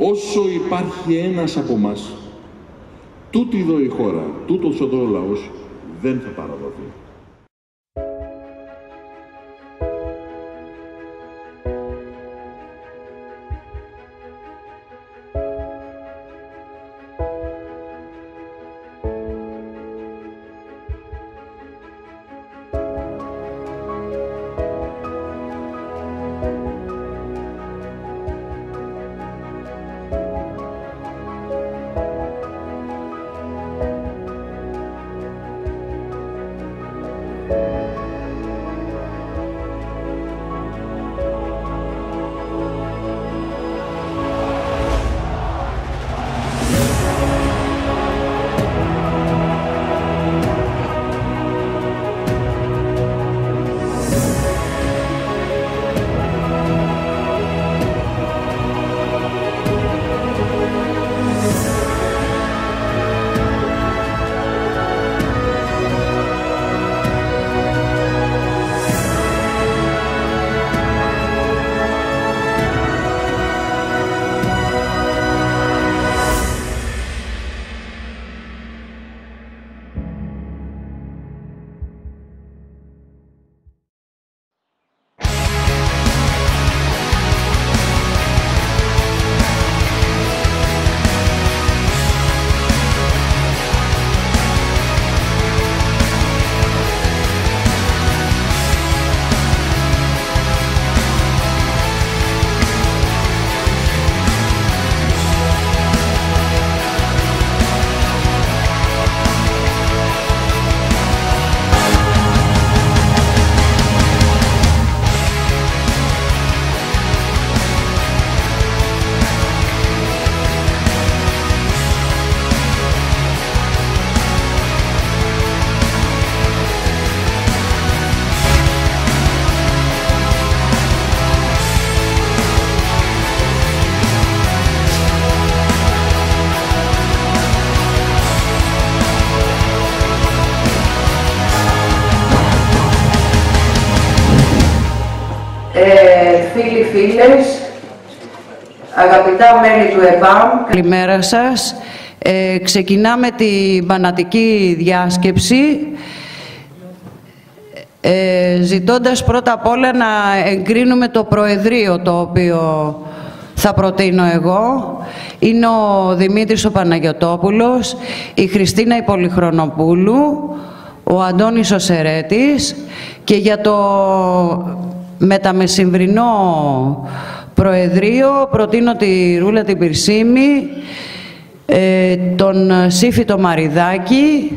Όσο υπάρχει ένας από μας, τούτη εδώ η χώρα, τούτος εδώ ο λαός, δεν θα παραδοθεί. Φίλοι, φίλες, αγαπητά μέλη του ΕΠΑΜ, καλημέρα σας. Ξεκινάμε την Παναττική Διάσκεψη, ζητώντας πρώτα απ' όλα να εγκρίνουμε το Προεδρείο, το οποίο θα προτείνω εγώ. Είναι ο Δημήτρης ο Παναγιωτόπουλος, η Χριστίνα η Πολυχρονοπούλου, ο Αντώνης ο Σερέτης, και για το μεταμεσημβρινό Προεδρείο προτείνω τη Ρούλα την Πυρσίμη, τον Σύφητο Μαριδάκη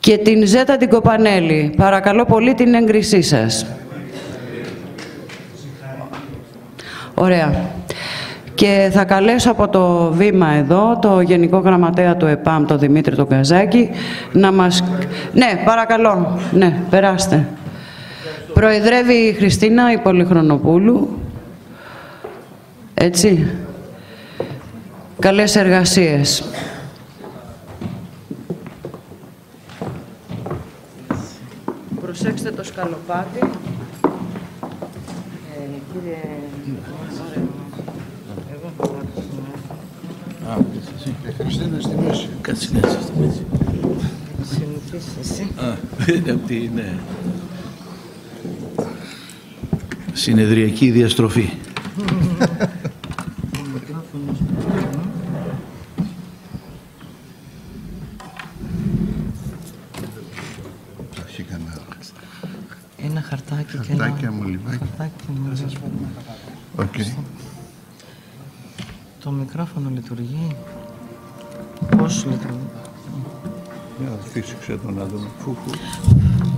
και την Ζέτα την Κοπανέλη. Παρακαλώ πολύ την έγκρισή σας. Ωραία. Και θα καλέσω από το βήμα εδώ το Γενικό Γραμματέα του ΕΠΑΜ, τον Δημήτρη τον Καζάκη, να μας... Ναι, παρακαλώ. Ναι, περάστε. Προεδρεύει η Χριστίνα η Πολυχρονοπούλου, έτσι. Καλές εργασίες. Προσέξτε το σκαλοπάτι. Κύριε... Χριστίνα στη μέση. Κάτσε στη μέση. Συνηθίσεις εσύ. Αυτή, ναι. Συνεδριακή διαστροφή. Ένα χαρτάκι και ένα... Χαρτάκι αμολυβάκι. Το μικρόφωνο λειτουργεί. Πώς λειτουργεί. Για φύσηξε το να δούμε.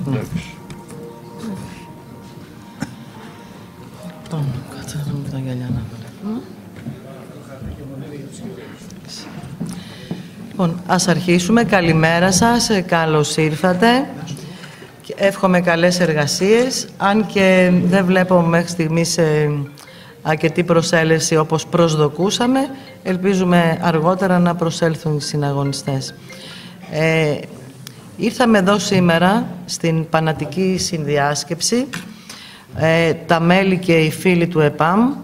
Εντάξει. Κάτσε να δούμε τα γυαλιά να δούμε. Λοιπόν, ας αρχίσουμε. Καλημέρα σας, καλώς ήρθατε. Εύχομαι καλές εργασίες. Αν και δεν βλέπω μέχρι στιγμής αρκετή προσέλευση όπως προσδοκούσαμε, ελπίζουμε αργότερα να προσέλθουν οι συναγωνιστές. Ήρθαμε εδώ σήμερα στην Παναττική Συνδιάσκεψη, τα μέλη και οι φίλοι του ΕΠΑΜ,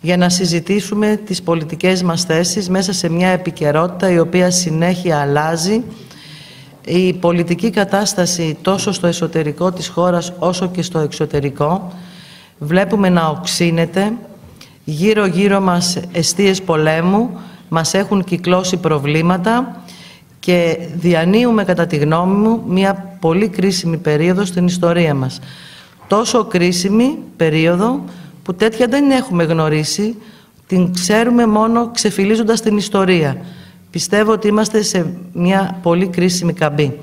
για να συζητήσουμε τις πολιτικές μας θέσεις μέσα σε μια επικαιρότητα η οποία συνέχεια αλλάζει. Η πολιτική κατάσταση τόσο στο εσωτερικό της χώρας όσο και στο εξωτερικό βλέπουμε να οξύνεται. Γύρω-γύρω μας εστίες πολέμου, μας έχουν κυκλώσει προβλήματα και διανύουμε κατά τη γνώμη μου μια πολύ κρίσιμη περίοδο στην ιστορία μας. Τόσο κρίσιμη περίοδο που τέτοια δεν έχουμε γνωρίσει, την ξέρουμε μόνο ξεφυλίζοντας την ιστορία. Πιστεύω ότι είμαστε σε μια πολύ κρίσιμη καμπή.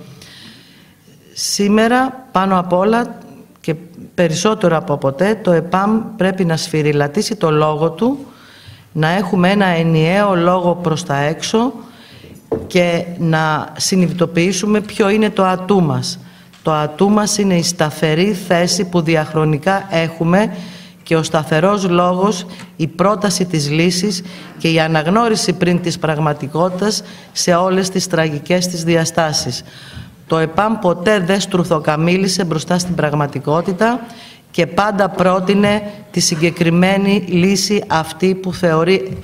Σήμερα, πάνω απ' όλα και περισσότερο από ποτέ, το ΕΠΑΜ πρέπει να σφυριλατήσει το λόγο του, να έχουμε ένα ενιαίο λόγο προς τα έξω και να συνειδητοποιήσουμε ποιο είναι το ατού μας. Το ατού μας είναι η σταθερή θέση που διαχρονικά έχουμε και ο σταθερός λόγος, η πρόταση της λύσης και η αναγνώριση πριν της πραγματικότητας σε όλες τις τραγικές της διαστάσεις. Το ΕΠΑΜ ποτέ δεν στρουθοκαμίλησε μπροστά στην πραγματικότητα και πάντα πρότεινε τη συγκεκριμένη λύση αυτή που θεωρεί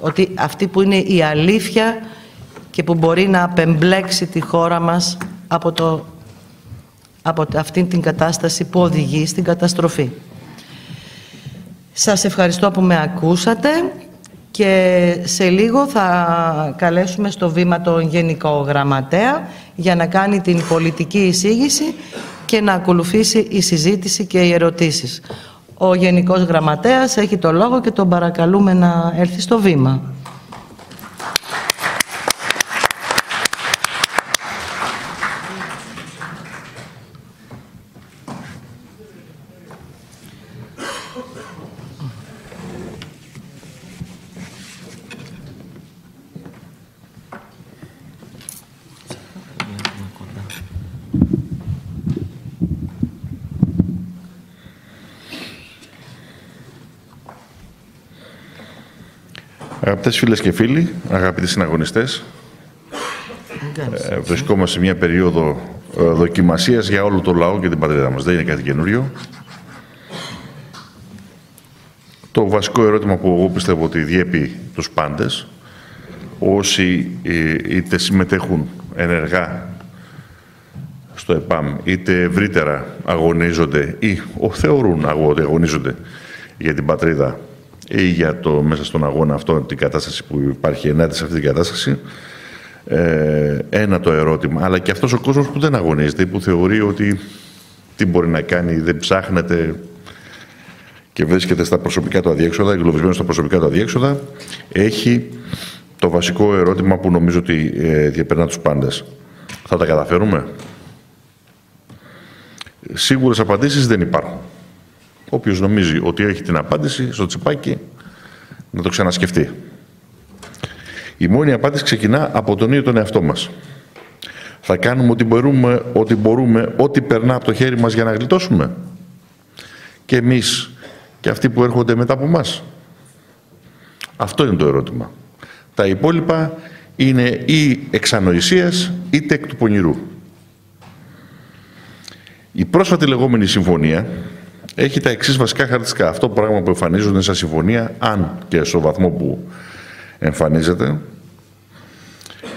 ότι αυτή που είναι η αλήθεια και που μπορεί να απεμπλέξει τη χώρα μας από αυτήν την κατάσταση που οδηγεί στην καταστροφή. Σας ευχαριστώ που με ακούσατε και σε λίγο θα καλέσουμε στο βήμα τον Γενικό Γραμματέα για να κάνει την πολιτική εισήγηση και να ακολουθήσει η συζήτηση και οι ερωτήσεις. Ο Γενικός Γραμματέας έχει το λόγο και τον παρακαλούμε να έρθει στο βήμα. Αγαπητές φίλες και φίλοι, αγαπητοί συναγωνιστές, βρισκόμαστε σε μια περίοδο δοκιμασίας για όλο το λαό και την πατρίδα μας. Δεν είναι κάτι καινούριο. Το βασικό ερώτημα που εγώ πιστεύω ότι διέπει τους πάντες, όσοι είτε συμμετέχουν ενεργά στο ΕΠΑΜ, είτε ευρύτερα αγωνίζονται ή θεωρούν ότι αγωνίζονται για την πατρίδα, ή για το μέσα στον αγώνα αυτό, την κατάσταση που υπάρχει ενάντια σε αυτή την κατάσταση, ένα το ερώτημα, αλλά και αυτός ο κόσμος που δεν αγωνίζεται, που θεωρεί ότι τι μπορεί να κάνει, δεν ψάχνεται και βρίσκεται στα προσωπικά του αδιέξοδα, εγκλωβισμένο στα προσωπικά του αδιέξοδα, έχει το βασικό ερώτημα που νομίζω ότι διαπερνά τους πάντες. Θα τα καταφέρουμε? Σίγουρες απαντήσεις δεν υπάρχουν. Όποιος νομίζει ότι έχει την απάντηση στο τσιπάκι, να το ξανασκεφτεί. Η μόνη απάντηση ξεκινά από τον ίδιο τον εαυτό μας. Θα κάνουμε ό,τι περνά από το χέρι μας για να γλιτώσουμε. Και εμείς και αυτοί που έρχονται μετά από μας. Αυτό είναι το ερώτημα. Τα υπόλοιπα είναι ή εξανοησίας είτε εκ του πονηρού. Η πρόσφατη λεγόμενη συμφωνία έχει τα εξής βασικά χαρακτηριστικά. Αυτό πράγμα που εμφανίζονται σαν συμφωνία, αν και στο βαθμό που εμφανίζεται,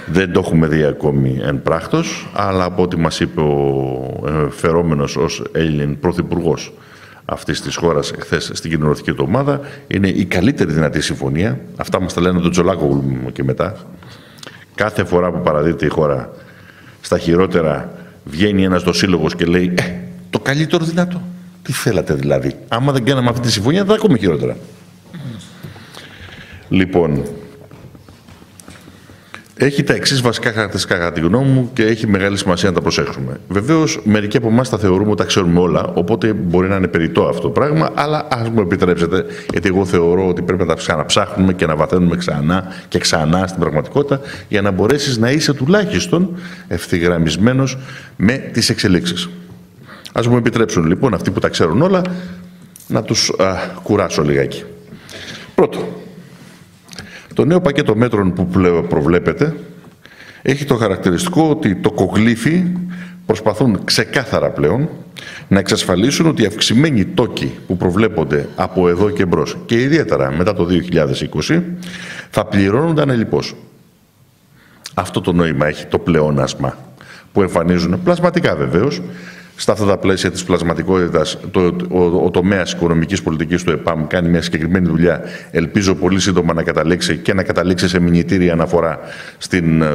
δεν το έχουμε δει ακόμη εν πράκτος, αλλά από ό,τι μας είπε ο φερόμενος ως Έλλην πρωθυπουργός αυτής της χώρας χθες στην κοινωνική του ομάδα, είναι η καλύτερη δυνατή συμφωνία. Αυτά μας τα λένε τον Τζολάκογλου και μετά. Κάθε φορά που παραδείται η χώρα στα χειρότερα, βγαίνει ένας το σύλλογος και λέει το καλύτερο δυνατό. Τι θέλατε δηλαδή? Άμα δεν κάναμε αυτή τη συμφωνία, θα τα ακούμε χειρότερα. Λοιπόν, έχει τα εξής βασικά χαρακτηριστικά κατά τη γνώμη μου και έχει μεγάλη σημασία να τα προσέξουμε. Βεβαίως, μερικοί από εμάς τα θεωρούμε, τα ξέρουμε όλα, οπότε μπορεί να είναι περιττό αυτό το πράγμα, αλλά ας μου επιτρέψετε, γιατί εγώ θεωρώ ότι πρέπει να τα ξαναψάχνουμε και να βαθαίνουμε ξανά και ξανά στην πραγματικότητα, για να μπορέσεις να είσαι τουλάχιστον ευθυγραμμισμένος με τις εξελίξεις. Ας μου επιτρέψουν λοιπόν αυτοί που τα ξέρουν όλα να τους κουράσω λιγάκι. Πρώτο, το νέο πακέτο μέτρων που προβλέπεται έχει το χαρακτηριστικό ότι το κογλίφι προσπαθούν ξεκάθαρα πλέον να εξασφαλίσουν ότι οι αυξημένοι τόκοι που προβλέπονται από εδώ και μπρος και ιδιαίτερα μετά το 2020 θα πληρώνονται ανελιπώς. Αυτό το νόημα έχει το πλεόνασμα που εμφανίζουν πλασματικά βεβαίως. Στα αυτά τα πλαίσια της πλασματικότητας, ο τομέας οικονομικής πολιτικής του ΕΠΑΜ κάνει μια συγκεκριμένη δουλειά. Ελπίζω πολύ σύντομα να καταλήξει και να καταλήξει σε μηνυτήρια αναφορά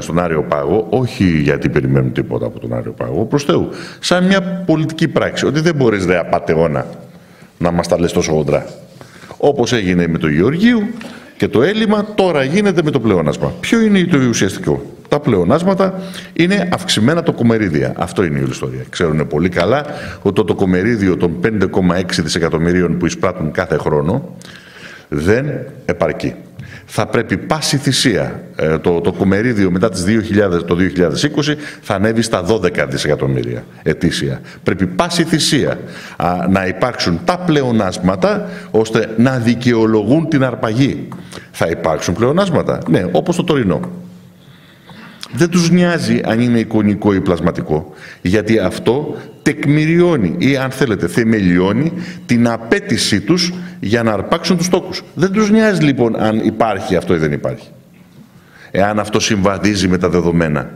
στον Άριο Πάγο. Όχι γιατί περιμένουν τίποτα από τον Άριο Πάγο, προς Θεού. Σαν μια πολιτική πράξη. Ότι δεν μπορείς δε απατεώνα να μας τα λες τόσο χοντρά. Όπως έγινε με το Γεωργίου και το έλλειμμα, τώρα γίνεται με το πλεόνασμα. Ποιο είναι το ουσιαστικό? Τα πλεονάσματα είναι αυξημένα τοκομερίδια. Αυτό είναι η όλη ιστορία. Ξέρουν πολύ καλά ότι το τοκομερίδιο των 5,6 δισεκατομμυρίων που εισπράττουν κάθε χρόνο δεν επαρκεί. Θα πρέπει πάση θυσία το τοκομερίδιο μετά το 2020 θα ανέβει στα 12 δισεκατομμύρια ετήσια. Πρέπει πάση θυσία να υπάρξουν τα πλεονάσματα ώστε να δικαιολογούν την αρπαγή. Θα υπάρξουν πλεονάσματα, ναι, όπως το τωρινό. Δεν τους νοιάζει αν είναι εικονικό ή πλασματικό, γιατί αυτό τεκμηριώνει ή αν θέλετε θεμελιώνει την απέτησή τους για να αρπάξουν τους τόκους. Δεν τους νοιάζει λοιπόν αν υπάρχει αυτό ή δεν υπάρχει. Εάν αυτό συμβαδίζει με τα δεδομένα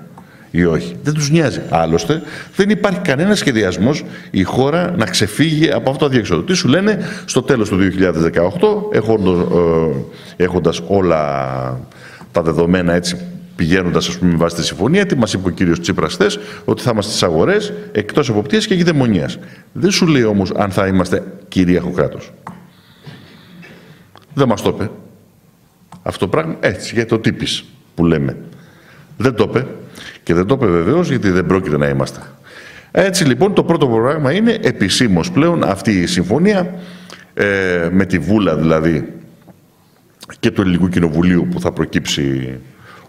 ή όχι. Δεν τους νοιάζει. Άλλωστε δεν υπάρχει κανένα σχεδιασμός η χώρα να ξεφύγει από αυτό το αδιέξοδο. Τι σου λένε στο τέλος του 2018 έχοντας όλα τα δεδομένα έτσι πηγαίνοντας, ας πούμε, βάσει τη συμφωνία, τι μας είπε ο κύριος Τσίπρας χθες, ότι θα είμαστε στις αγορές εκτός εποπτείας και κυδαιμονίας. Δεν σου λέει όμως αν θα είμαστε κυρίαρχο κράτος. Δεν μας το είπε. Αυτό το πράγμα έτσι, γιατί το τύπης που λέμε. Δεν το είπε. Και δεν το είπε βεβαίως, γιατί δεν πρόκειται να είμαστε. Έτσι λοιπόν, το πρώτο πράγμα είναι επισήμως πλέον αυτή η συμφωνία, με τη βούλα δηλαδή και του Ελληνικού Κοινοβουλίου που θα προκύψει.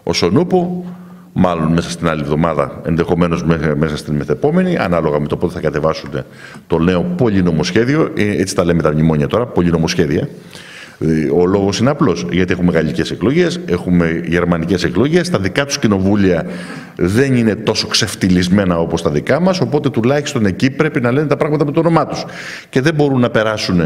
Όσον ούπο, μάλλον μέσα στην άλλη εβδομάδα, ενδεχομένως μέσα στην μεθεπόμενη, ανάλογα με το πότε θα κατεβάσουν το νέο πολυνομοσχέδιο, έτσι τα λέμε τα μνημόνια τώρα, πολυνομοσχέδια. Ο λόγος είναι απλός, γιατί έχουμε γαλλικές εκλογές, έχουμε γερμανικές εκλογές, τα δικά τους κοινοβούλια δεν είναι τόσο ξεφτυλισμένα όπως τα δικά μας, οπότε τουλάχιστον εκεί πρέπει να λένε τα πράγματα με το όνομά τους. Και δεν μπορούν να περάσουν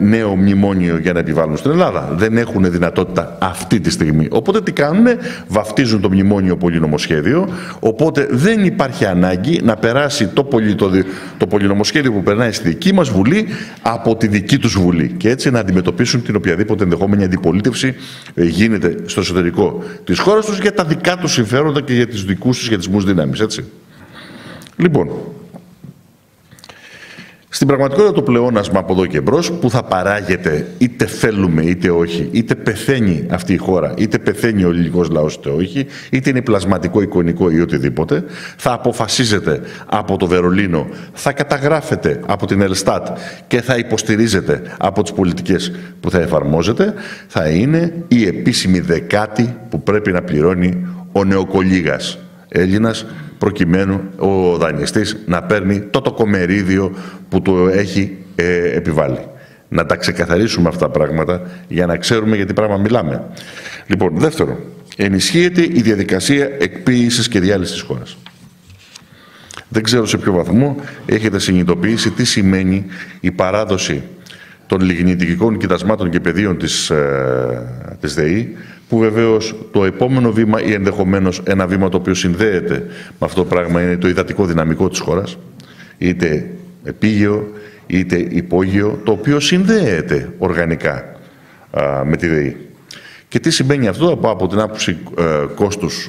νέο μνημόνιο για να επιβάλλουν στην Ελλάδα. Δεν έχουν δυνατότητα αυτή τη στιγμή. Οπότε τι κάνουνε, βαφτίζουν το μνημόνιο πολυνομοσχέδιο, οπότε δεν υπάρχει ανάγκη να περάσει το πολυνομοσχέδιο που περνάει στη δική μας Βουλή από τη δική τους Βουλή. Και έτσι να αντιμετωπίσουν την οποιαδήποτε ενδεχόμενη αντιπολίτευση γίνεται στο εσωτερικό της χώρας τους για τα δικά τους συμφέροντα και για τις δικούς τους σχετισμούς δυνάμεις, έτσι. Λοιπόν, στην πραγματικότητα το πλεόνασμα από εδώ και μπρος που θα παράγεται είτε θέλουμε είτε όχι, είτε πεθαίνει αυτή η χώρα, είτε πεθαίνει ο ελληνικός λαός είτε όχι, είτε είναι πλασματικό, εικονικό ή οτιδήποτε, θα αποφασίζεται από το Βερολίνο, θα καταγράφεται από την Ελστάτ και θα υποστηρίζεται από τις πολιτικές που θα εφαρμόζεται, θα είναι η επίσημη δεκάτη που πρέπει να πληρώνει ο νεοκολίγας Έλληνας, προκειμένου ο δανειστής να παίρνει το τοκομερίδιο που του έχει επιβάλει. Να τα ξεκαθαρίσουμε αυτά τα πράγματα για να ξέρουμε για τι πράγμα μιλάμε. Λοιπόν, δεύτερον, ενισχύεται η διαδικασία εκποίησης και διάλυσης της χώρας. Δεν ξέρω σε ποιο βαθμό έχετε συνειδητοποιήσει τι σημαίνει η παράδοση των λιγνητικών κοιτασμάτων και πεδίων της ΔΕΗ, που βεβαίως το επόμενο βήμα ή ενδεχομένως ένα βήμα το οποίο συνδέεται με αυτό το πράγμα είναι το υδατικό δυναμικό της χώρας, είτε επίγειο είτε υπόγειο, το οποίο συνδέεται οργανικά με τη ΔΕΗ. Και τι σημαίνει αυτό από την άποψη κόστους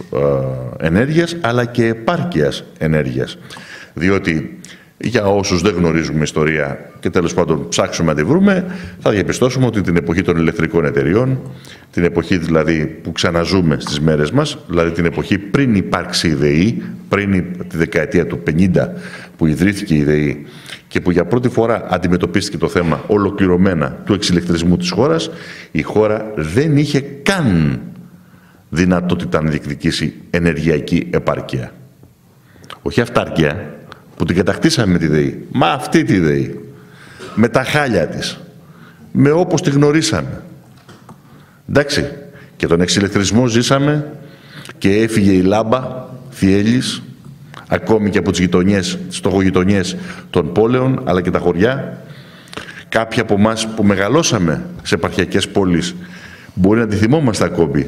ενέργειας αλλά και επάρκειας ενέργειας. Διότι για όσους δεν γνωρίζουμε ιστορία και τέλος πάντων ψάξουμε να τη βρούμε, θα διαπιστώσουμε ότι την εποχή των ηλεκτρικών εταιριών, την εποχή δηλαδή που ξαναζούμε στις μέρες μας, δηλαδή την εποχή πριν υπάρξει η ΔΕΗ, πριν τη δεκαετία του 50 που ιδρύθηκε η ΔΕΗ και που για πρώτη φορά αντιμετωπίστηκε το θέμα ολοκληρωμένα του εξηλεκτρισμού της χώρας, η χώρα δεν είχε καν δυνατότητα να διεκδικήσει ενεργειακή επαρκεία. Όχι αυτάρκεια, που την κατακτήσαμε με τη ΔΕΗ, μα αυτή τη ΔΕΗ, με τα χάλια της, με όπως τη γνωρίσαμε. Εντάξει, και τον εξηλεκτρισμό ζήσαμε και έφυγε η λάμπα Θιέλης ακόμη και από τις γειτονιές, τις στοχογειτονιές των πόλεων, αλλά και τα χωριά. Κάποιοι από εμάς που μεγαλώσαμε σε επαρχιακές πόλεις μπορεί να τη θυμόμαστε ακόμη.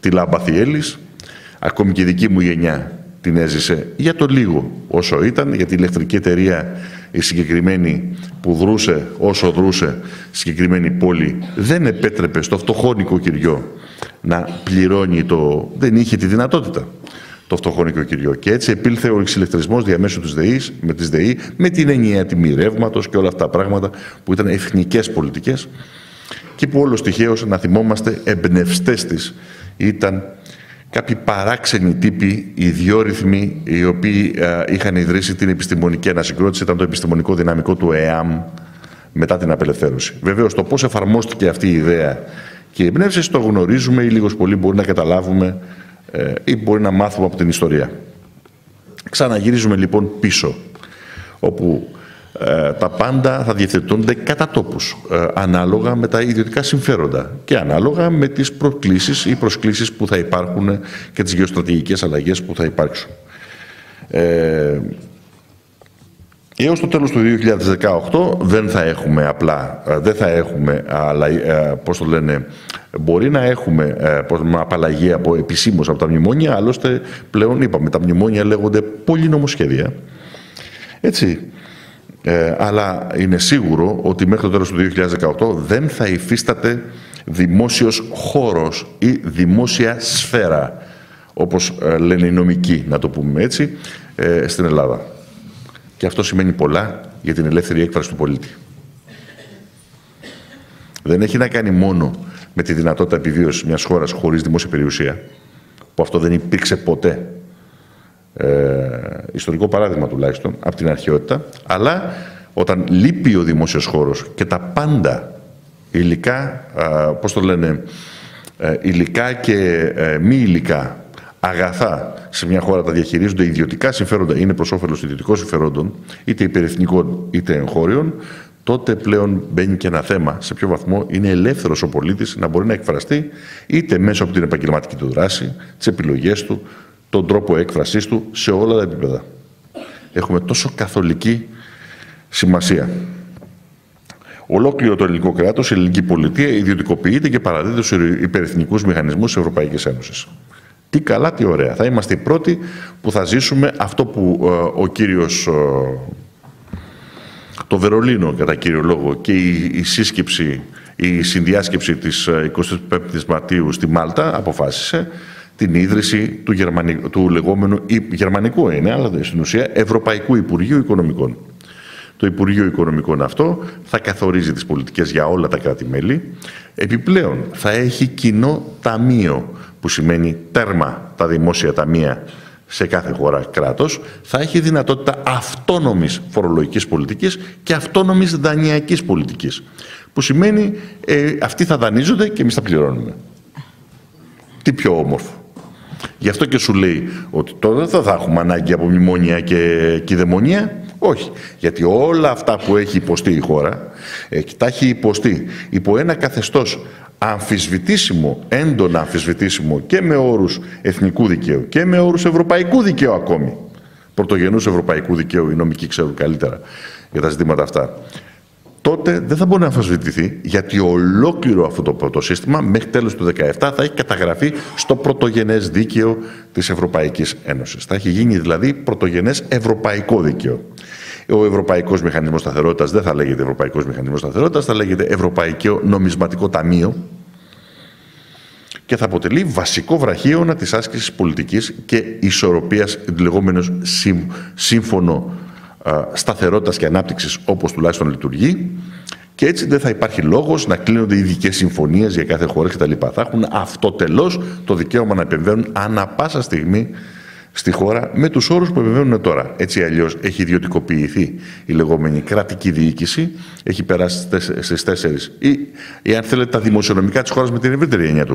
Τη Λάμπα Θιέλης, ακόμη και η δική μου γενιά την έζησε για το λίγο όσο ήταν, γιατί η ηλεκτρική εταιρεία η συγκεκριμένη που δρούσε όσο δρούσε συγκεκριμένη πόλη δεν επέτρεπε στο φτωχό νοικοκυριό να πληρώνει το... δεν είχε τη δυνατότητα το φτωχό νοικοκυριό. Και έτσι επήλθε ο εξηλεκτρισμός διαμέσου της ΔΕΗ, με την ενιαία τιμή ρεύματος και όλα αυτά τα πράγματα που ήταν εθνικές πολιτικές και που όλος τυχαίως να θυμόμαστε εμπνευστές της ήταν κάποιοι παράξενοι τύποι, ιδιόρυθμοι, οι οποίοι είχαν ιδρύσει την επιστημονική ανασυγκρότηση, ήταν το επιστημονικό δυναμικό του ΕΑΜ μετά την απελευθέρωση. Βεβαίως, το πώς εφαρμόστηκε αυτή η ιδέα και οι εμπνεύσεις το γνωρίζουμε ή λίγος πολύ μπορεί να καταλάβουμε ή μπορεί να μάθουμε από την ιστορία. Ξαναγυρίζουμε λοιπόν πίσω, όπου τα πάντα θα διευθετούνται κατά τόπους, ανάλογα με τα ιδιωτικά συμφέροντα και ανάλογα με τις προκλήσεις ή προσκλήσεις που θα υπάρχουν και τις γεωστρατηγικές αλλαγές που θα υπάρξουν. Έως το τέλος του 2018 δεν θα έχουμε απλά, δεν θα έχουμε, αλλά, πώς το λένε, μπορεί να έχουμε απαλλαγή από επισήμως από τα μνημόνια, άλλωστε πλέον είπαμε, τα μνημόνια λέγονται πολυνομοσχέδια. Έτσι. Αλλά είναι σίγουρο ότι μέχρι το τέλος του 2018 δεν θα υφίσταται δημόσιος χώρος ή δημόσια σφαίρα, όπως λένε οι νομικοί, να το πούμε έτσι, στην Ελλάδα. Και αυτό σημαίνει πολλά για την ελεύθερη έκφραση του πολίτη. Δεν έχει να κάνει μόνο με τη δυνατότητα επιβίωσης μιας χώρας χωρίς δημόσια περιουσία, που αυτό δεν υπήρξε ποτέ. Ιστορικό παράδειγμα τουλάχιστον από την αρχαιότητα, αλλά όταν λείπει ο δημόσιος χώρος και τα πάντα υλικά, πώς το λένε, υλικά και μη υλικά αγαθά σε μια χώρα τα διαχειρίζονται ιδιωτικά συμφέροντα, είναι προς όφελος ιδιωτικών συμφερόντων, είτε υπερεθνικών είτε εγχώριων, τότε πλέον μπαίνει και ένα θέμα σε ποιο βαθμό είναι ελεύθερος ο πολίτης να μπορεί να εκφραστεί είτε μέσω από την επαγγελματική του δράση, τις επιλογές του, τον τρόπο έκφρασής του σε όλα τα επίπεδα. Έχουμε τόσο καθολική σημασία. Ολόκληρο το ελληνικό κράτος, η ελληνική πολιτεία ιδιωτικοποιείται και παραδίδεται στους υπερεθνικούς μηχανισμούς της Ευρωπαϊκής Ένωσης. Τι καλά, τι ωραία. Θα είμαστε οι πρώτοι που θα ζήσουμε αυτό που ο κύριος... το Βερολίνο, κατά κύριο λόγο, και η συνδιάσκεψη της 25ης Μαρτίου στη Μάλτα αποφάσισε, την ίδρυση του λεγόμενου, γερμανικού είναι, αλλά στην ουσία, Ευρωπαϊκού Υπουργείου Οικονομικών. Το Υπουργείο Οικονομικών αυτό θα καθορίζει τις πολιτικές για όλα τα κράτη-μέλη. Επιπλέον, θα έχει κοινό ταμείο, που σημαίνει τέρμα τα δημόσια ταμεία σε κάθε χώρα κράτος. Θα έχει δυνατότητα αυτόνομης φορολογικής πολιτικής και αυτόνομης δανειακής πολιτικής, που σημαίνει αυτοί θα δανείζονται και εμείς θα πληρώνουμε. Τι πιο όμορφο. Γι' αυτό και σου λέει ότι τώρα δεν θα έχουμε ανάγκη από μνημόνια και κυδαιμονία. Όχι. Γιατί όλα αυτά που έχει υποστεί η χώρα, τα έχει υποστεί υπό ένα καθεστώς αμφισβητήσιμο, έντονα αμφισβητήσιμο και με όρους εθνικού δικαίου και με όρους ευρωπαϊκού δικαίου ακόμη. Πρωτογενούς ευρωπαϊκού δικαίου, οι νομικοί ξέρουν καλύτερα για τα ζητήματα αυτά. Τότε δεν θα μπορεί να αμφισβητηθεί, γιατί ολόκληρο αυτό το πρωτοσύστημα μέχρι τέλος του 2017 θα έχει καταγραφεί στο πρωτογενές δίκαιο της Ευρωπαϊκής Ένωσης. Θα έχει γίνει δηλαδή πρωτογενές ευρωπαϊκό δίκαιο. Ο Ευρωπαϊκός Μηχανισμός Σταθερότητας δεν θα λέγεται Ευρωπαϊκός Μηχανισμός Σταθερότητας, θα λέγεται Ευρωπαϊκό Νομισματικό Ταμείο και θα αποτελεί βασικό βραχίωνα της άσκησης πολιτικής και ισορροπίας, λεγόμενο σύμφωνο σταθερότητας και ανάπτυξης, όπως τουλάχιστον λειτουργεί, και έτσι δεν θα υπάρχει λόγος να κλείνονται ειδικές συμφωνίες για κάθε χώρα κτλ. Θα έχουν αυτοτελώς το δικαίωμα να επεμβαίνουν ανά πάσα στιγμή στη χώρα με τους όρους που επεμβαίνουν τώρα. Έτσι αλλιώς έχει ιδιωτικοποιηθεί η λεγόμενη κρατική διοίκηση, έχει περάσει στις 4 ή αν θέλετε τα δημοσιονομικά της χώρας με την ευρύτερη έννοια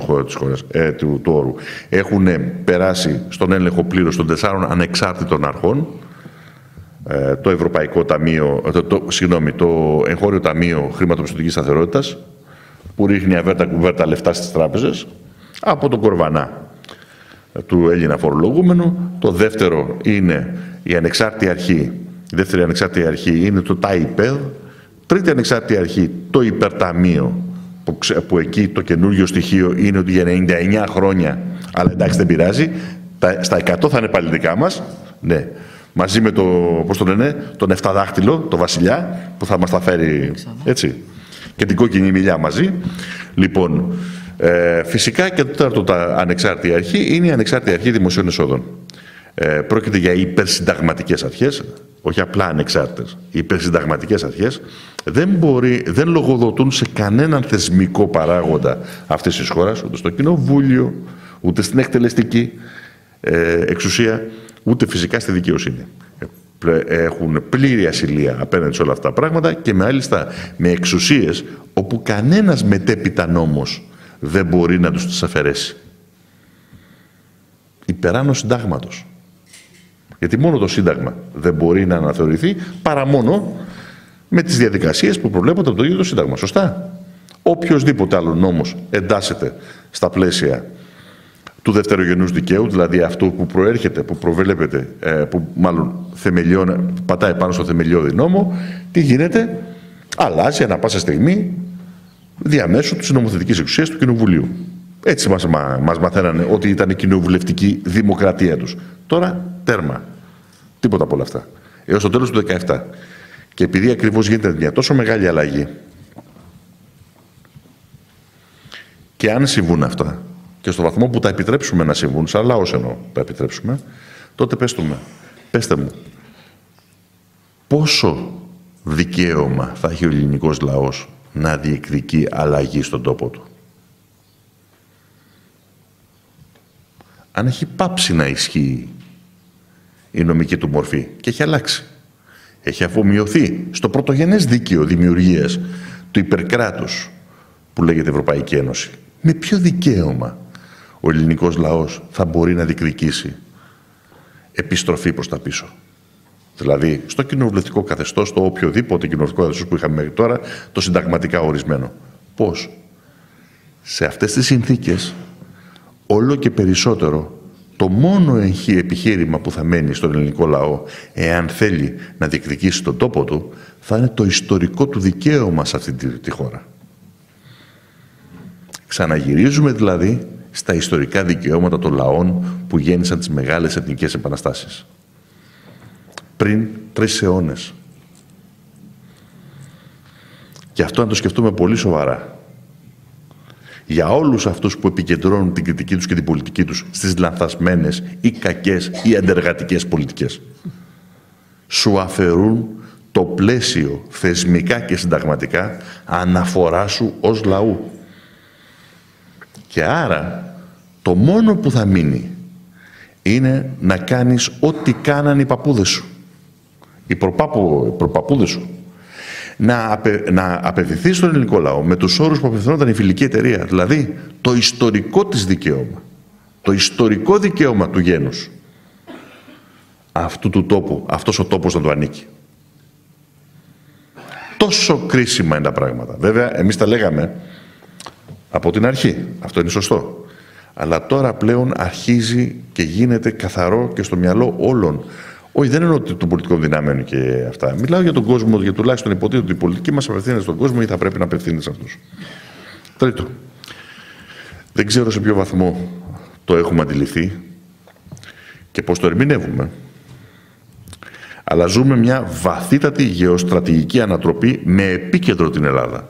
του όρου. Έχουν περάσει στον έλεγχο πλήρως των 4 ανεξάρτητων αρχών. Το Ευρωπαϊκό Ταμείο, το Εγχώριο Ταμείο Χρηματοπιστωτικής Σταθερότητας, που ρίχνει αβέρτα κουβέρτα λεφτά στις τράπεζες, από τον Κορβανά του Έλληνα φορολογούμενου. Το δεύτερο είναι η ανεξάρτητη αρχή. Η δεύτερη ανεξάρτητη αρχή είναι το ΤΑΙΠΕΔ. Τρίτη ανεξάρτητη αρχή, το υπερταμείο, που εκεί το καινούργιο στοιχείο είναι ότι για 99 χρόνια, αλλά εντάξει δεν πειράζει, στα 100 θα είναι πάλι δικά μας, ναι. Μαζί με το, πώς το λένε, τον Εφταδάχτυλο, το Βασιλιά, που θα μας τα φέρει έτσι, και την κόκκινη μιλιά μαζί. Λοιπόν, φυσικά και το τέταρτο ανεξάρτητη αρχή είναι η ανεξάρτητη αρχή δημοσίων εσόδων. Πρόκειται για υπερσυνταγματικές αρχές, όχι απλά ανεξάρτητες. Οι υπερσυνταγματικές αρχές δεν λογοδοτούν σε κανέναν θεσμικό παράγοντα αυτής της χώρας, ούτε στο κοινοβούλιο, ούτε στην εκτελεστική εξουσία, ούτε φυσικά στη δικαιοσύνη. Έχουν πλήρη ασυλία απέναντι σε όλα αυτά τα πράγματα και μάλιστα με εξουσίες όπου κανένας μετέπειτα νόμος δεν μπορεί να τους τις αφαιρέσει. Υπεράνω συντάγματος. Γιατί μόνο το Σύνταγμα δεν μπορεί να αναθεωρηθεί παρά μόνο με τις διαδικασίες που προβλέπονται από το ίδιο το Σύνταγμα. Σωστά. Οποιοςδήποτε άλλο νόμος εντάσσεται στα πλαίσια του δευτερογενούς δικαίου, δηλαδή αυτό που προέρχεται, που προβλέπεται, που μάλλον πατάει πάνω στο θεμελιώδη νόμο, τι γίνεται, αλλάζει ανά πάσα στιγμή διαμέσου της νομοθετικής εξουσίας του Κοινοβουλίου. Έτσι μας μαθαίνανε ότι ήταν η κοινοβουλευτική δημοκρατία τους. Τώρα τέρμα. Τίποτα από όλα αυτά. Έως το τέλος του 2017. Και επειδή ακριβώς γίνεται μια τόσο μεγάλη αλλαγή και αν συμβούν αυτά και στο βαθμό που τα επιτρέψουμε να συμβούν, σαν λαός εννοώ τα επιτρέψουμε, τότε πέστε μου πόσο δικαίωμα θα έχει ο ελληνικός λαός να διεκδικεί αλλαγή στον τόπο του. Αν έχει πάψει να ισχύει η νομική του μορφή και έχει αλλάξει. Έχει αφομοιωθεί στο πρωτογενές δίκαιο δημιουργίας του υπερκράτους που λέγεται Ευρωπαϊκή Ένωση. Με ποιο δικαίωμα ο ελληνικός λαός θα μπορεί να διεκδικήσει επιστροφή προς τα πίσω. Δηλαδή στο κοινοβουλευτικό καθεστώς, το οποιοδήποτε κοινοβουλευτικό καθεστώς που είχαμε μέχρι τώρα, το συνταγματικά ορισμένο. Πώς? Σε αυτές τις συνθήκες όλο και περισσότερο το μόνο επιχείρημα που θα μένει στον ελληνικό λαό εάν θέλει να διεκδικήσει τον τόπο του θα είναι το ιστορικό του δικαίωμα σε αυτή τη χώρα. Ξαναγυρίζουμε δηλαδή στα ιστορικά δικαιώματα των λαών που γέννησαν τις μεγάλες εθνικές επαναστάσεις. Πριν 3 αιώνες. Και αυτό να το σκεφτούμε πολύ σοβαρά. Για όλους αυτούς που επικεντρώνουν την κριτική τους και την πολιτική τους στις λανθασμένες ή κακές ή αντεργατικές πολιτικές. Σου αφαιρούν το πλαίσιο θεσμικά και συνταγματικά αναφορά σου ως λαού. Και άρα το μόνο που θα μείνει είναι να κάνεις ό,τι κάνανε οι παππούδες σου. Οι προπαππούδες σου. Να απευθυνθεί στον ελληνικό λαό με τους όρους που απευθυνόταν η Φιλική Εταιρεία. Δηλαδή το ιστορικό της δικαίωμα. Το ιστορικό δικαίωμα του γένους. Αυτού του τόπου. Αυτός ο τόπος να του ανήκει. Τόσο κρίσιμα είναι τα πράγματα. Βέβαια εμείς τα λέγαμε από την αρχή. Αυτό είναι σωστό. Αλλά τώρα πλέον αρχίζει και γίνεται καθαρό και στο μυαλό όλων. Όχι, δεν εννοώ των πολιτικών δυνάμεων και αυτά. Μιλάω για τον κόσμο, για τουλάχιστον υποτίθεται ότι η πολιτική μας απευθύνεται στον κόσμο ή θα πρέπει να απευθύνεται σε αυτούς. Τρίτο. Δεν ξέρω σε ποιο βαθμό το έχουμε αντιληφθεί και πώς το ερμηνεύουμε. Αλλά ζούμε μια βαθύτατη γεωστρατηγική ανατροπή με επίκεντρο την Ελλάδα.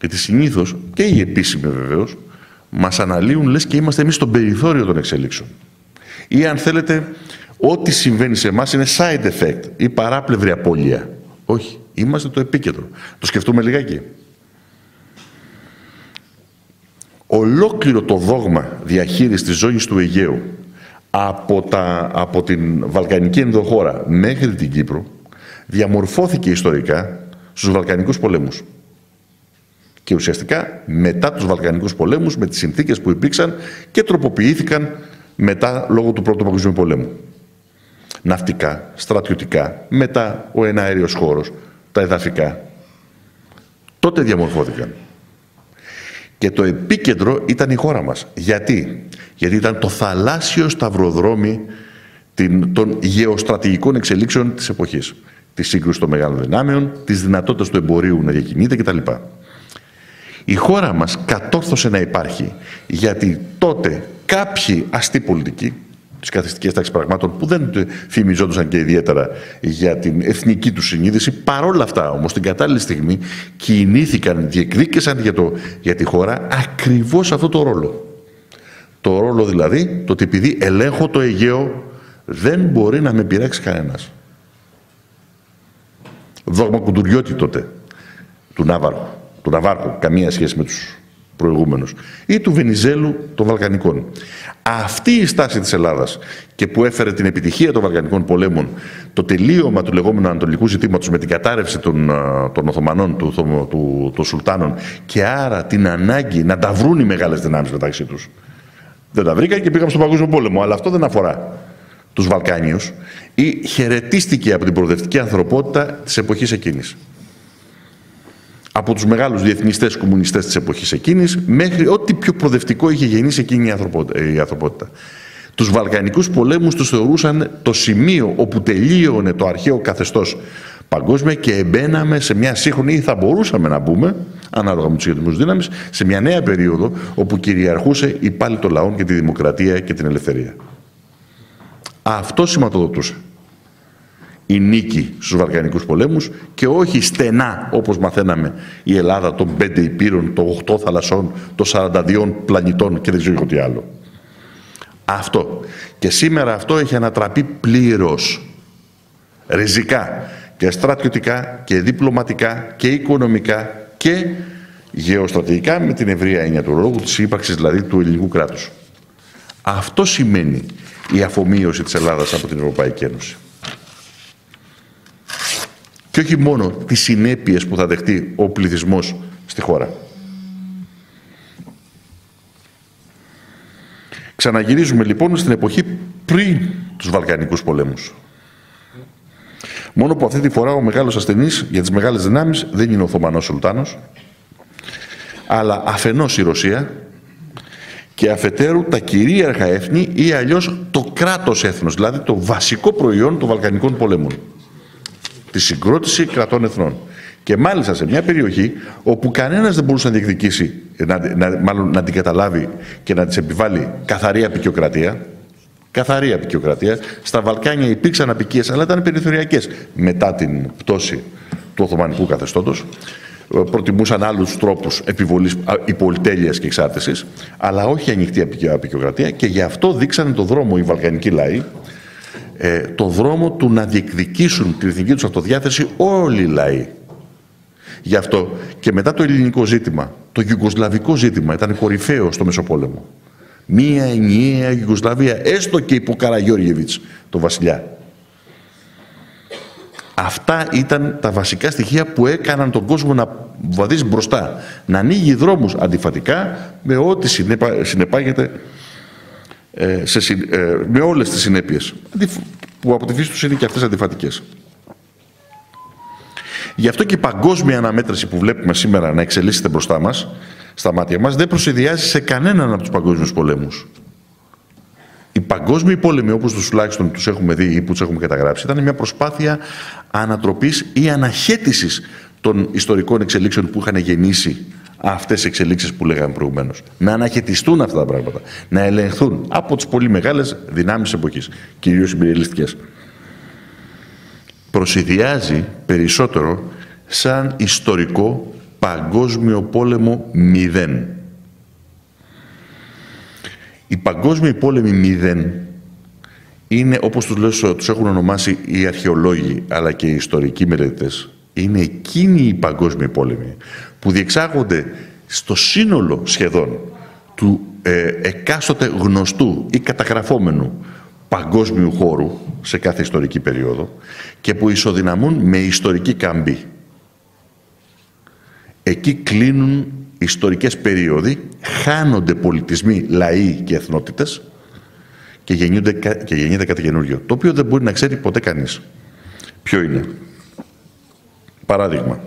Γιατί συνήθως και οι επίσημοι βεβαίως μας αναλύουν λες και είμαστε εμείς στο περιθώριο των εξελίξεων. Ή αν θέλετε, ό,τι συμβαίνει σε εμάς είναι side effect ή παράπλευρη απώλεια. Όχι, είμαστε το επίκεντρο. Το σκεφτούμε λιγάκι. Ολόκληρο το δόγμα διαχείρισης της ζώνης του Αιγαίου από την Βαλκανική ενδοχώρα μέχρι την Κύπρο διαμορφώθηκε ιστορικά στους Βαλκανικούς πολέμους. Και ουσιαστικά μετά τους Βαλκανικούς πολέμους με τις συνθήκες που υπήρξαν και τροποποιήθηκαν μετά λόγω του Πρώτου Παγκοσμίου Πολέμου. Ναυτικά, στρατιωτικά, μετά ο εναέριος χώρος, τα εδαφικά. Τότε διαμορφώθηκαν. Και το επίκεντρο ήταν η χώρα μας. Γιατί? Γιατί ήταν το θαλάσσιο σταυροδρόμι των γεωστρατηγικών εξελίξεων της εποχής. Της σύγκρουσης των μεγάλων δυνάμεων, της δυνατότητας του εμπορίου να διακινείται κτλ. Η χώρα μας κατόρθωσε να υπάρχει γιατί τότε κάποιοι αστεί πολιτικοί τις καθιστικές τάξεις πραγμάτων που δεν φημιζόντουσαν και ιδιαίτερα για την εθνική του συνείδηση, παρόλα αυτά όμως την κατάλληλη στιγμή κινήθηκαν, διεκδίκησαν για τη χώρα ακριβώς αυτό το ρόλο. Το ρόλο δηλαδή το ότι επειδή ελέγχω το Αιγαίο δεν μπορεί να με πειράξει κανένας. Δόγμα Κουντουριώτη τότε, του Ναβάρχου, καμία σχέση με τους προηγούμενους, ή του Βενιζέλου των Βαλκανικών. Αυτή η στάση της Ελλάδας και που έφερε την επιτυχία των Βαλκανικών πολέμων, το τελείωμα του λεγόμενου ανατολικού ζητήματος με την κατάρρευση των Οθωμανών, των Σουλτάνων, και άρα την ανάγκη να τα βρουν οι μεγάλες δυνάμεις μεταξύ τους. Δεν τα βρήκαν και πήγαμε στον Παγκόσμιο Πόλεμο, αλλά αυτό δεν αφορά τους Βαλκάνιους, ή χαιρετίστηκε από την προοδευτική ανθρωπότητα της εποχής εκείνης. Από τους μεγάλους διεθνιστές κομμουνιστές της εποχής εκείνης, μέχρι ό,τι πιο προοδευτικό είχε γεννήσει εκείνη η ανθρωπότητα. Τους Βαλκανικούς πολέμους τους θεωρούσαν το σημείο όπου τελείωνε το αρχαίο καθεστώς παγκόσμια και εμπαίναμε σε μια σύγχρονη, ή θα μπορούσαμε να μπούμε, ανάλογα με τους ηγετικούς δύναμεις, σε μια νέα περίοδο όπου κυριαρχούσε η πάλη των λαών και τη δημοκρατία και την ελευθερία. Αυτό σηματοδοτούσε η νίκη στους Βαλκανικούς πολέμους και όχι στενά, όπως μαθαίναμε, η Ελλάδα των 5 υπήρων, των 8 θαλασσών, των 42 πλανητών και δεν ξέρω τι άλλο. Αυτό. Και σήμερα αυτό έχει ανατραπεί πλήρως. Ριζικά και στρατιωτικά και διπλωματικά και οικονομικά και γεωστρατηγικά, με την ευρεία έννοια του λόγου της ύπαρξης δηλαδή του ελληνικού κράτους. Αυτό σημαίνει η αφομοίωση της Ελλάδας από την Ευρωπαϊκή Ένωση. Και όχι μόνο τις συνέπειες που θα δεχτεί ο πληθυσμός στη χώρα. Ξαναγυρίζουμε λοιπόν στην εποχή πριν τους Βαλκανικούς πολέμους. Μόνο που αυτή τη φορά ο μεγάλος ασθενής για τις μεγάλες δυνάμεις δεν είναι ο Οθωμανός Σουλτάνος, αλλά αφενός η Ρωσία και αφετέρου τα κυρίαρχα έθνη ή αλλιώς το κράτος έθνος, δηλαδή το βασικό προϊόν των Βαλκανικών πολέμων. Τη συγκρότηση κρατών εθνών. Και μάλιστα σε μια περιοχή όπου κανένας δεν μπορούσε να διεκδικήσει, μάλλον να την καταλάβει και να της επιβάλλει καθαρή αποικιοκρατία. Καθαρή αποικιοκρατία. Στα Βαλκάνια υπήρξαν αποικίες, αλλά ήταν περιθωριακές μετά την πτώση του Οθωμανικού καθεστώτος. Προτιμούσαν άλλους τρόπους επιβολής υπολυτέλειας και εξάρτησης, αλλά όχι ανοιχτή αποικιοκρατία, και γι' αυτό δείξανε το δρόμο οι βαλκανικοί λαοί. Το δρόμο του να διεκδικήσουν την εθνική τους αυτοδιάθεση όλοι οι λαοί. Γι' αυτό και μετά το ελληνικό ζήτημα, το γιουγκοσλαβικό ζήτημα ήταν κορυφαίο στο Μεσοπόλεμο. Μία ενιαία Γιουγκοσλαβία, έστω και υπό Καραγιώργιεβιτς, τον βασιλιά. Αυτά ήταν τα βασικά στοιχεία που έκαναν τον κόσμο να βαδίζει μπροστά, να ανοίγει δρόμους αντιφατικά με ό,τι συνεπάγεται, με όλες τις συνέπειες που από τη φύση τους είναι και αυτές αντιφατικές. Γι' αυτό και η παγκόσμια αναμέτρηση που βλέπουμε σήμερα να εξελίσσεται μπροστά μας, στα μάτια μας, δεν προσυδειάζει σε κανέναν από τους παγκόσμιους πολέμους. Οι παγκόσμιοι πόλεμοι, όπως τους τουλάχιστον τους έχουμε δει ή που τους έχουμε καταγράψει, ήταν μια προσπάθεια ανατροπής ή αναχέτησης των ιστορικών εξελίξεων που είχαν γεννήσει αυτές οι εξελίξεις που λέγαμε προηγουμένως. Να αναχαιτιστούν αυτά τα πράγματα, να ελεγχθούν από τις πολύ μεγάλες δυνάμεις της εποχής, κυρίως ιμπεριαλιστικές. Προσυδειάζει περισσότερο σαν ιστορικό παγκόσμιο πόλεμο μηδέν. Οι παγκόσμιοι πόλεμοι μηδέν είναι, όπως τους έχουν ονομάσει οι αρχαιολόγοι αλλά και οι ιστορικοί μελετητές, είναι εκείνοι οι παγκόσμιοι πόλεμοι που διεξάγονται στο σύνολο σχεδόν του εκάστοτε γνωστού ή καταγραφόμενου παγκόσμιου χώρου σε κάθε ιστορική περίοδο και που ισοδυναμούν με ιστορική καμπή. Εκεί κλείνουν ιστορικές περίοδοι, χάνονται πολιτισμοί, λαοί και εθνότητες και γεννιέται κάτι καινούριο, το οποίο δεν μπορεί να ξέρει ποτέ κανείς ποιο είναι. Παράδειγμα,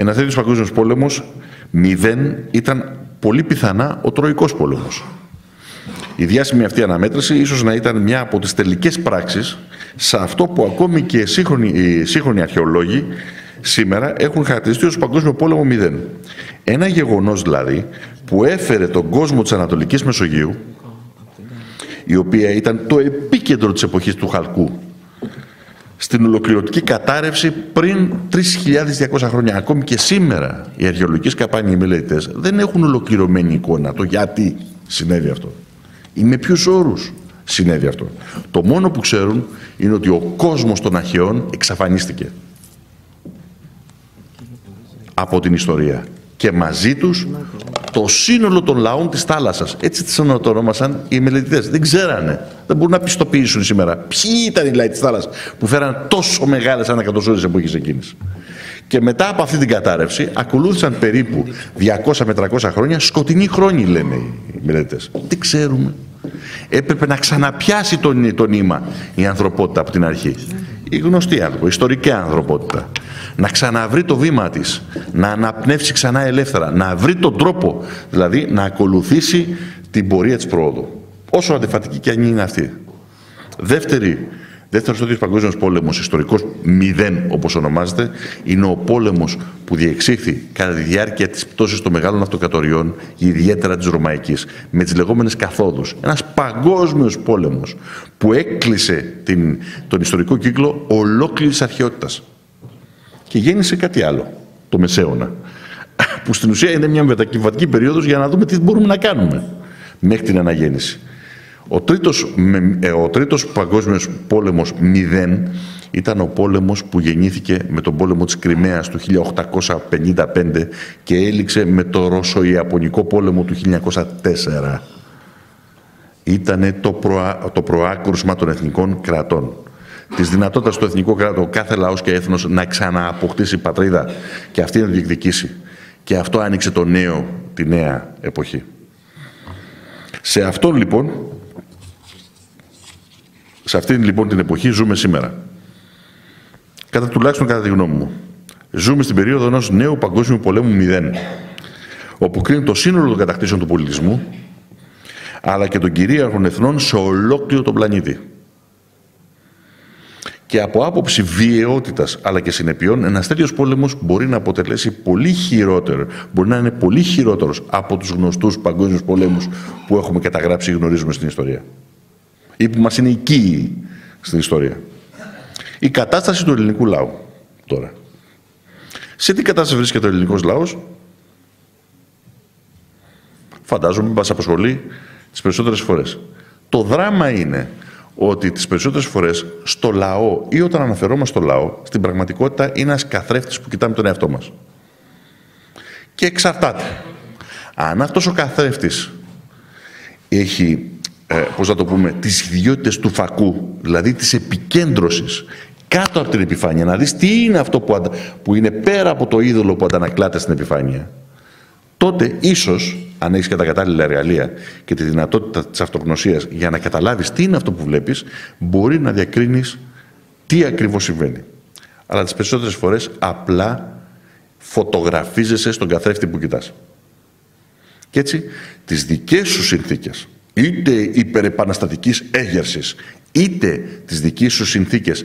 Ένας τέτοιος παγκόσμιος πόλεμος μηδέν ήταν πολύ πιθανά ο Τροϊκός Πόλεμος. Η διάσημη αυτή αναμέτρηση ίσως να ήταν μια από τις τελικές πράξεις σε αυτό που ακόμη και σύγχρονοι αρχαιολόγοι σήμερα έχουν χαρακτηριστεί ως Παγκόσμιο Πόλεμο 0. Ένα γεγονός δηλαδή που έφερε τον κόσμο της Ανατολικής Μεσογείου, η οποία ήταν το επίκεντρο της εποχής του Χαλκού, στην ολοκληρωτική κατάρρευση πριν 3.200 χρόνια. Ακόμη και σήμερα οι αρχαιολογικές καπάνοι, οι μελετητές δεν έχουν ολοκληρωμένη εικόνα το γιατί συνέβη αυτό ή με ποιους όρους συνέβη αυτό. Το μόνο που ξέρουν είναι ότι ο κόσμος των Αχαιών εξαφανίστηκε από την ιστορία και μαζί τους το σύνολο των λαών της θάλασσας. Έτσι τις ονομάσαν οι μελετητές. Δεν ξέρανε, δεν μπορούν να πιστοποιήσουν σήμερα ποιοι ήταν οι λαοί της θάλασσας που φέραν τόσο μεγάλες ανακατοσώρες εποχής εκείνης. Και μετά από αυτή την κατάρρευση ακολούθησαν περίπου 200 με 300 χρόνια, σκοτεινή χρόνια λένε οι μελετητές. Δεν ξέρουμε. Έπρεπε να ξαναπιάσει το νήμα η ανθρωπότητα από την αρχή. Η γνωστή ιστορική ανθρωπότητα. Να ξαναβρει το βήμα της, να αναπνεύσει ξανά ελεύθερα, να βρει τον τρόπο, δηλαδή να ακολουθήσει την πορεία της προόδου. Όσο αντιφατική και αν είναι αυτή. Δεύτερος τέτοιος παγκόσμιος πόλεμος, ιστορικός μηδέν όπως ονομάζεται, είναι ο πόλεμος που διεξήχθη κατά τη διάρκεια της πτώσης των μεγάλων αυτοκρατοριών, ιδιαίτερα της Ρωμαϊκής, με τις λεγόμενες καθόδους. Ένας παγκόσμιος πόλεμος που έκλεισε τον ιστορικό κύκλο ολόκληρης αρχαιότητας. Και γέννησε κάτι άλλο, το Μεσαίωνα, που στην ουσία είναι μια μετακυβατική περίοδος για να δούμε τι μπορούμε να κάνουμε μέχρι την αναγέννηση. Ο τρίτος παγκόσμιος πόλεμος 0 ήταν ο πόλεμος που γεννήθηκε με τον πόλεμο της Κριμαίας του 1855 και έληξε με το Ρώσο-Ιαπωνικό πόλεμο του 1904. Ήτανε το προάκρουσμα των εθνικών κρατών. Της δυνατότητας του εθνικού κράτου, κάθε λαός και έθνος να ξανααποκτήσει πατρίδα και αυτή να διεκδικήσει. Και αυτό άνοιξε τη νέα εποχή. Σε αυτόν λοιπόν... Σε αυτήν λοιπόν την εποχή ζούμε σήμερα. Τουλάχιστον κατά τη γνώμη μου. Ζούμε στην περίοδο ενός νέου παγκόσμιου πολέμου 0, όπου κρίνει το σύνολο των κατακτήσεων του πολιτισμού, αλλά και των κυρίαρχων εθνών σε ολόκληρο τον πλανήτη. Και από άποψη βιαιότητας αλλά και συνεπειών, ένας τέτοιος πόλεμος μπορεί να αποτελέσει πολύ χειρότερο, μπορεί να είναι πολύ χειρότερος από τους γνωστούς παγκόσμιους πολέμους που έχουμε καταγράψει ή γνωρίζουμε στην ιστορία, ή που μας είναι οικείοι στην ιστορία. Η κατάσταση του ελληνικού λαού τώρα. Σε τι κατάσταση βρίσκεται ο ελληνικός λαός? Φαντάζομαι μας απασχολεί τις περισσότερες φορές. Το δράμα είναι ότι τις περισσότερες φορές στο λαό ή όταν αναφερόμαστε στο λαό, στην πραγματικότητα είναι ένας καθρέφτης που κοιτάμε τον εαυτό μας. Και εξαρτάται. Αν αυτός ο καθρέφτης έχει... πώς να το πούμε, τις ιδιότητες του φακού, δηλαδή της επικέντρωσης κάτω από την επιφάνεια, να δεις τι είναι αυτό που είναι πέρα από το είδωλο που αντανακλάται στην επιφάνεια, τότε ίσως, αν έχεις και τα κατάλληλα εργαλεία και τη δυνατότητα της αυτογνωσίας για να καταλάβεις τι είναι αυτό που βλέπεις, μπορεί να διακρίνεις τι ακριβώς συμβαίνει. Αλλά τις περισσότερες φορές απλά φωτογραφίζεσαι στον καθρέφτη που κοιτάς. Και έτσι, τις δικές σου συνθήκες, είτε υπερεπαναστατικής έγερσης, είτε τις δικές σου συνθήκες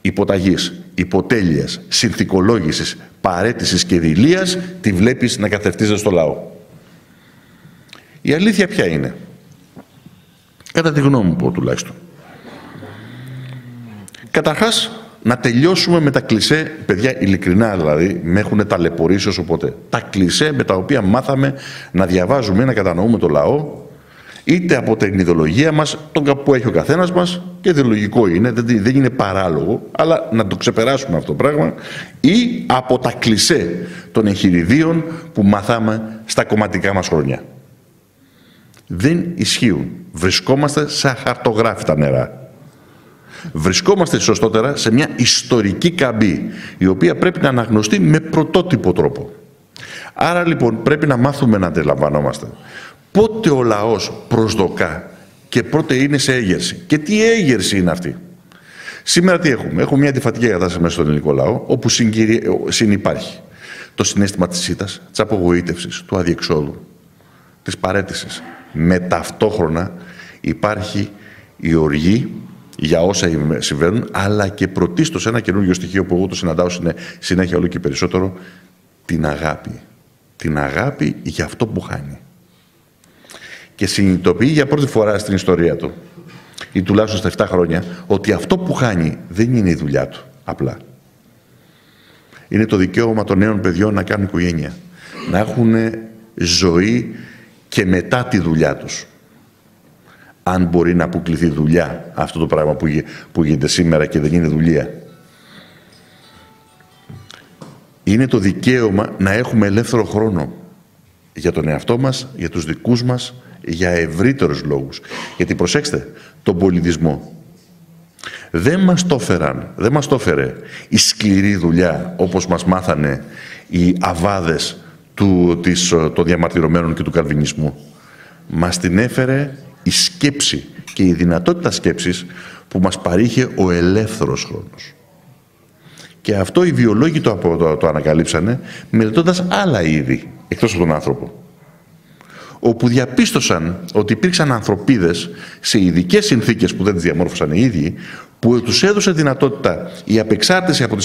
υποταγής, υποτέλειας, συνθηκολόγησης, παρέτησης και δειλίας, τη βλέπεις να κατευθύνεται στο λαό. Η αλήθεια ποια είναι? Κατά τη γνώμη μου τουλάχιστον. Καταρχάς, να τελειώσουμε με τα κλισέ, παιδιά, ειλικρινά δηλαδή, με έχουν ταλαιπωρήσει όσο ποτέ. Τα κλισέ με τα οποία μάθαμε να διαβάζουμε, να κατανοούμε το λαό, είτε από την ιδεολογία μας, τον καπού έχει ο καθένας μας, και ιδεολογικό είναι, δεν είναι παράλογο, αλλά να το ξεπεράσουμε αυτό το πράγμα, ή από τα κλισέ των εγχειριδίων που μαθάμε στα κομματικά μας χρόνια. Δεν ισχύουν. Βρισκόμαστε σαν χαρτογράφητα νερά. Βρισκόμαστε σωστότερα σε μια ιστορική καμπή, η οποία πρέπει να αναγνωστεί με πρωτότυπο τρόπο. Άρα λοιπόν πρέπει να μάθουμε να αντιλαμβανόμαστε πότε ο λαός προσδοκά και πότε είναι σε έγερση. Και τι έγερση είναι αυτή? Σήμερα τι έχουμε? Έχουμε μια αντιφατική κατάσταση μέσα στον ελληνικό λαό, όπου συνυπάρχει το συναίσθημα της ήττας, της απογοήτευσης, του αδιεξόδου, της παρέτησης. Με ταυτόχρονα υπάρχει η οργή για όσα συμβαίνουν, αλλά και πρωτίστως ένα καινούργιο στοιχείο που εγώ το συναντάω συνέχεια όλο και περισσότερο, την αγάπη. Την αγάπη για αυτό που χάνει. Και συνειδητοποιεί για πρώτη φορά στην ιστορία του, ή τουλάχιστον στα 7 χρόνια, ότι αυτό που χάνει δεν είναι η δουλειά του απλά. Είναι το δικαίωμα των νέων παιδιών να κάνουν οικογένεια. Να έχουν ζωή και μετά τη δουλειά τους. Αν μπορεί να αποκλειθεί δουλειά αυτό το πράγμα που γίνεται σήμερα και δεν είναι δουλεία. Είναι το δικαίωμα να έχουμε ελεύθερο χρόνο για τον εαυτό μας, για τους δικούς μας, για ευρύτερους λόγους. Γιατί προσέξτε, τον πολιτισμό δεν μας το έφερε η σκληρή δουλειά όπως μας μάθανε οι αβάδες των διαμαρτυρωμένων και του καρβινισμού. Μας την έφερε η σκέψη και η δυνατότητα σκέψης που μας παρήχε ο ελεύθερος χρόνος. Και αυτό οι βιολόγοι το ανακαλύψανε μελετώντας άλλα είδη εκτός από τον άνθρωπο, όπου διαπίστωσαν ότι υπήρξαν ανθρωπίδες σε ειδικές συνθήκες που δεν τις διαμόρφωσαν οι ίδιοι, που τους έδωσε δυνατότητα η απεξάρτηση από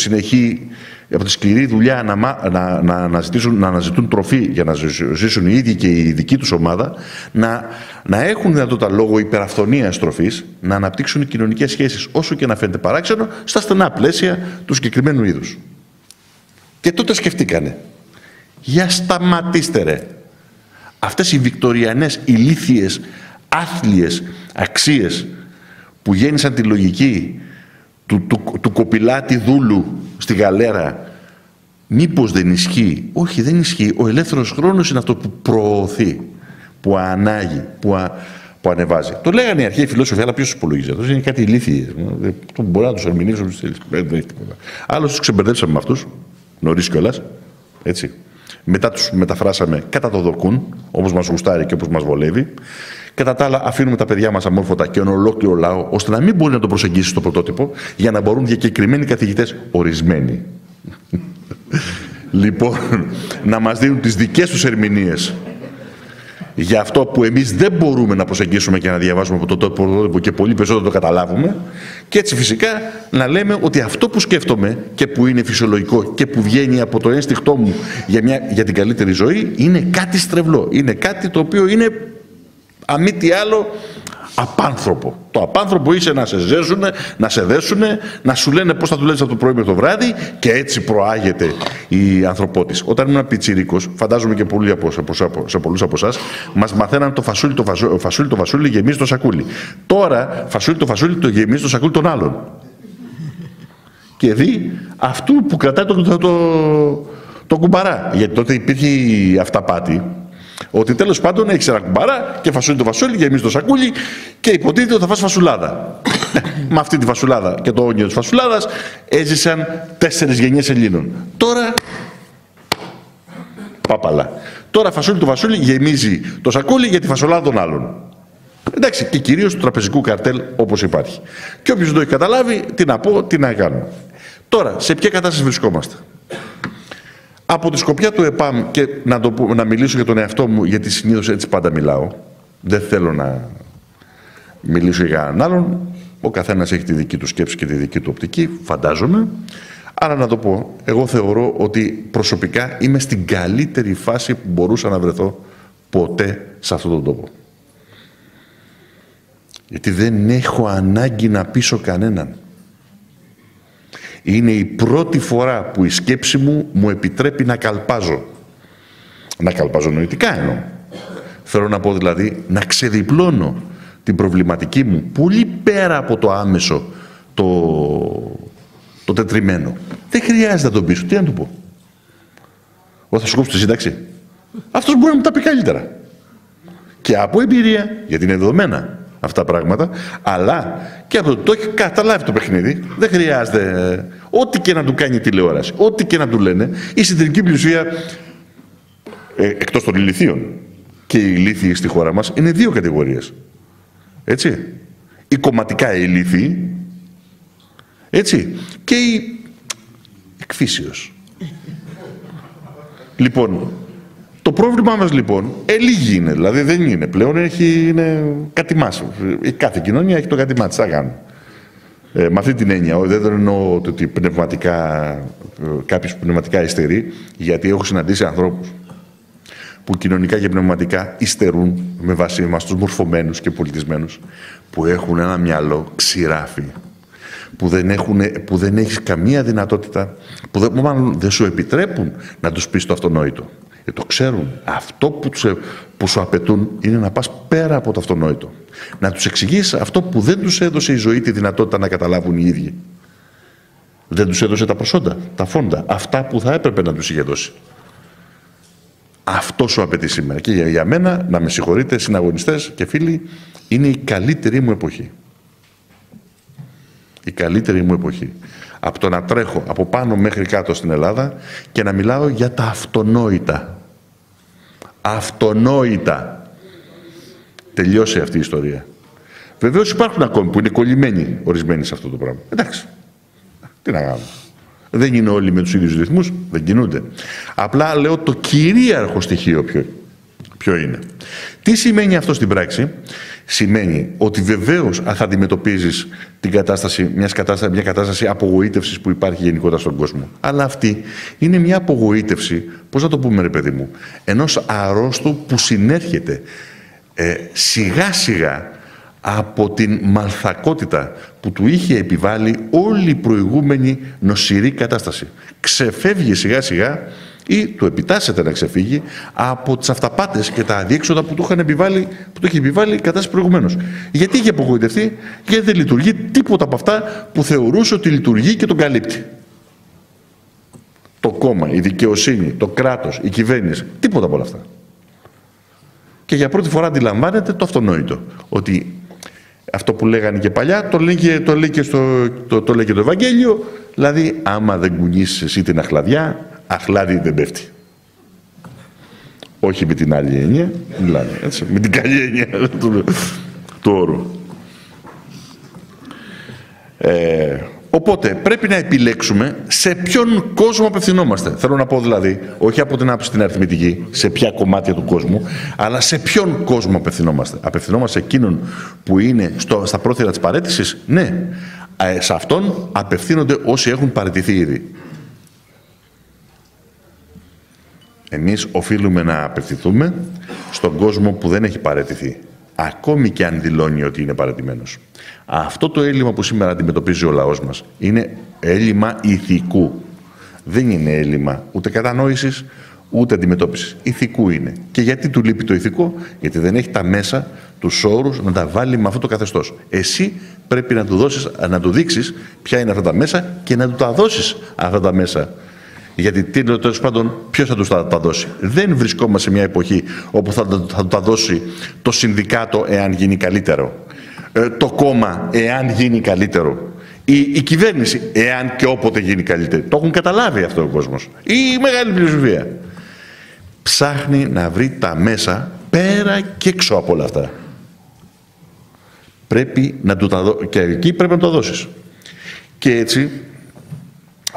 τη σκληρή δουλειά να αναζητούν τροφή για να ζήσουν οι ίδιοι και η δική τους ομάδα, να έχουν δυνατότητα λόγω υπεραφθονίας τροφής να αναπτύξουν κοινωνικές σχέσεις, όσο και να φαίνεται παράξενο, στα στενά πλαίσια του συγκεκριμένου είδους. Και τότε σκεφτήκανε, για σταματήστε ρε, αυτές οι βικτοριανές, ηλίθιες, άθλιες αξίες που γέννησαν τη λογική του κοπηλάτη δούλου στη γαλέρα, μήπως δεν ισχύει? Όχι, δεν ισχύει. Ο ελεύθερος χρόνος είναι αυτό που προωθεί, που ανάγει, που ανεβάζει. Το λέγανε οι αρχαίοι φιλόσοφοι, αλλά ποιος τους υπολογίζει? Αυτό είναι κάτι ηλίθιοι. Μπορεί να τους ερμηνεύσουν όπως θέλεις. Άλλω τους ξεμπερδέψαμε με αυτούς, νωρίς κιόλας, έτσι. Μετά τους μεταφράσαμε κατά το δοκούν, όπως μας γουστάρει και όπως μας βολεύει. Κατά τα άλλα, αφήνουμε τα παιδιά μας αμόρφωτα και ένα ολόκληρο λαό, ώστε να μην μπορεί να το προσεγγίσει στο πρωτότυπο, για να μπορούν διακεκριμένοι καθηγητές, ορισμένοι, λοιπόν, να μας δίνουν τις δικές τους ερμηνείες για αυτό που εμείς δεν μπορούμε να προσεγγίσουμε και να διαβάσουμε από το πρωτότυπο και πολύ περισσότερο το καταλάβουμε. Και έτσι φυσικά να λέμε ότι αυτό που σκέφτομαι και που είναι φυσιολογικό και που βγαίνει από το ένστικτό μου για την καλύτερη ζωή είναι κάτι στρεβλό. Είναι κάτι το οποίο είναι, αμή τι άλλο, απάνθρωπο. Το απάνθρωπο είσαι να σε ζέσουν, να σε δέσουν, να σου λένε πώς θα δουλεύεις από το πρωί με το βράδυ, και έτσι προάγεται η ανθρωπότης. Όταν ήμουν πιτσιρίκος, φαντάζομαι και πολλοί σε πολλούς από εσάς, μας μαθαίναν το φασούλι το φασούλι γεμίζει το σακούλι. Τώρα φασούλι το φασούλι το γεμίζει το σακούλι των άλλων. Και δει αυτού που κρατάει το κουμπαρά. Γιατί τότε υπήρχε η αυταπάτη. Ότι τέλος πάντων έχεις ένα κουμπαρά και φασούλι το φασούλι, γεμίζει το σακούλι και υποτίθεται ότι θα φας φασουλάδα. Με αυτή τη φασουλάδα και το όνειρο της φασουλάδας έζησαν 4 γενιές Ελλήνων. Τώρα, πάπαλα. Τώρα φασούλι το φασούλι γεμίζει το σακούλι για τη φασουλάδα των άλλων. Εντάξει, και κυρίως του τραπεζικού καρτέλ όπως υπάρχει. Και όποιος δεν το έχει καταλάβει, τι να πω, τι να κάνω. Τώρα, σε ποια κατάσταση βρισκόμαστε? Από τη σκοπιά του ΕΠΑΜ, και να μιλήσω για τον εαυτό μου, γιατί συνήθως έτσι πάντα μιλάω, δεν θέλω να μιλήσω για έναν άλλον, ο καθένας έχει τη δική του σκέψη και τη δική του οπτική, φαντάζομαι, άρα να το πω, εγώ θεωρώ ότι προσωπικά είμαι στην καλύτερη φάση που μπορούσα να βρεθώ ποτέ σε αυτόν τον τόπο. Γιατί δεν έχω ανάγκη να πείσω κανέναν. Είναι η πρώτη φορά που η σκέψη μου επιτρέπει να καλπάζω. Να καλπάζω νοητικά εννοώ. Θέλω να πω δηλαδή να ξεδιπλώνω την προβληματική μου πολύ πέρα από το άμεσο, το τετριμένο. Δεν χρειάζεται να τον πείσω. Τι να του πω? Όταν θα σου κόψω τη σύνταξη. Αυτός μπορεί να μου τα πει καλύτερα. Και από εμπειρία, γιατί είναι δεδομένα αυτά τα πράγματα, αλλά και από το έχει καταλάβει το παιχνίδι. Δεν χρειάζεται ό,τι και να του κάνει η τηλεόραση, ό,τι και να του λένε. Η συντηρητική πλειοψηφία, εκτός των ηλιθίων και οι ηλίθιοι στη χώρα μας, είναι δύο κατηγορίες. Έτσι. Οι κομματικά ηλίθιοι, έτσι, και οι εκφύσεως. Λοιπόν, το πρόβλημά μας λοιπόν, λίγοι είναι, δηλαδή δεν είναι. Πλέον είναι κάτι μας. Κάθε κοινωνία έχει το κάτι μας, θα κάνουν. Με αυτή την έννοια, δεν το εννοώ ότι πνευματικά, κάποιος πνευματικά υστερεί, γιατί έχω συναντήσει ανθρώπους που κοινωνικά και πνευματικά υστερούν με βάση εμάς τους μορφωμένους και πολιτισμένους, που έχουν ένα μυαλό ξηράφι, που δεν έχεις καμία δυνατότητα, που δεν σου επιτρέπουν να τους πεις το αυτονόητο. Το ξέρουν. Αυτό που σου απαιτούν είναι να πας πέρα από το αυτονόητο. Να τους εξηγείς αυτό που δεν τους έδωσε η ζωή τη δυνατότητα να καταλάβουν οι ίδιοι. Δεν τους έδωσε τα προσόντα, τα φόντα, αυτά που θα έπρεπε να τους είχε δώσει. Αυτό σου απαιτεί σήμερα. Και για μένα, να με συγχωρείτε συναγωνιστές και φίλοι, είναι η καλύτερη μου εποχή. Η καλύτερη μου εποχή. Από το να τρέχω από πάνω μέχρι κάτω στην Ελλάδα και να μιλάω για τα αυτονόητα. Αυτονόητα. Τελειώσει αυτή η ιστορία. Βεβαίως υπάρχουν ακόμη που είναι κολλημένοι ορισμένοι σε αυτό το πράγμα. Εντάξει. Τι να κάνουμε. Δεν είναι όλοι με τους ίδιους ρυθμούς, δεν κινούνται. Απλά λέω το κυρίαρχο στοιχείο ποιο είναι. Τι σημαίνει αυτό στην πράξη? Σημαίνει ότι βεβαίως θα αντιμετωπίζεις την κατάσταση, μια κατάσταση απογοήτευσης που υπάρχει γενικότερα στον κόσμο. Αλλά αυτή είναι μια απογοήτευση, πώς να το πούμε ρε παιδί μου, ενός αρρώστου που συνέρχεται σιγά σιγά από την μαλθακότητα που του είχε επιβάλει όλη η προηγούμενη νοσηρή κατάσταση. Ξεφεύγει σιγά σιγά ή του επιτάσσεται να ξεφύγει από τις αυταπάτες και τα αδίέξοδα που του είχε επιβάλει η κατάσταση προηγουμένως. Γιατί είχε απογοητευτεί? Γιατί δεν λειτουργεί τίποτα από αυτά που θεωρούσε ότι λειτουργεί και τον καλύπτει. Το κόμμα, η δικαιοσύνη, το κράτος, η κυβέρνηση, τίποτα από όλα αυτά. Και για πρώτη φορά αντιλαμβάνεται το αυτονόητο. Ότι αυτό που λέγανε και παλιά, το λέει και το Ευαγγέλιο, δηλαδή άμα δεν κουνήσεις εσύ την αχλαδιά, αχλάδι δεν πέφτει. Όχι με την άλλη έννοια, δηλαδή, έτσι, με την καλή έννοια του όρου. Οπότε πρέπει να επιλέξουμε σε ποιον κόσμο απευθυνόμαστε. Θέλω να πω δηλαδή, όχι από την άποψη την αριθμητική, σε ποια κομμάτια του κόσμου, αλλά σε ποιον κόσμο απευθυνόμαστε. Απευθυνόμαστε σε εκείνον που είναι στα πρόθυρα της παραίτησης, ναι. Σε αυτόν απευθύνονται όσοι έχουν παραιτηθεί ήδη. Εμείς οφείλουμε να απευθυνθούμε στον κόσμο που δεν έχει παραιτηθεί, ακόμη και αν δηλώνει ότι είναι παρατημένος. Αυτό το έλλειμμα που σήμερα αντιμετωπίζει ο λαός μας είναι έλλειμμα ηθικού. Δεν είναι έλλειμμα ούτε κατανόησης, ούτε αντιμετώπισης. Ηθικού είναι. Και γιατί του λείπει το ηθικό? Γιατί δεν έχει τα μέσα, τους όρους να τα βάλει με αυτό το καθεστώς. Εσύ πρέπει να του δείξεις ποια είναι αυτά τα μέσα και να του τα δώσεις αυτά τα μέσα. Γιατί τέλος πάντων ποιος θα τους τα δώσει? Δεν βρισκόμαστε σε μια εποχή όπου θα του τα δώσει το συνδικάτο εάν γίνει καλύτερο, το κόμμα εάν γίνει καλύτερο, η κυβέρνηση εάν και όποτε γίνει καλύτερη. Το έχουν καταλάβει αυτό ο κόσμος, η μεγάλη πλειοψηφία. Ψάχνει να βρει τα μέσα πέρα και έξω από όλα αυτά. Πρέπει να του τα δώσεις και εκεί πρέπει να το δώσεις. Και έτσι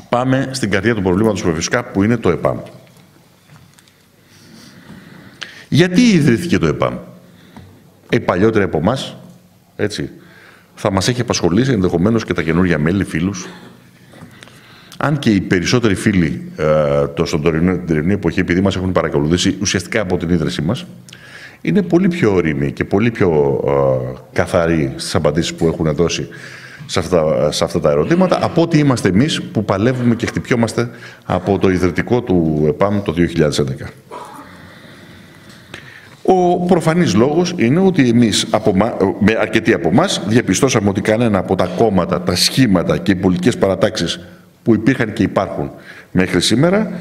πάμε στην καρδιά του προβλήματος φυσικά, που είναι το ΕΠΑΜ. Γιατί ιδρύθηκε το ΕΠΑΜ? Οι παλιότεροι από εμάς, έτσι, θα μας έχει απασχολήσει ενδεχομένως και τα καινούργια μέλη, φίλους. Αν και οι περισσότεροι φίλοι την τωρινή εποχή, επειδή μας έχουν παρακολουθήσει ουσιαστικά από την ίδρυσή μας, είναι πολύ πιο όριμοι και πολύ πιο καθαροί στις απαντήσεις που έχουν δώσει σε αυτά τα ερωτήματα από ότι είμαστε εμείς που παλεύουμε και χτυπιόμαστε από το ιδρυτικό του ΕΠΑΜ το 2011. Ο προφανής λόγος είναι ότι εμείς, με αρκετοί από εμάς, διαπιστώσαμε ότι κανένα από τα κόμματα, τα σχήματα και οι πολιτικές παρατάξεις που υπήρχαν και υπάρχουν μέχρι σήμερα,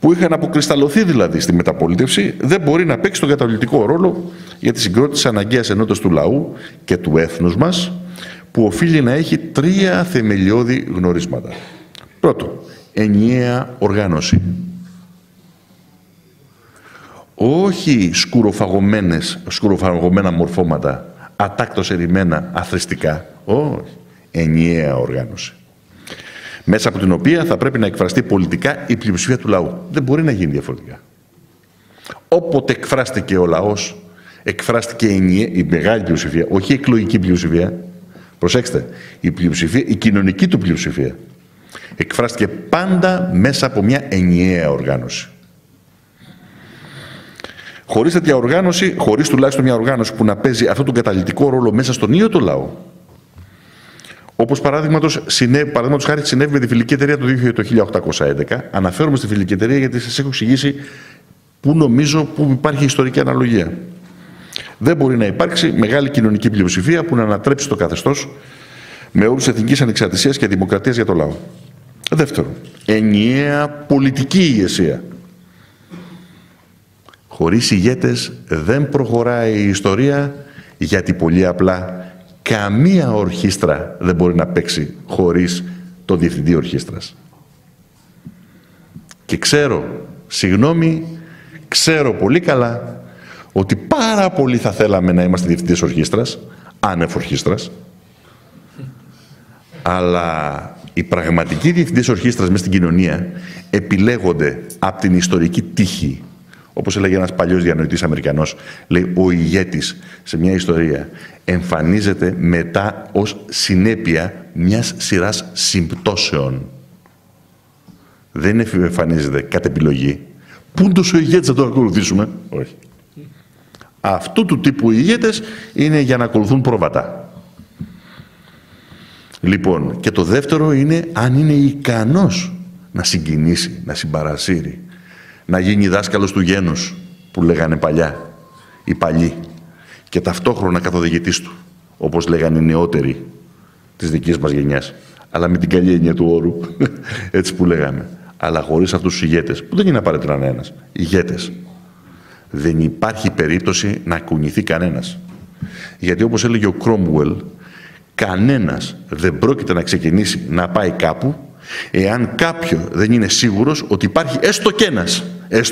που είχαν αποκρισταλωθεί δηλαδή στη μεταπολίτευση, δεν μπορεί να παίξει τον καταλυτικό ρόλο για τη συγκρότηση αναγκαίας ενότητας του λαού και του έθνους μας, που οφείλει να έχει τρία θεμελιώδη γνωρίσματα. Πρώτο, ενιαία οργάνωση. Όχι σκουροφαγωμένα μορφώματα, ατάκτως ερημένα, αθρηστικά. Όχι. Ενιαία οργάνωση. μέσα από την οποία θα πρέπει να εκφραστεί πολιτικά η πλειοψηφία του λαού. Δεν μπορεί να γίνει διαφορετικά. Όποτε εκφράστηκε ο λαός, εκφράστηκε η μεγάλη πλειοψηφία, όχι η εκλογική πλειοψηφία. Προσέξτε, η κοινωνική του πλειοψηφία εκφράστηκε πάντα μέσα από μια ενιαία οργάνωση. Χωρίς τέτοια οργάνωση, χωρίς τουλάχιστον μια οργάνωση που να παίζει αυτόν τον καταλυτικό ρόλο μέσα στον ίδιο το λαό, όπως παραδείγματος χάρη συνέβη με τη Φιλική Εταιρεία το 1811, αναφέρομαι στη Φιλική Εταιρεία γιατί σας έχω εξηγήσει που νομίζω που υπάρχει ιστορική αναλογία. Δεν μπορεί να υπάρξει μεγάλη κοινωνική πλειοψηφία που να ανατρέψει το καθεστώς με όρους εθνικής ανεξαρτησίας και δημοκρατίας για το λαό. Δεύτερον, ενιαία πολιτική ηγεσία. Χωρίς ηγέτες δεν προχωράει η ιστορία, γιατί πολύ απλά καμία ορχήστρα δεν μπορεί να παίξει χωρίς τον διευθυντή ορχήστρας. Και ξέρω πολύ καλά ότι πάρα πολύ θα θέλαμε να είμαστε διευθυντές ορχήστρας, άνευ ορχήστρας, αλλά οι πραγματικοί διευθυντές ορχήστρας μέσα στην κοινωνία επιλέγονται από την ιστορική τύχη. Όπως έλεγε ένας παλιός διανοητής Αμερικανός, λέει ο ηγέτης σε μια ιστορία εμφανίζεται μετά ως συνέπεια μιας σειράς συμπτώσεων. Δεν εμφανίζεται κατ' επιλογή. Πούντος ο ηγέτης θα τον ακολουθήσουμε. Όχι. Αυτού του τύπου οι ηγέτες είναι για να ακολουθούν πρόβατα. Λοιπόν, και το δεύτερο είναι αν είναι ικανός να συγκινήσει, να συμπαρασύρει, να γίνει δάσκαλος του γένους που λέγανε παλιά, οι παλιοί, και ταυτόχρονα καθοδηγητής του, όπως λέγανε οι νεότεροι της δικής μας γενιάς, αλλά με την καλή έννοια του όρου, έτσι που λέγαμε. Αλλά χωρίς αυτούς τους ηγέτες, που δεν είναι απαραίτητα ένας, ηγέτες, δεν υπάρχει περίπτωση να κουνηθεί κανένας. Γιατί όπως έλεγε ο Κρόμουελ, κανένας δεν πρόκειται να ξεκινήσει να πάει κάπου εάν κάποιο δεν είναι σίγουρος ότι υπάρχει έστω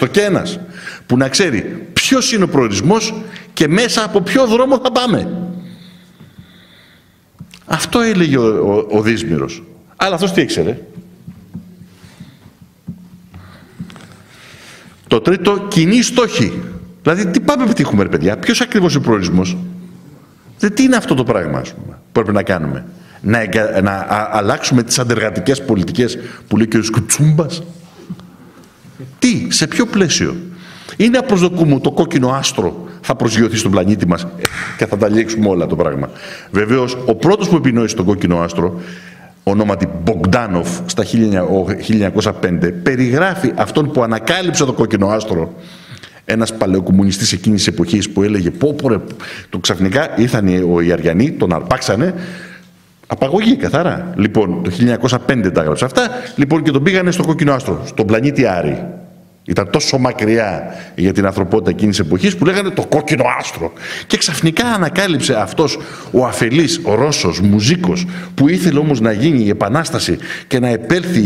και ένας που να ξέρει ποιος είναι ο προορισμός και μέσα από ποιο δρόμο θα πάμε. Αυτό έλεγε ο Δύσμυρος. Αλλά αυτός τι ήξερε? Το τρίτο, κοινή στόχη. Δηλαδή, τι πάμε πετύχουμε, ρε παιδιά, ποιος ακριβώς είναι ο προορισμός? Δηλαδή, τι είναι αυτό το πράγμα, ας πούμε, που πρέπει να κάνουμε? Να αλλάξουμε τις αντεργατικές πολιτικές που λέει και ο Κουτσούμπας? Τι, σε ποιο πλαίσιο? Είναι απροσδοκούμενο το κόκκινο άστρο θα προσγειωθεί στον πλανήτη μας και θα τα λήξουμε όλα το πράγμα? Βεβαίως, ο πρώτος που επινόησε τον κόκκινο άστρο, ονόματι Μπογντάνοφ, στα 1905, περιγράφει αυτόν που ανακάλυψε το κόκκινο άστρο, ένας παλαιοκομμουνιστής εκείνης εποχής, που έλεγε πόπορε, το ξαφνικά ήρθαν οι Αριανοί, τον αρπάξανε. Απαγωγή, καθαρά. Λοιπόν, το 1905 τα έγραψε αυτά. Λοιπόν, και τον πήγανε στο κόκκινο άστρο, στον πλανήτη Άρη. Ήταν τόσο μακριά για την ανθρωπότητα εκείνης εποχής που λέγανε το κόκκινο άστρο. Και ξαφνικά ανακάλυψε αυτός ο αφελής, ο Ρώσος, μουζίκος, που ήθελε όμως να γίνει η επανάσταση και να επέλθει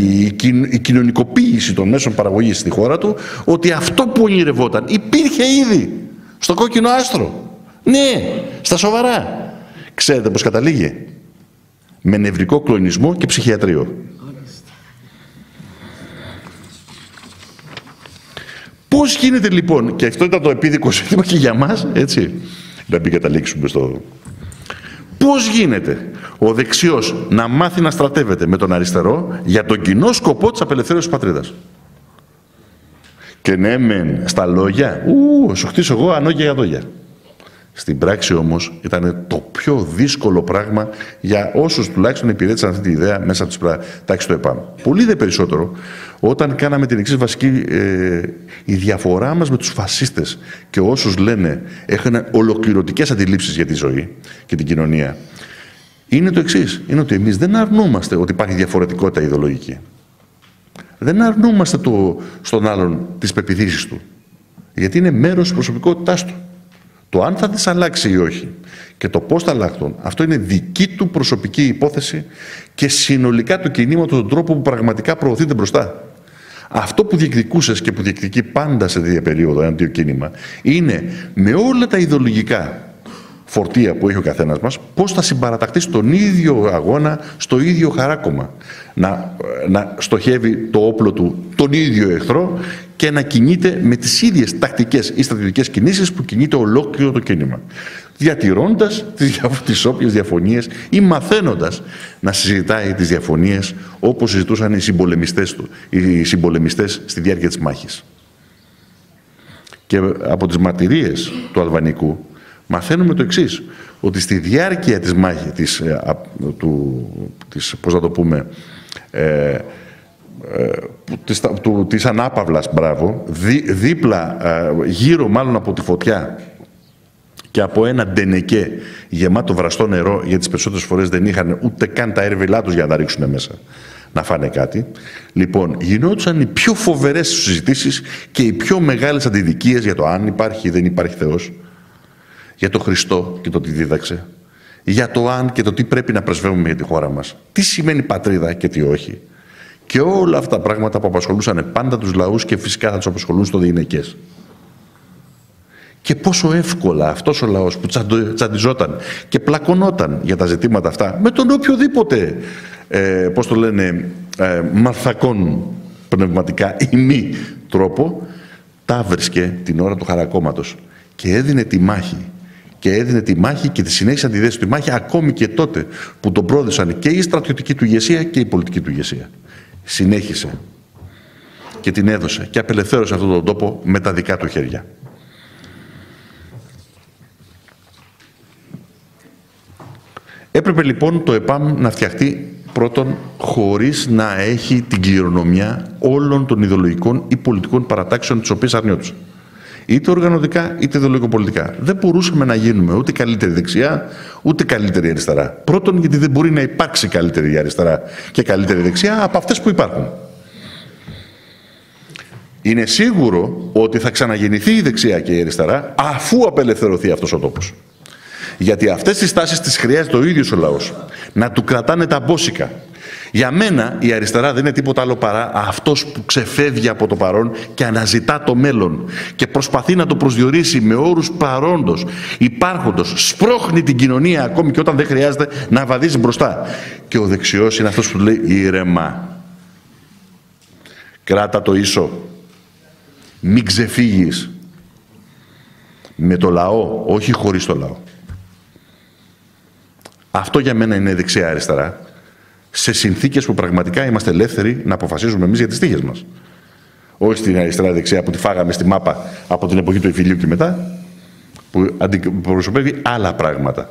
η κοινωνικοποίηση των μέσων παραγωγής στη χώρα του, ότι αυτό που ονειρευόταν υπήρχε ήδη στο κόκκινο άστρο. Ναι, στα σοβαρά. Ξέρετε πώς καταλήγει? Με νευρικό κλονισμό και ψυχιατρίο. Πώς γίνεται λοιπόν, και αυτό ήταν το επίδικο ζήτημα και για μας, έτσι, να μην καταλήξουμε στο... Πώς γίνεται ο δεξιός να μάθει να στρατεύεται με τον αριστερό για τον κοινό σκοπό της απελευθέρωσης της πατρίδας? Και ναι μεν στα λόγια, σου χτίσω εγώ ανόγια για δόγια. Στην πράξη όμως ήταν το πιο δύσκολο πράγμα για όσους τουλάχιστον υπηρέτησαν αυτή την ιδέα μέσα από τις τάξεις του ΕΠΑΜ. Πολύ δε περισσότερο όταν κάναμε την εξής βασική η διαφορά μας με τους φασίστες και όσους λένε έχουν ολοκληρωτικές αντιλήψεις για τη ζωή και την κοινωνία, είναι το εξής, είναι ότι εμείς δεν αρνούμαστε ότι υπάρχει διαφορετικότητα ιδεολογική. Δεν αρνούμαστε στον άλλον τις πεποιθήσεις του, γιατί είναι μέρος προσωπικότητάς του. Το αν θα τις αλλάξει ή όχι και το πώς θα αλλάχθουν, αυτό είναι δική του προσωπική υπόθεση και συνολικά του κινήματος, τον τρόπο που πραγματικά προωθείται μπροστά. Αυτό που διεκδικούσες και που διεκδικεί πάντα σε τέτοια περίοδο ένα τέτοιο κίνημα είναι με όλα τα ιδεολογικά φορτία που έχει ο καθένας μας, πώς θα συμπαραταχθεί στον ίδιο αγώνα, στο ίδιο χαράκωμα. Να στοχεύει το όπλο του τον ίδιο εχθρό και να κινείται με τις ίδιες τακτικές ή στρατιωτικές κινήσεις που κινείται ολόκληρο το κίνημα. Διατηρώντας τις όποιες διαφωνίες ή μαθαίνοντας να συζητάει τις διαφωνίες όπως συζητούσαν οι συμπολεμιστές στη διάρκεια της μάχης. Και από τις μαρτυρίες του Αλβανικού μαθαίνουμε το εξής, ότι στη διάρκεια της μάχης, της ανάπαυλας, δίπλα, γύρω μάλλον από τη φωτιά και από ένα ντενεκέ γεμάτο βραστό νερό, γιατί τις περισσότερες φορές δεν είχαν ούτε καν τα έρβελά τους για να τα ρίξουν μέσα, να φάνε κάτι. Λοιπόν, γινόντουσαν οι πιο φοβερές συζητήσεις και οι πιο μεγάλες αντιδικίες για το αν υπάρχει ή δεν υπάρχει Θεός, για το Χριστό και το τι δίδαξε, για το αν και το τι πρέπει να πρεσβεύουμε για τη χώρα μας, τι σημαίνει πατρίδα και τι όχι. Και όλα αυτά τα πράγματα που απασχολούσαν πάντα τους λαούς και φυσικά θα τους απασχολούν στο διηνεκές. Και πόσο εύκολα αυτός ο λαός που τσαντιζόταν και πλακωνόταν για τα ζητήματα αυτά με τον οποιοδήποτε, μαρθακόν πνευματικά ή μη τρόπο, τα βρίσκε την ώρα του χαρακώματος και έδινε τη μάχη. Και έδινε τη μάχη και τη συνέχισε τη δέση του μάχη ακόμη και τότε που τον πρόδεισαν και η στρατιωτική του ηγεσία και η πολιτική του ηγεσία. Συνέχισε και την έδωσε και απελευθέρωσε αυτόν τον τόπο με τα δικά του χέρια. Έπρεπε λοιπόν το ΕΠΑΜ να φτιαχτεί πρώτον χωρίς να έχει την κληρονομιά όλων των ιδεολογικών ή πολιτικών παρατάξεων τις οποίες αρνιόντουσαν. Είτε οργανωτικά είτε ιδεολογικοπολιτικά. Δεν μπορούσαμε να γίνουμε ούτε καλύτερη δεξιά, ούτε καλύτερη αριστερά. Πρώτον, γιατί δεν μπορεί να υπάρξει καλύτερη αριστερά και καλύτερη δεξιά από αυτές που υπάρχουν. Είναι σίγουρο ότι θα ξαναγεννηθεί η δεξιά και η αριστερά αφού απελευθερωθεί αυτός ο τόπος. Γιατί αυτές τις τάσεις τις χρειάζεται ο ίδιος ο λαός. Να του κρατάνε τα μπόσικα. Για μένα η αριστερά δεν είναι τίποτα άλλο παρά αυτός που ξεφεύγει από το παρόν και αναζητά το μέλλον και προσπαθεί να το προσδιορίσει με όρους παρόντος, υπάρχοντος, σπρώχνει την κοινωνία ακόμη και όταν δεν χρειάζεται να βαδίζει μπροστά. Και ο δεξιός είναι αυτός που λέει ήρεμα, κράτα το ίσο, μην ξεφύγεις, με το λαό, όχι χωρίς το λαό. Αυτό για μένα είναι δεξιά αριστερά, σε συνθήκες που πραγματικά είμαστε ελεύθεροι να αποφασίζουμε εμείς για τις τύχες μας. Όχι στην αριστερά-δεξιά που τη φάγαμε στη μάπα από την εποχή του Εμφυλίου και μετά, που αντιπροσωπεύει άλλα πράγματα.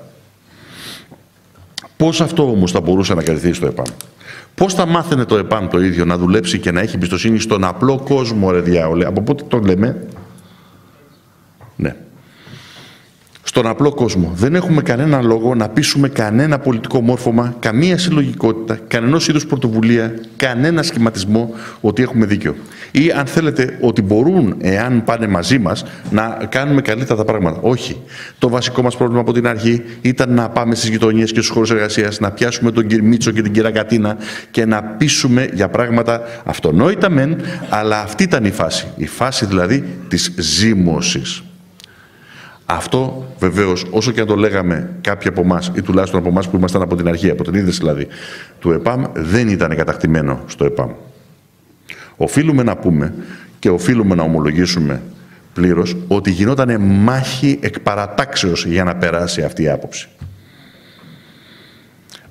Πώς αυτό όμως θα μπορούσε να κρατηθεί στο ΕΠΑΜ? Πώς θα μάθαινε το ΕΠΑΜ το ίδιο να δουλέψει και να έχει εμπιστοσύνη στον απλό κόσμο, ρε διάολε? Από πότε τον λέμε? Ναι. Στον απλό κόσμο. Δεν έχουμε κανένα λόγο να πείσουμε κανένα πολιτικό μόρφωμα, καμία συλλογικότητα, κανενός είδους πρωτοβουλία, κανένα σχηματισμό ότι έχουμε δίκιο. Ή αν θέλετε ότι μπορούν, εάν πάνε μαζί μας, να κάνουμε καλύτερα τα πράγματα. Όχι. Το βασικό μας πρόβλημα από την αρχή ήταν να πάμε στις γειτονιές και στους χώρους εργασίας, να πιάσουμε τον κύριο Μίτσο και την κυρία Κατίνα και να πείσουμε για πράγματα αυτονόητα μεν, αλλά αυτή ήταν η φάση. Η φάση δηλαδή της ζύμωσης. Αυτό βεβαίως, όσο και αν το λέγαμε κάποιοι από εμάς ή τουλάχιστον από εμάς που ήμασταν από την αρχή, από την ίδρυση δηλαδή του ΕΠΑΜ, δεν ήταν κατακτημένο στο ΕΠΑΜ. Οφείλουμε να πούμε και οφείλουμε να ομολογήσουμε πλήρως ότι γινόταν μάχη εκ παρατάξεως για να περάσει αυτή η άποψη.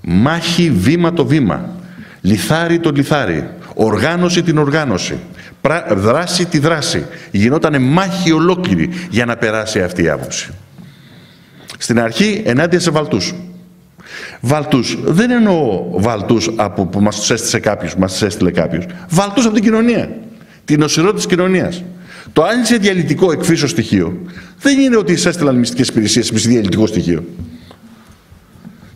Μάχη βήμα το βήμα, λιθάρι το λιθάρι, οργάνωση την οργάνωση, δράση τη δράση. Γινότανε μάχη ολόκληρη για να περάσει αυτή η άποψη. Στην αρχή ενάντια σε βαλτούς. Βαλτούς. Δεν εννοώ βαλτούς από που μας έστειλε κάποιος. Βαλτούς από την κοινωνία. Την οσυρότητα της κοινωνίας. Το αν είσαι διαλυτικό εκφύσιο στοιχείο δεν είναι ότι σας έστειλαν μυστικές υπηρεσίες με διαλυτικό στοιχείο.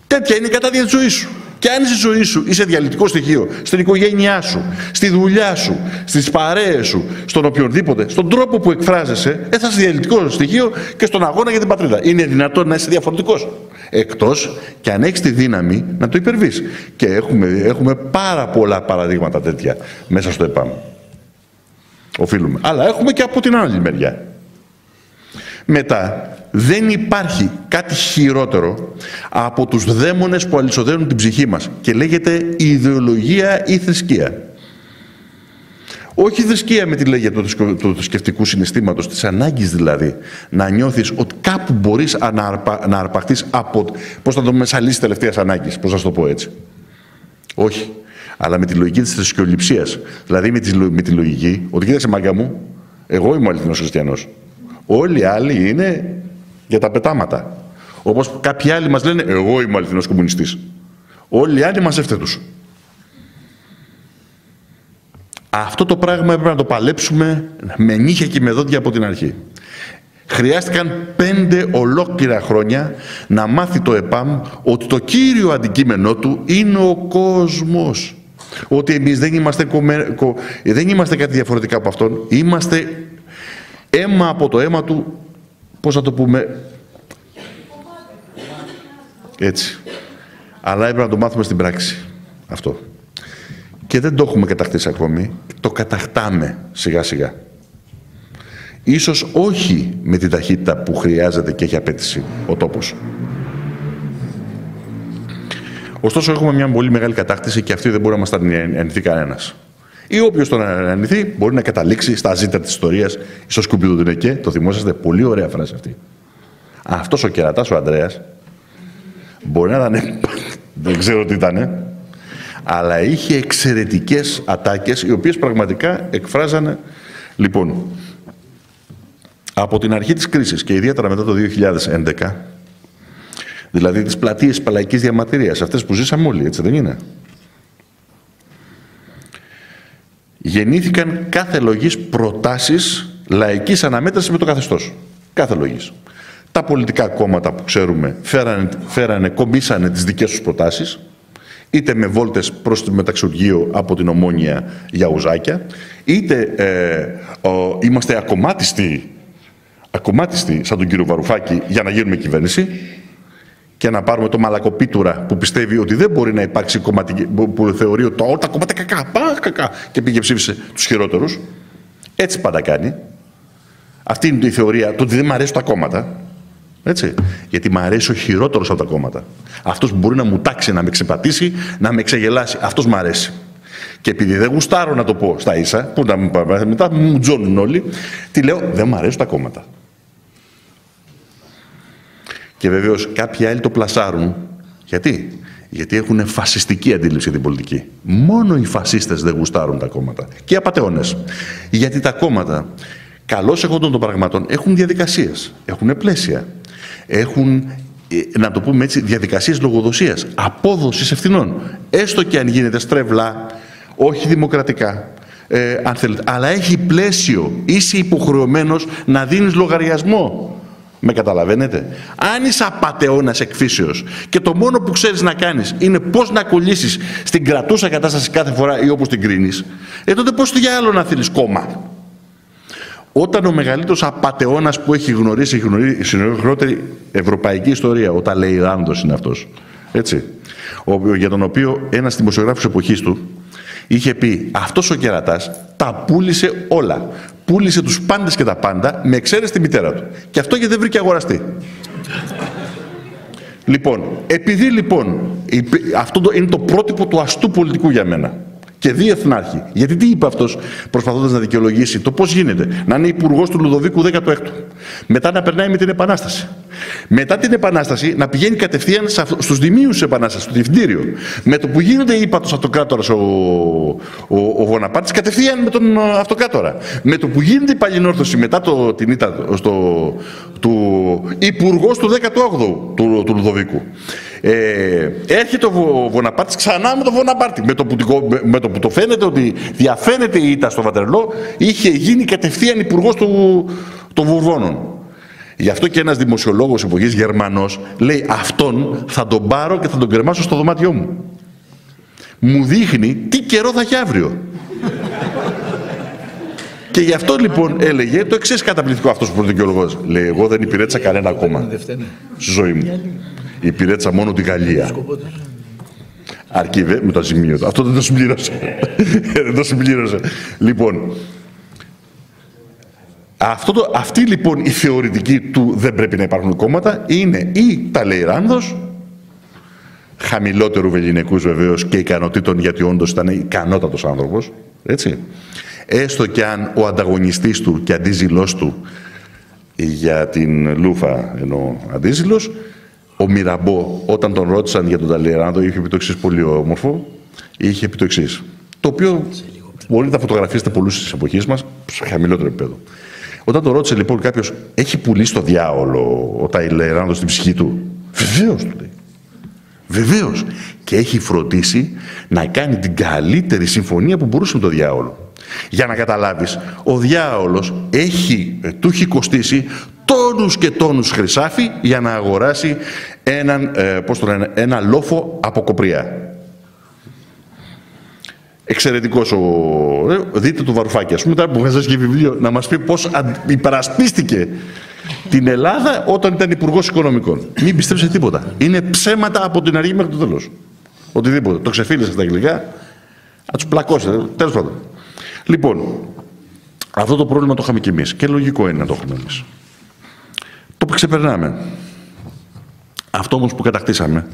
Τέτοια είναι η κατάδια της ζωής σου. Και αν στη ζωή σου είσαι διαλυτικό στοιχείο, στην οικογένειά σου, στη δουλειά σου, στις παρέες σου, στον οποιονδήποτε, στον τρόπο που εκφράζεσαι, θα είσαι διαλυτικό στοιχείο και στον αγώνα για την πατρίδα. Είναι δυνατόν να είσαι διαφορετικός. Εκτός και αν έχεις τη δύναμη να το υπερβείς. Και έχουμε πάρα πολλά παραδείγματα τέτοια μέσα στο ΕΠΑΜ. Οφείλουμε. Αλλά έχουμε και από την άλλη μεριά. Μετά, δεν υπάρχει κάτι χειρότερο από τους δαίμονες που αλυσοδεύουν την ψυχή μας και λέγεται ιδεολογία ή θρησκεία. Όχι θρησκεία με τη λέγια του θρησκευτικού συναισθήματος, της ανάγκης δηλαδή να νιώθεις ότι κάπου μπορείς να αρπαχτείς από, πώς να το μεσαλείς τελευταίας ανάγκης, πώς να το πω έτσι. Όχι. Αλλά με τη λογική της θρησκεοληψίας. Δηλαδή με τη λογική ότι κοίταξε μάγκα μου, εγώ είμαι ο αληθινός χριστιανός. Όλοι οι άλλοι είναι για τα πετάματα. Όπως κάποιοι άλλοι μας λένε, εγώ είμαι ο αληθινός κομμουνιστής. Όλοι οι άλλοι μαζεύτε τους. Αυτό το πράγμα έπρεπε να το παλέψουμε με νύχια και με δόντια από την αρχή. Χρειάστηκαν 5 ολόκληρα χρόνια να μάθει το ΕΠΑΜ ότι το κύριο αντικείμενό του είναι ο κόσμος. Ότι εμείς δεν είμαστε κάτι διαφορετικά από αυτόν, είμαστε αίμα από το αίμα του, πώς να το πούμε, έτσι. Αλλά έπρεπε να το μάθουμε στην πράξη αυτό. Και δεν το έχουμε κατακτήσει ακόμη, το κατακτάμε σιγά σιγά. Ίσως όχι με την ταχύτητα που χρειάζεται και έχει απέτηση ο τόπος. Ωστόσο έχουμε μια πολύ μεγάλη κατάκτηση και αυτή δεν μπορεί να μας τα αρνηθεί κανένας. Ή όποιος τον αρνηθεί μπορεί να καταλήξει στα ζήτα της ιστορίας, στο σκουπιδοδυνεκέ, το θυμόσαστε, πολύ ωραία φράση αυτή. Αυτός ο κερατάς, ο Ανδρέας, μπορεί να ήταν, δεν ξέρω τι ήτανε, αλλά είχε εξαιρετικές ατάκες, οι οποίες πραγματικά εκφράζανε. Λοιπόν, από την αρχή της κρίσης και ιδιαίτερα μετά το 2011, δηλαδή τις πλατείες παλαϊκής διαμαρτυρίας, αυτές που ζήσαμε όλοι, έτσι δεν είναι, γεννήθηκαν κάθε λογής προτάσεις λαϊκής αναμέτρησης με το καθεστώς. Κάθε λογής. Τα πολιτικά κόμματα που ξέρουμε κομίσανε τις δικές τους προτάσεις, είτε με βόλτες προς το μεταξουργείο από την Ομόνια για Ουζάκια, είτε είμαστε ακομμάτιστοι σαν τον κύριο Βαρουφάκη για να γίνουμε κυβέρνηση και να πάρουμε το μαλακοπίτουρα που πιστεύει ότι δεν μπορεί να υπάρξει κομματική, που θεωρεί ότι όλα τα κομμάτια κακά και πήγε ψήφισε τους χειρότερους. Έτσι πάντα κάνει. Αυτή είναι η θεωρία, το ότι δεν μ' αρέσουν τα κόμματα. Έτσι. Γιατί μ' αρέσει ο χειρότερος από τα κόμματα. Αυτός που μπορεί να μου τάξει, να με ξεπατήσει, να με ξεγελάσει. Αυτός μ' αρέσει. Και επειδή δεν γουστάρω να το πω στα ίσα, που να μετά μου τζώνουν όλοι, τι λέω, δεν μ' αρέσουν τα κόμματα. Και βεβαίως κάποιοι άλλοι το πλασάρουν. Γιατί? Γιατί έχουν φασιστική αντίληψη την πολιτική. Μόνο οι φασίστες δεν γουστάρουν τα κόμματα. Και οι απατεώνες. Γιατί τα κόμματα, καλώς εχόντων των πραγμάτων, έχουν διαδικασίες, έχουν πλαίσια. Έχουν, να το πούμε έτσι, διαδικασίες λογοδοσίας, απόδοσης ευθυνών. Έστω και αν γίνεται στρεβλά, όχι δημοκρατικά, αν θέλετε. Αλλά έχει πλαίσιο. Είσαι υποχρεωμένος να δίνεις λογαριασμό. Με καταλαβαίνετε. Αν είσαι απατεώνας εκφύσεως και το μόνο που ξέρεις να κάνεις είναι πώς να κολλήσεις στην κρατούσα κατάσταση κάθε φορά ή όπως την κρίνεις, τότε πώς το για άλλο να θέλεις κόμμα. Όταν ο μεγαλύτερος απατεώνας που έχει γνωρίσει η συνολικότερη ευρωπαϊκή ιστορία, ο Ταλεϊράνδος είναι αυτός, έτσι, για τον οποίο ένας δημοσιογράφος εποχής του είχε πει, αυτός ο κερατάς τα πούλησε όλα. Πούλησε τους πάντες και τα πάντα, με εξαίρεση τη μητέρα του. Και αυτό γιατί δεν βρήκε αγοραστή. Λοιπόν, επειδή λοιπόν, αυτό είναι το πρότυπο του αστού πολιτικού για μένα. Και διεθνάρχη. Γιατί τι είπε αυτός, προσπαθώντας να δικαιολογήσει το πώς γίνεται. Να είναι υπουργός του Λουδοβίκου 16ου. Μετά να περνάει με την Επανάσταση. Μετά την Επανάσταση να πηγαίνει κατευθείαν στους δημίους της Επανάστασης, στο διευθυντήριο. Με το που γίνεται ύπατος αυτοκράτορας ο Βοναπάρτης, κατευθείαν με τον αυτοκράτορα. Με το που γίνεται η παλινόρθωση μετά την ήττα του υπουργός του 18ου του Λουδοβίκου. Έρχεται ο Βοναπάρτης ξανά με τον Βοναπάρτη. Με το που το φαίνεται ότι διαφαίνεται η ήττα στο Βατερλό, είχε γίνει κατευθείαν υπουργός των Βουρβώνων. Γι' αυτό και ένας δημοσιολόγος εποχής Γερμανός λέει, αυτόν θα τον πάρω και θα τον κρεμάσω στο δωμάτιό μου. Μου δείχνει τι καιρό θα έχει αύριο. Και γι' αυτό λοιπόν έλεγε το εξής καταπληκτικό αυτός ο πολιτικολόγος. Λέει, εγώ δεν υπηρέτησα κανένα κόμμα στη ζωή μου. Υπηρέτησα μόνο τη Γαλλία. Αρκεί δε με το αζημίωτο. Αυτό δεν το συμπλήρωσε. Λοιπόν, Αυτή λοιπόν η θεωρητική του δεν πρέπει να υπάρχουν κόμματα είναι ή Ταλεϊράνδος, χαμηλότερου βεληνικούς βεβαίως και ικανοτήτων, γιατί όντως ήταν ικανότατος άνθρωπος, έτσι. Έστω και αν ο ανταγωνιστής του και αντίζηλός του για την Λούφα, ενώ αντίζηλος, ο Μιραμπό, όταν τον ρώτησαν για τον Ταλεϊράνδο, είχε πει το εξής πολύ όμορφο, είχε πει το εξής, το οποίο μπορείτε να φωτογραφίσετε πολλούς στις εποχές μας, σε χαμηλότερο επίπεδο. Όταν τον ρώτησε λοιπόν κάποιος, έχει πουλήσει το διάολο ο Ταλεϊράνδος στην ψυχή του? Βεβαίως, του λέει. Βεβαίως. Και έχει φροντίσει να κάνει την καλύτερη συμφωνία που μπορούσε με το διάολο. Για να καταλάβεις, ο διάολος του έχει κοστίσει τόνους και τόνους χρυσάφι για να αγοράσει ένα λόφο από κοπριά. Εξαιρετικός δείτε του Βαρουφάκη, ας πούμε, που βγάζει και βιβλίο, να μας πει πώς υπερασπίστηκε την Ελλάδα όταν ήταν Υπουργός Οικονομικών. Μην πιστέψετε τίποτα. Είναι ψέματα από την αρχή μέχρι το τέλος. Οτιδήποτε. Το ξεφύλισε στα αγγλικά, να τους πλακώσετε. Τέλος πάντων. Λοιπόν, αυτό το πρόβλημα το είχαμε κι εμείς. Και λογικό είναι να το έχουμε εμείς. Το ξεπερνάμε. Αυτό όμως που κατακτήσαμε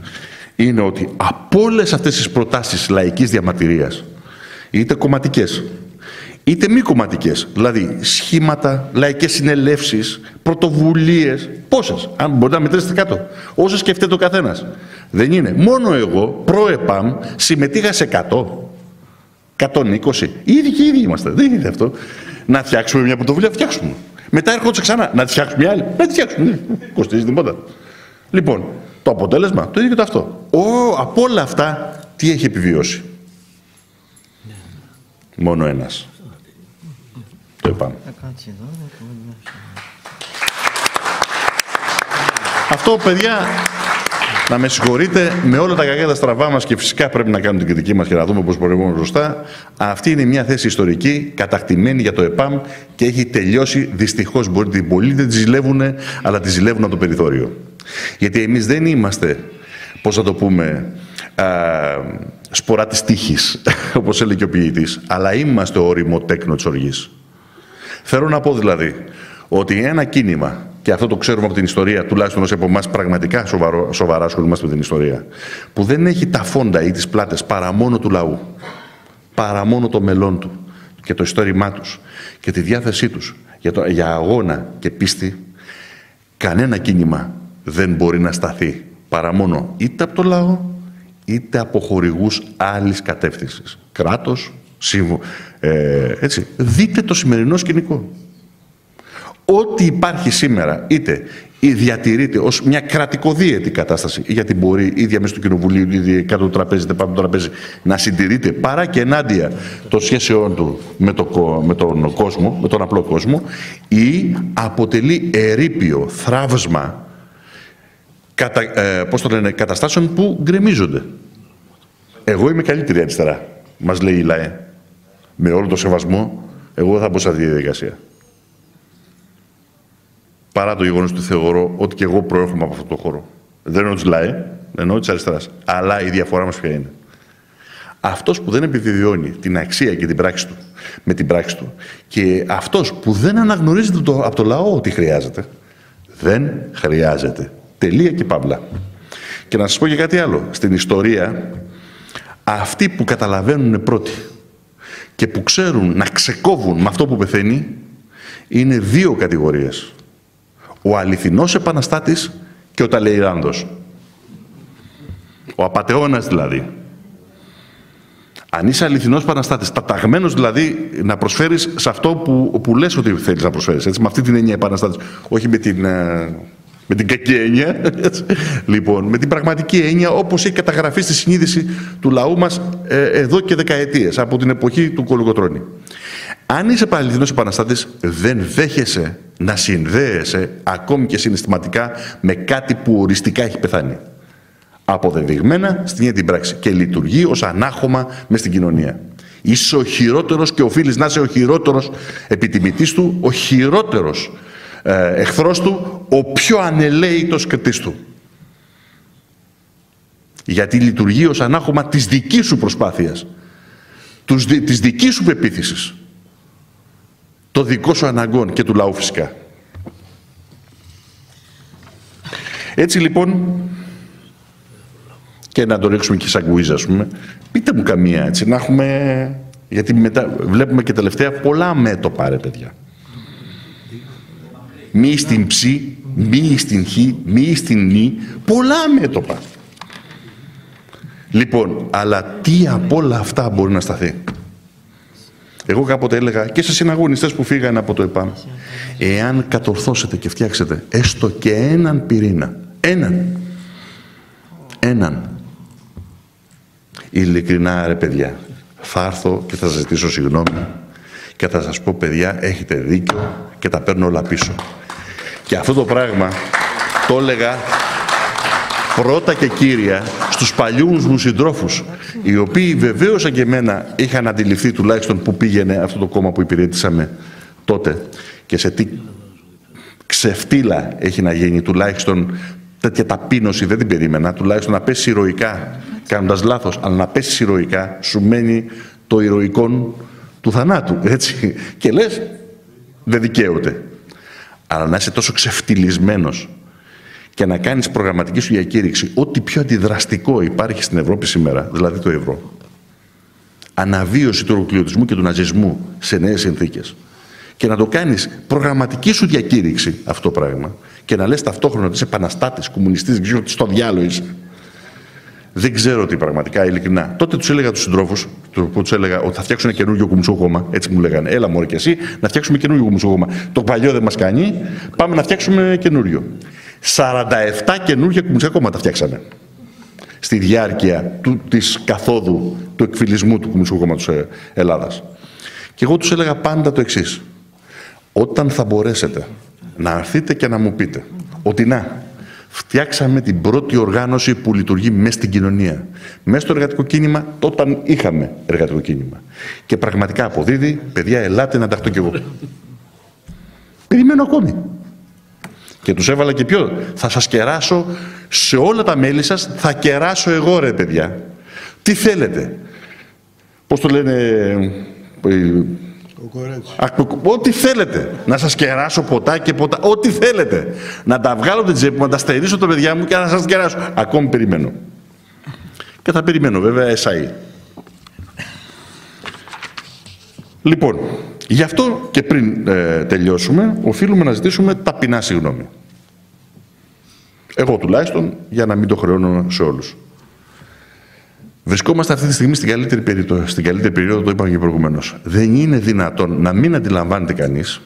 είναι ότι από όλες αυτές τις προτάσεις λαϊκής διαμαρτυρίας, είτε κομματικές, είτε μη κομματικές, δηλαδή σχήματα, λαϊκές συνελεύσεις, πρωτοβουλίες, πόσες, αν μπορείτε να μετρήσετε κάτω, όσες σκεφτείτε ο καθένας. Δεν είναι. Μόνο εγώ, προ-ΕΠΑΜ, συμμετείχα σε 100, 120. Ήδη και ήδη είμαστε. Δεν είναι αυτό. Να φτιάξουμε μια πρωτοβουλία, φτιάξουμε. Μετά έρχονται ξανά. Να τη φτιάξουμε μια άλλη. Να τη φτιάξουμε. Κοστίζει τίποτα. Λοιπόν, το αποτέλεσμα, το ίδιο και το αυτό. Από όλα αυτά, τι έχει επιβιώσει? Μόνο ένας. Το είπαμε. Αυτό, παιδιά, να με συγχωρείτε, με όλα τα κακά τα στραβά μας, και φυσικά πρέπει να κάνουμε την κριτική μας και να δούμε πώς προηγούμενο μπροστά. Αυτή είναι μια θέση ιστορική, κατακτημένη για το ΕΠΑΜ και έχει τελειώσει. Δυστυχώς, μπορεί ότι πολλοί δεν τη ζηλεύουν, αλλά τη ζηλεύουν από το περιθώριο. Γιατί εμείς δεν είμαστε, πώς θα το πούμε, σπορά της τύχης, όπως έλεγε και ο ποιητής, αλλά είμαστε όριμο τέκνο της οργής. Θέλω να πω δηλαδή ότι ένα κίνημα, και αυτό το ξέρουμε από την ιστορία, τουλάχιστον όσοι από εμάς πραγματικά σοβαρά ασχολούμαστε με την ιστορία, που δεν έχει τα φόντα ή τις πλάτες παρά μόνο του λαού, παρά μόνο το μελών του και το ιστορήμά τους και τη διάθεσή τους για αγώνα και πίστη, κανένα κίνημα δεν μπορεί να σταθεί παρά μόνο είτε από το λαό, είτε από χορηγούς άλλης κατεύθυνσης. Κράτος, έτσι. Δείτε το σημερινό σκηνικό. Ό,τι υπάρχει σήμερα, είτε διατηρείται ως μια κρατικοδίαιτη κατάσταση, γιατί μπορεί ίδια μέσα του Κοινοβουλίου, ίδια κάτω του τραπέζι, είτε πάνω του τραπέζι, να συντηρείται παρά και ενάντια των σχέσεών του με τον κόσμο, με τον απλό κόσμο, ή αποτελεί ερείπιο θραύσμα καταστάσεων που γκρεμίζονται. Εγώ είμαι καλύτερη αριστερά, μας λέει η ΛΑΕ. Με όλο το σεβασμό, εγώ θα μπω σε αυτή τη διαδικασία. Παρά το γεγονός ότι θεωρώ ότι και εγώ προέρχομαι από αυτό το χώρο. Δεν εννοώ της ΛΑΕ, δεν εννοώ της αριστεράς. Αλλά η διαφορά μας ποια είναι? Αυτός που δεν επιβιώνει την αξία και την πράξη του με την πράξη του, και αυτός που δεν αναγνωρίζεται από το λαό ότι χρειάζεται, δεν χρειάζεται. Τελεία και παύλα. Και να σας πω και κάτι άλλο. Στην ιστορία, αυτοί που καταλαβαίνουν πρώτοι και που ξέρουν να ξεκόβουν με αυτό που πεθαίνει, είναι δύο κατηγορίες. Ο αληθινός επαναστάτης και ο Ταλεϊράνδος. Ο απατεώνας δηλαδή. Αν είσαι αληθινός επαναστάτης, ταταγμένος δηλαδή να προσφέρεις σε αυτό που λες ότι θέλεις να προσφέρεις. Έτσι, με αυτή την έννοια επαναστάτης. Όχι με την κακή έννοια, έτσι. Λοιπόν, με την πραγματική έννοια, όπως έχει καταγραφεί στη συνείδηση του λαού μας εδώ και δεκαετίες, από την εποχή του Κολοκοτρώνη. Αν είσαι αληθινός επαναστάτης, δεν δέχεσαι να συνδέεσαι ακόμη και συναισθηματικά με κάτι που οριστικά έχει πεθάνει. Αποδεδειγμένα στην ίδια την πράξη και λειτουργεί ως ανάχωμα μες στην κοινωνία. Είσαι ο χειρότερος και οφείλεις να είσαι ο χειρότερος επιτιμητής του, ο χειρότερος εχθρός του, ο πιο ανελαίητος κριτής του. Γιατί λειτουργεί ως ανάχωμα της δικής σου προσπάθειας, της δικής σου πεποίθησης. των δικών σου αναγκών και του λαού φυσικά. Έτσι λοιπόν, και να το ρίξουμε και σαν κουίζα, ας πούμε, πείτε μου καμία έτσι, να έχουμε... Γιατί μετά βλέπουμε και τελευταία πολλά μέτωπα, ρε παιδιά. Μη στην ψη, μη στην χη, μη στην νη, πολλά μέτωπα. Λοιπόν, αλλά τι από όλα αυτά μπορεί να σταθεί. Εγώ κάποτε έλεγα και σε συναγωνιστές που φύγανε από το ΕΠΑΜ, εάν κατορθώσετε και φτιάξετε έστω και έναν πυρήνα, έναν, ειλικρινά ρε παιδιά, θα έρθω και θα ζητήσω συγγνώμη και θα σας πω, παιδιά, έχετε δίκιο και τα παίρνω όλα πίσω. Και αυτό το πράγμα το έλεγα πρώτα και κύρια στους παλιούς μου συντρόφους, οι οποίοι βεβαίως και εμένα είχαν αντιληφθεί τουλάχιστον που πήγαινε αυτό το κόμμα που υπηρετήσαμε τότε και σε τι ξεφτύλα έχει να γίνει, τουλάχιστον τέτοια ταπείνωση δεν την περίμενα, τουλάχιστον να πέσει ηρωικά, κάνοντας λάθος, αλλά να πέσει ηρωικά σου μένει το ηρωικό του θανάτου, έτσι, και λες δεν δικαίωται. Αλλά να είσαι τόσο ξεφτυλισμένος και να κάνεις προγραμματική σου διακήρυξη ό,τι πιο αντιδραστικό υπάρχει στην Ευρώπη σήμερα, δηλαδή το ευρώ, αναβίωση του ουροκλιωτισμού και του ναζισμού σε νέες συνθήκες, και να το κάνεις προγραμματική σου διακήρυξη αυτό το πράγμα και να λες ταυτόχρονα ότι είσαι επαναστάτης, κομμουνιστής, ξέρω ότι στο διάλογο είσαι. Δεν ξέρω τι πραγματικά, ειλικρινά. Τότε τους έλεγα τους συντρόφους, που τους έλεγα ότι θα φτιάξουν ένα καινούργιο κομισό κόμμα. Έτσι μου λέγανε, έλα μωρέ και εσύ, να φτιάξουμε καινούργιο κομισό κόμμα. Το παλιό δεν μας κάνει, πάμε να φτιάξουμε καινούριο. 47 καινούργια κομισά κόμματα φτιάξανε στη διάρκεια της καθόδου του εκφυλισμού του Κομισού Κόμματος Ελλάδας. Και εγώ τους έλεγα πάντα το εξής. Όταν θα μπορέσετε να έρθετε και να μου πείτε ότι να, φτιάξαμε την πρώτη οργάνωση που λειτουργεί μέσα στην κοινωνία, μέσα στο εργατικό κίνημα, όταν είχαμε εργατικό κίνημα, και πραγματικά αποδίδει, παιδιά, ελάτε να ταχτώ κι εγώ. Περιμένω ακόμη. Και τους έβαλα και πιο. Θα σας κεράσω σε όλα τα μέλη σας, θα κεράσω εγώ, ρε παιδιά. Τι θέλετε. Πώς το λένε... Ό,τι θέλετε. Να σας κεράσω ποτά και ποτά. Ό,τι θέλετε. Να τα βγάλω την τσέπη μου, να τα στερήσω τα παιδιά μου και να σας κεράσω. Ακόμη περιμένω. Και θα περιμένω βέβαια εσάι. Λοιπόν, γι' αυτό και πριν τελειώσουμε, οφείλουμε να ζητήσουμε ταπεινά συγγνώμη. Εγώ τουλάχιστον, για να μην το χρεώνω σε όλους. Βρισκόμαστε αυτή τη στιγμή στην καλύτερη περίοδο, το είπαμε και προηγουμένως. Δεν είναι δυνατόν να μην αντιλαμβάνεται κανείς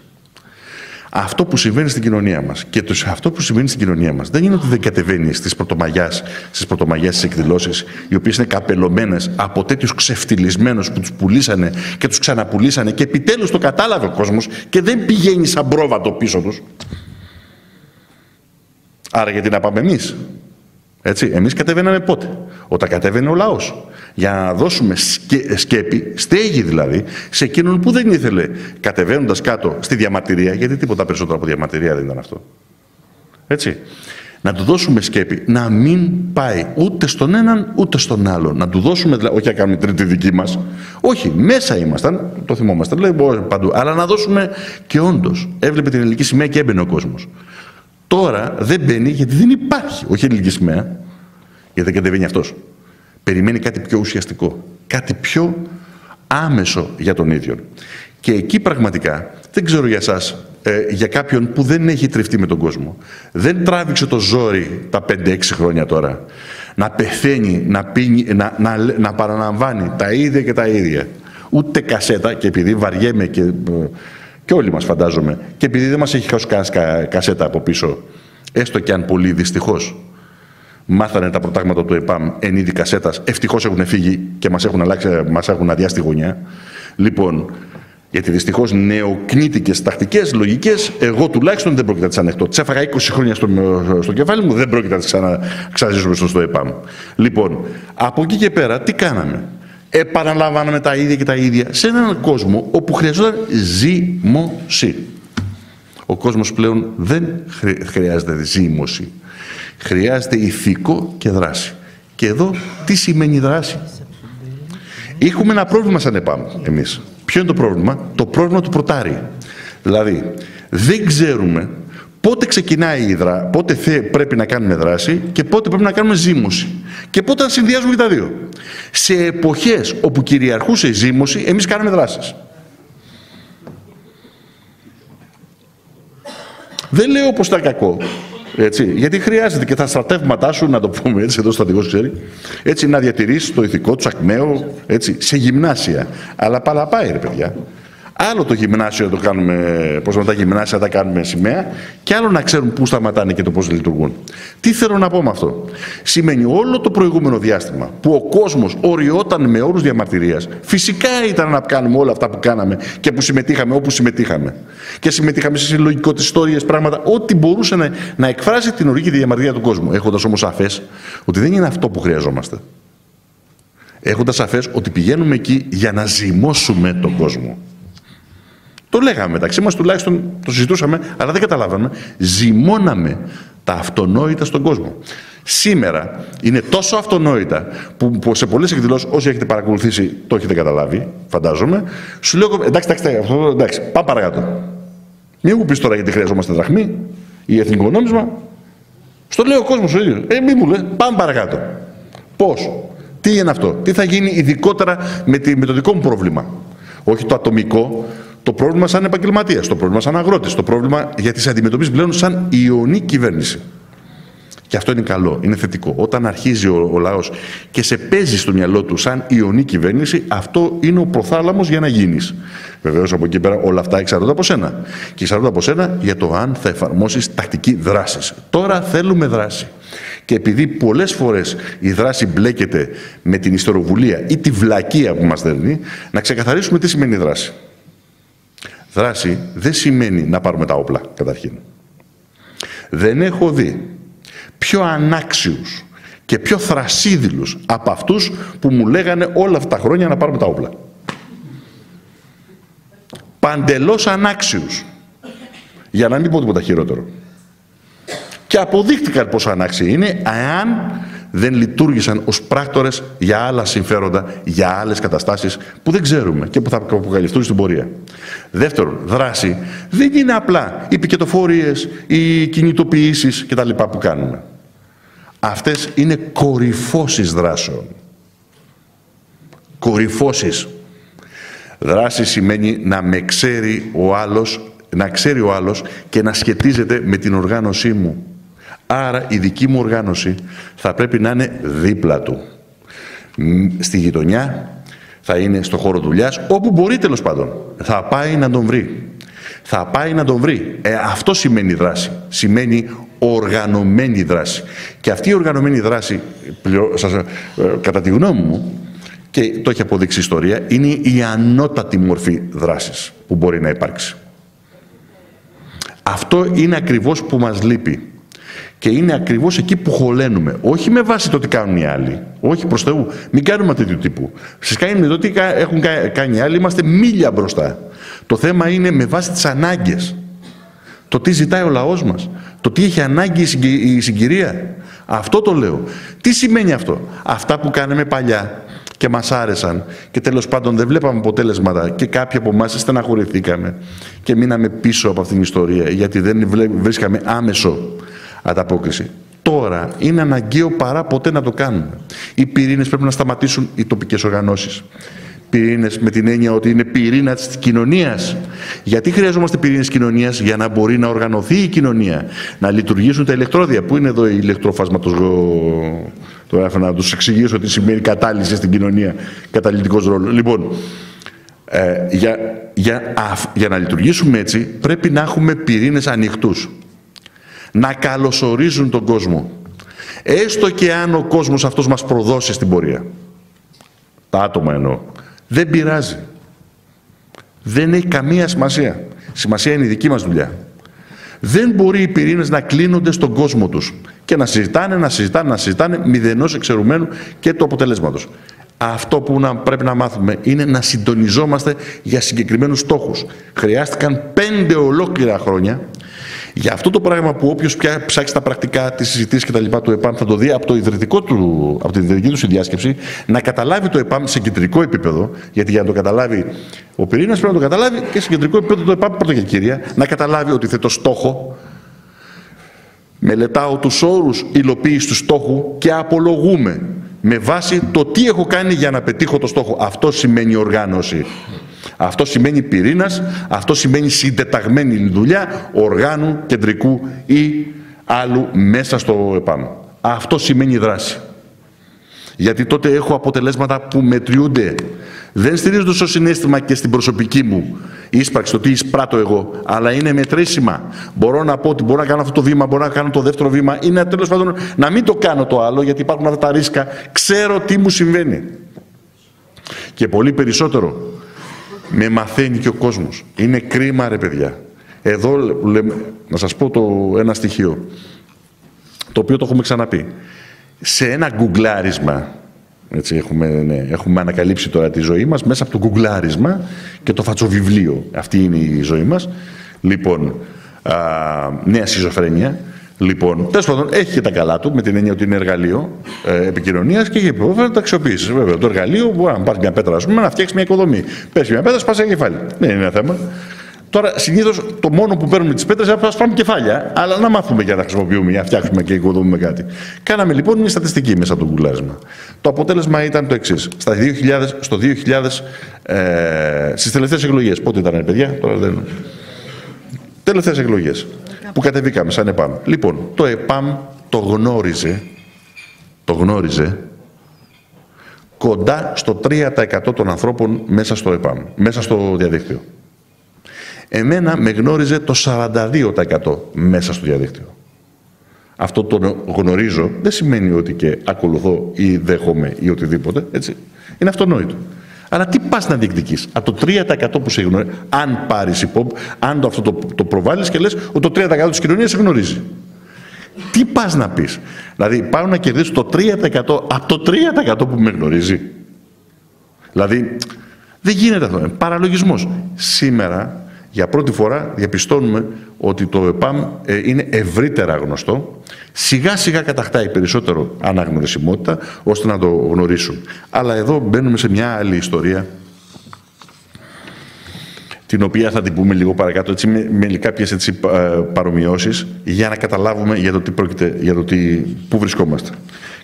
αυτό που συμβαίνει στην κοινωνία μας. Και αυτό που συμβαίνει στην κοινωνία μας δεν είναι ότι δεν κατεβαίνει στις πρωτομαγιάς, στις εκδηλώσεις, οι οποίες είναι καπελωμένες από τέτοιους ξεφτυλισμένους που τους πουλήσανε και τους ξαναπουλήσανε και επιτέλους το κατάλαβε ο κόσμος και δεν πηγαίνει σαν πρόβατο πίσω τους. Άρα γιατί να πάμε εμείς. Έτσι, εμείς κατεβαίναμε πότε? Όταν κατέβαινε ο λαός. Για να δώσουμε σκέπη, στέγη δηλαδή, σε εκείνον που δεν ήθελε, κατεβαίνοντας κάτω στη διαμαρτυρία, γιατί τίποτα περισσότερο από διαμαρτυρία δεν ήταν αυτό. Έτσι. Να του δώσουμε σκέπη, να μην πάει ούτε στον έναν ούτε στον άλλον. Να του δώσουμε, δηλαδή, όχι να κάνουμε τρίτη δική μας. Όχι, μέσα ήμασταν, το θυμόμαστε, δηλαδή, παντού. Αλλά να δώσουμε και όντως. Έβλεπε την ελληνική σημαία και έμπαινε ο κόσμος. Τώρα δεν μπαίνει γιατί δεν υπάρχει, όχι ελληνική σημαία, γιατί δεν κατεβαίνει αυτός. Περιμένει κάτι πιο ουσιαστικό, κάτι πιο άμεσο για τον ίδιο. Και εκεί πραγματικά, δεν ξέρω για εσάς, για κάποιον που δεν έχει τριφτεί με τον κόσμο, δεν τράβηξε το ζόρι τα 5-6 χρόνια τώρα, να πεθαίνει, να παραλαμβάνει τα ίδια και τα ίδια, ούτε κασέτα, και επειδή βαριέμαι και όλοι μας φαντάζομαι, και επειδή δεν μας έχει χάσει κασέτα από πίσω, έστω και αν πολύ δυστυχώς μάθανε τα προτάγματα του ΕΠΑΜ εν είδη κασέτας, ευτυχώς έχουν φύγει και μας έχουν αδειάσει τη γωνιά. Λοιπόν, γιατί δυστυχώς νεοκνίτικες τακτικές, λογικές, εγώ τουλάχιστον δεν πρόκειται να τις ανεχτώ. Τις έφαγα 20 χρόνια στο κεφάλι μου, δεν πρόκειται να τις ξαναζήσουμε στο ΕΠΑΜ. Λοιπόν, από εκεί και πέρα τι κάναμε? Επαναλαμβάναμε τα ίδια και τα ίδια σε έναν κόσμο όπου χρειαζόταν ζύμωση. Ο κόσμος πλέον δεν χρειάζεται ζύμωση. Χρειάζεται ηθικό και δράση. Και εδώ τι σημαίνει δράση? Έχουμε ένα πρόβλημα σαν ΕΠΑΜ εμείς. Ποιο είναι το πρόβλημα? Το πρόβλημα του πρωτάρι. Δηλαδή, δεν ξέρουμε πότε ξεκινάει η δράση, πότε πρέπει να κάνουμε δράση και πότε πρέπει να κάνουμε ζύμωση. Και πότε θα συνδυάζουμε και τα δύο. Σε εποχές όπου κυριαρχούσε η ζύμωση, εμείς κάναμε δράσεις. Δεν λέω πως ήταν κακό. Έτσι, γιατί χρειάζεται και τα στρατεύματά σου, να το πούμε έτσι, εδώ ο στρατηγός ξέρει, έτσι, να διατηρήσει το ηθικό του ακμαίο, έτσι, σε γυμνάσια. Αλλά παραπάει, ρε παιδιά. Άλλο το γυμνάσιο το κάνουμε, πώς να τα γυμνάσια τα κάνουμε σημαία, και άλλο να ξέρουν πού σταματάνε και το πώς λειτουργούν. Τι θέλω να πω με αυτό. Σημαίνει όλο το προηγούμενο διάστημα που ο κόσμος οριόταν με όρους διαμαρτυρίας, φυσικά ήταν να κάνουμε όλα αυτά που κάναμε και που συμμετείχαμε όπου συμμετείχαμε. Και συμμετείχαμε σε συλλογικότητες, ιστορίες, πράγματα, ό,τι μπορούσε να εκφράσει την οργή διαμαρτυρία του κόσμου. Έχοντας όμως σαφές ότι δεν είναι αυτό που χρειαζόμαστε. Έχοντας σαφές ότι πηγαίνουμε εκεί για να ζυμώσουμε τον κόσμο. Το λέγαμε μεταξύ μας, τουλάχιστον το συζητούσαμε, αλλά δεν καταλάβαμε. Ζυμώναμε τα αυτονόητα στον κόσμο. Σήμερα είναι τόσο αυτονόητα που σε πολλές εκδηλώσεις, όσοι έχετε παρακολουθήσει, το έχετε καταλάβει, φαντάζομαι. Σου λέω, εντάξει, πάμε παρακάτω. Μην μου πεις τώρα γιατί χρειαζόμαστε δραχμή ή εθνικό νόμισμα. Στο λέει ο κόσμος ο ίδιος. Μη μου λες, πάμε παρακάτω. Πώς, τι είναι αυτό, τι θα γίνει ειδικότερα με το δικό μου πρόβλημα. Όχι το ατομικό. Το πρόβλημα σαν επαγγελματίας, το πρόβλημα σαν αγρότης, το πρόβλημα γιατί σε αντιμετωπίζει πλέον σαν ιονή κυβέρνηση. Και αυτό είναι καλό, είναι θετικό. Όταν αρχίζει ο λαός και σε παίζει στο μυαλό του σαν ιονή κυβέρνηση, αυτό είναι ο προθάλαμος για να γίνεις. Βεβαίως από εκεί πέρα όλα αυτά εξαρτώνται από σένα. Και εξαρτώνται από σένα για το αν θα εφαρμόσεις τακτική δράση. Τώρα θέλουμε δράση. Και επειδή πολλές φορές η δράση μπλέκεται με την ιστεροβουλία ή τη βλακεία που μας δέρνει, να ξεκαθαρίσουμε τι σημαίνει δράση. Δράση δεν σημαίνει να πάρουμε τα όπλα, καταρχήν. Δεν έχω δει πιο ανάξιους και πιο θρασίδηλους από αυτούς που μου λέγανε όλα αυτά τα χρόνια να πάρουμε τα όπλα. Παντελώς ανάξιους. Για να μην πω τίποτα χειρότερο. Και αποδείχτηκαν πόσο ανάξιοι είναι, αν δεν λειτουργήσαν ως πράκτορες για άλλα συμφέροντα, για άλλες καταστάσεις που δεν ξέρουμε και που θα αποκαλυφθούν στην πορεία. Δεύτερον, δράση δεν είναι απλά οι πικετοφορίες, οι κινητοποιήσεις και τα λοιπά που κάνουμε. Αυτές είναι κορυφώσεις δράσεων. Κορυφώσεις. Δράση σημαίνει να με ξέρει ο άλλος, να ξέρει ο άλλος και να σχετίζεται με την οργάνωσή μου. Άρα η δική μου οργάνωση θα πρέπει να είναι δίπλα του. Στη γειτονιά, θα είναι στο χώρο δουλειάς, όπου μπορεί τέλος πάντων. Θα πάει να τον βρει. Θα πάει να τον βρει. Αυτό σημαίνει δράση. Σημαίνει οργανωμένη δράση. Και αυτή η οργανωμένη δράση, κατά τη γνώμη μου, και το έχει αποδείξει η ιστορία, είναι η ανώτατη μορφή δράσης που μπορεί να υπάρξει. Αυτό είναι ακριβώς που μας λείπει. Και είναι ακριβώς εκεί που χωλένουμε. Όχι με βάση το τι κάνουν οι άλλοι. Όχι, προς Θεού. Μην κάνουμε τέτοιου τύπου. Φυσικά κάνουμε το τι έχουν κάνει οι άλλοι. Είμαστε μίλια μπροστά. Το θέμα είναι με βάση τις ανάγκες. Το τι ζητάει ο λαός μας. Το τι έχει ανάγκη η συγκυρία. Αυτό το λέω. Τι σημαίνει αυτό. Αυτά που κάναμε παλιά και μας άρεσαν και τέλος πάντων δεν βλέπαμε αποτέλεσματα και κάποιοι από εμάς στεναχωρηθήκαμε και μείναμε πίσω από αυτήν την ιστορία γιατί δεν βρίσκαμε άμεσο ανταπόκριση. Τώρα είναι αναγκαίο παρά ποτέ να το κάνουμε. Οι πυρήνες πρέπει να σταματήσουν, οι τοπικές οργανώσεις. Πυρήνες με την έννοια ότι είναι πυρήνα της κοινωνίας. Γιατί χρειαζόμαστε πυρήνες κοινωνίας? Για να μπορεί να οργανωθεί η κοινωνία, να λειτουργήσουν τα ηλεκτρόδια. Πού είναι εδώ η ηλεκτρόφασματος? Τώρα θα να τους εξηγήσω τι σημαίνει κατάλυση στην κοινωνία, καταλυτικός ρόλος. Λοιπόν, για να λειτουργήσουμε έτσι, πρέπει να έχουμε πυρήνες ανοιχτούς. Να καλωσορίζουν τον κόσμο. Έστω και αν ο κόσμος αυτός μας προδώσει στην πορεία. Τα άτομα εννοώ. Δεν πειράζει. Δεν έχει καμία σημασία. Σημασία είναι η δική μας δουλειά. Δεν μπορεί οι πυρήνες να κλείνονται στον κόσμο τους και να συζητάνε μηδενός εξαιρουμένου και του αποτελέσματος. Αυτό που πρέπει να μάθουμε είναι να συντονιζόμαστε για συγκεκριμένους στόχους. Χρειάστηκαν 5 ολόκληρα χρόνια Για αυτό το πράγμα που όποιος πια ψάξει τα πρακτικά, τις συζητήσεις κτλ. Του ΕΠΑΜ θα το δει από, από την ιδρυτική του συνδιάσκεψη, να καταλάβει το ΕΠΑΜ σε κεντρικό επίπεδο, γιατί για να το καταλάβει ο πυρήνας πρέπει να το καταλάβει και σε κεντρικό επίπεδο το ΕΠΑΜ πρώτα και κύρια, να καταλάβει ότι θέτω στόχο. Μελετάω τους όρους υλοποίησης του στόχου και απολογούμε με βάση το τι έχω κάνει για να πετύχω το στόχο. Αυτό σημαίνει οργάνωση. Αυτό σημαίνει πυρήνας, αυτό σημαίνει συντεταγμένη δουλειά οργάνου, κεντρικού ή άλλου μέσα στο επάνω. Αυτό σημαίνει δράση. Γιατί τότε έχω αποτελέσματα που μετριούνται. Δεν στηρίζονται στο συναίσθημα και στην προσωπική μου ίσπραξη, το τι εισπράττω εγώ, αλλά είναι μετρήσιμα. Μπορώ να πω ότι μπορώ να κάνω αυτό το βήμα, μπορώ να κάνω το δεύτερο βήμα, ή να, τέλος πάντων, να μην το κάνω το άλλο, γιατί υπάρχουν αυτά τα ρίσκα. Ξέρω τι μου συμβαίνει. Και πολύ περισσότερο με μαθαίνει και ο κόσμος. Είναι κρίμα, ρε παιδιά. Εδώ να σας πω ένα στοιχείο, το οποίο το έχουμε ξαναπεί. Σε ένα γκουγκλάρισμα, έτσι, έχουμε ανακαλύψει τώρα τη ζωή μας μέσα από το γκουγκλάρισμα και το φατσοβιβλίο. Αυτή είναι η ζωή μας. Λοιπόν, νέα σχιζοφρένεια. Λοιπόν, τέλος πάντων, έχει και τα καλά του, με την έννοια ότι είναι εργαλείο επικοινωνίας και πρόβλημα να τα αξιοποιήσεις. Βέβαια, το εργαλείο μπορεί να πάρει μια πέτρα, ας πούμε, να φτιάξει μια οικοδομή. Πέσει μια πέτρα, σπάσει ένα κεφάλι. Δεν είναι ένα θέμα. Τώρα, συνήθως το μόνο που παίρνουμε τις πέτρες είναι να σπάμε κεφάλια, αλλά να μάθουμε για να τα χρησιμοποιούμε, για να φτιάξουμε και οικοδομούμε κάτι. Κάναμε λοιπόν μια στατιστική μέσα από το γκουγκλάρισμα. Το αποτέλεσμα ήταν το εξής. Στις τελευταίες εκλογές, πότε ήταν, παιδιά, τώρα δεν. Τελευταίες εκλογές που κατεβήκαμε σαν ΕΠΑΜ. Λοιπόν, το ΕΠΑΜ το γνώριζε κοντά στο 3% των ανθρώπων μέσα στο ΕΠΑΜ, μέσα στο διαδίκτυο. Εμένα με γνώριζε το 42% μέσα στο διαδίκτυο. Αυτό το γνωρίζω δεν σημαίνει ότι και ακολουθώ ή δέχομαι ή οτιδήποτε, έτσι. Είναι αυτονόητο. Αλλά τι πας να διεκδικείς από το 3% που σε γνωρίζει, αν πάρεις υπόψη, αν το προβάλλεις και λες ότι το 3% της κοινωνίας σε γνωρίζει. Τι πας να πεις. Δηλαδή πάω να κερδίσω το 3% από το 3% που με γνωρίζει. Δηλαδή δεν γίνεται αυτό. Είναι παραλογισμός. Σήμερα για πρώτη φορά διαπιστώνουμε ότι το ΕΠΑΜ είναι ευρύτερα γνωστό. Σιγά σιγά κατακτάει περισσότερο αναγνωρισιμότητα ώστε να το γνωρίσουν. Αλλά εδώ μπαίνουμε σε μια άλλη ιστορία, την οποία θα την πούμε λίγο παρακάτω, έτσι, με κάποιες έτσι παρομοιώσεις, για να καταλάβουμε για το τι πρόκειται, για το πού βρισκόμαστε.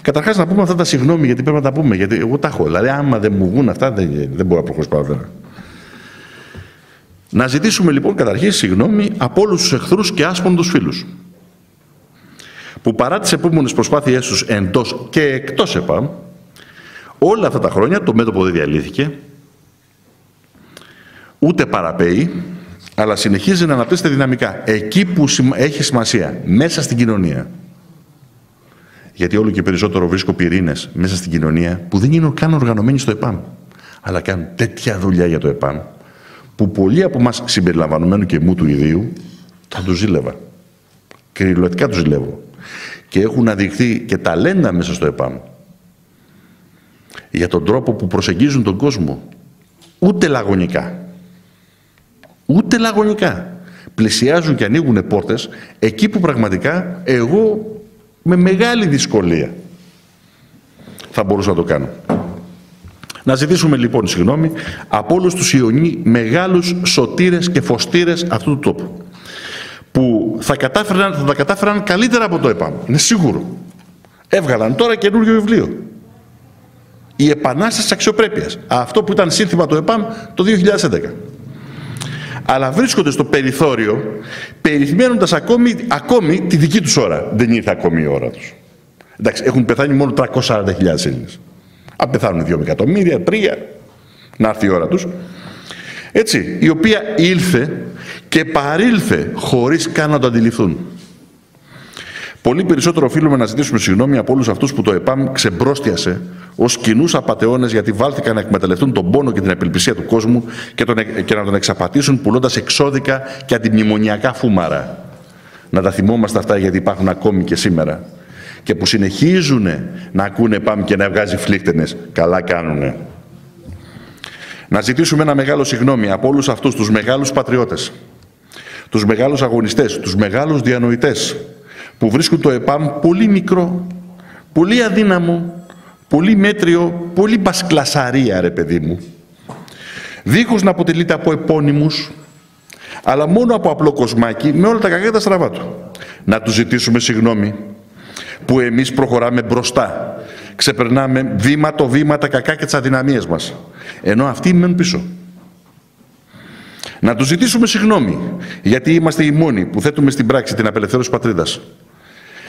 Καταρχάς να πούμε αυτά τα συγγνώμη, γιατί πρέπει να τα πούμε, γιατί εγώ τα έχω. Δηλαδή άμα δεν μου βγουν αυτά δεν μπορώ να προχωρήσω παραπέρα. Να ζητήσουμε λοιπόν καταρχήν συγγνώμη από όλους τους εχθρούς και άσποντους φίλους, που παρά τις επόμενες προσπάθειές τους εντός και εκτός ΕΠΑΜ, όλα αυτά τα χρόνια το μέτωπο δεν διαλύθηκε, ούτε παραπέει, αλλά συνεχίζει να αναπτύσσεται δυναμικά, εκεί που έχει σημασία, μέσα στην κοινωνία. Γιατί όλο και περισσότερο βρίσκω πυρήνες μέσα στην κοινωνία που δεν είναι καν οργανωμένοι στο ΕΠΑΜ, αλλά κάνουν τέτοια δουλειά για το ΕΠΑΜ, που πολλοί από εμάς, συμπεριλαμβανομένου και μου του ιδίου, θα τους ζήλευα. Κυριολεκτικά τους ζηλεύω. Και έχουν αδειχθεί και ταλέντα μέσα στο ΕΠΑΜ για τον τρόπο που προσεγγίζουν τον κόσμο. Ούτε λαγωνικά. Ούτε λαγωνικά. Πλησιάζουν και ανοίγουν πόρτες εκεί που πραγματικά εγώ με μεγάλη δυσκολία θα μπορούσα να το κάνω. Να ζητήσουμε λοιπόν συγγνώμη από όλους τους ιονοί μεγάλους σωτήρες και φωστήρες αυτού του τόπου, που θα τα κατάφεραν καλύτερα από το ΕΠΑΜ. Είναι σίγουρο. Έβγαλαν τώρα καινούριο βιβλίο. Η επανάσταση τη αξιοπρέπειας. Αυτό που ήταν σύνθημα το ΕΠΑΜ το 2011. Αλλά βρίσκονται στο περιθώριο, περιθμένοντας ακόμη τη δική τους ώρα. Δεν ήρθε ακόμη η ώρα τους. Εντάξει, έχουν πεθάνει μόνο 340.000 Έλληνες. Αν πεθάνουν 2 εκατομμύρια, 3, να έρθει η ώρα τους. Έτσι, η οποία ήλθε και παρήλθε χωρίς καν να το αντιληφθούν. Πολύ περισσότερο οφείλουμε να ζητήσουμε συγγνώμη από όλους αυτούς που το ΕΠΑΜ ξεμπρόστιασε ως κοινούς απατεώνες, γιατί βάλθηκαν να εκμεταλλευτούν τον πόνο και την απελπισία του κόσμου και να τον εξαπατήσουν πουλώντας εξώδικα και αντιμνημονιακά φούμαρα. Να τα θυμόμαστε αυτά, γιατί υπάρχουν ακόμη και σήμερα. Και που συνεχίζουν να ακούνε ΕΠΑΜ και να βγάζει φλίχτενες. Καλά κάνουνε. Να ζητήσουμε ένα μεγάλο συγγνώμη από όλους αυτούς τους μεγάλους πατριώτες, τους μεγάλους αγωνιστές, τους μεγάλους διανοητές που βρίσκουν το ΕΠΑΜ πολύ μικρό, πολύ αδύναμο, πολύ μέτριο, πολύ μπασκλασαρία, ρε παιδί μου. Δίχως να αποτελείται από επώνυμους, αλλά μόνο από απλό κοσμάκι με όλα τα κακά και τα στραβά του. Να τους ζητήσουμε συγγνώμη που εμείς προχωράμε μπροστά. Ξεπερνάμε βήμα το βήμα τα κακά και τις αδυναμίες μας. Ενώ αυτοί μένουν πίσω. Να τους ζητήσουμε συγγνώμη, γιατί είμαστε οι μόνοι που θέτουμε στην πράξη την απελευθέρωση πατρίδας.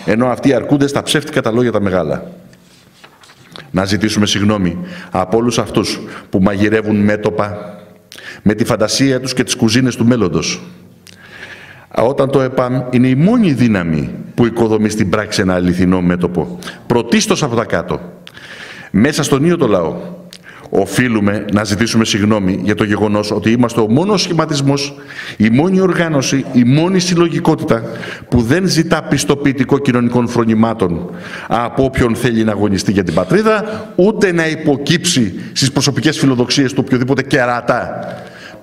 Ενώ αυτοί αρκούνται στα ψεύτικα τα λόγια τα μεγάλα. Να ζητήσουμε συγγνώμη από όλους αυτούς που μαγειρεύουν μέτωπα με τη φαντασία τους και τις κουζίνες του μέλλοντος. Όταν το ΕΠΑΜ είναι η μόνη δύναμη που οικοδομεί στην πράξη ένα αληθινό μέτωπο, πρωτίστως από τα κάτω, μέσα στον ίδιο το λαό, οφείλουμε να ζητήσουμε συγγνώμη για το γεγονός ότι είμαστε ο μόνος σχηματισμός, η μόνη οργάνωση, η μόνη συλλογικότητα που δεν ζητά πιστοποιητικό κοινωνικών φρονημάτων από όποιον θέλει να αγωνιστεί για την πατρίδα, ούτε να υποκύψει στις προσωπικές φιλοδοξίες του οποιοδήποτε κερατά.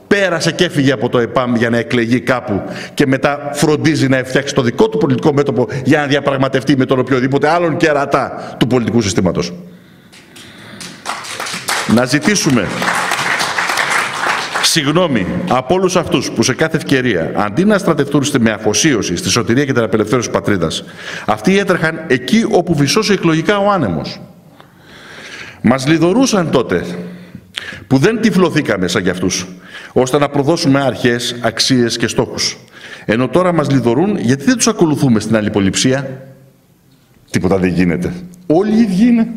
Πέρασε και έφυγε από το ΕΠΑΜ για να εκλεγεί κάπου και μετά φροντίζει να φτιάξει το δικό του πολιτικό μέτωπο για να διαπραγματευτεί με τον οποιοδήποτε άλλον κερατά του πολιτικού συστήματος. Να ζητήσουμε συγγνώμη από όλους αυτούς που σε κάθε ευκαιρία, αντί να στρατευτούν με αφοσίωση στη σωτηρία και την απελευθέρωση της πατρίδας, αυτοί έτρεχαν εκεί όπου βυσσώσε εκλογικά ο άνεμος. Μας λιδωρούσαν τότε που δεν τυφλωθήκαμε σαν κι αυτούς, ώστε να προδώσουμε αρχές, αξίες και στόχους. Ενώ τώρα μας λιδωρούν γιατί δεν τους ακολουθούμε στην αλληποληψία. Τίποτα δεν γίνεται. Όλοι οι ίδιοι είναι.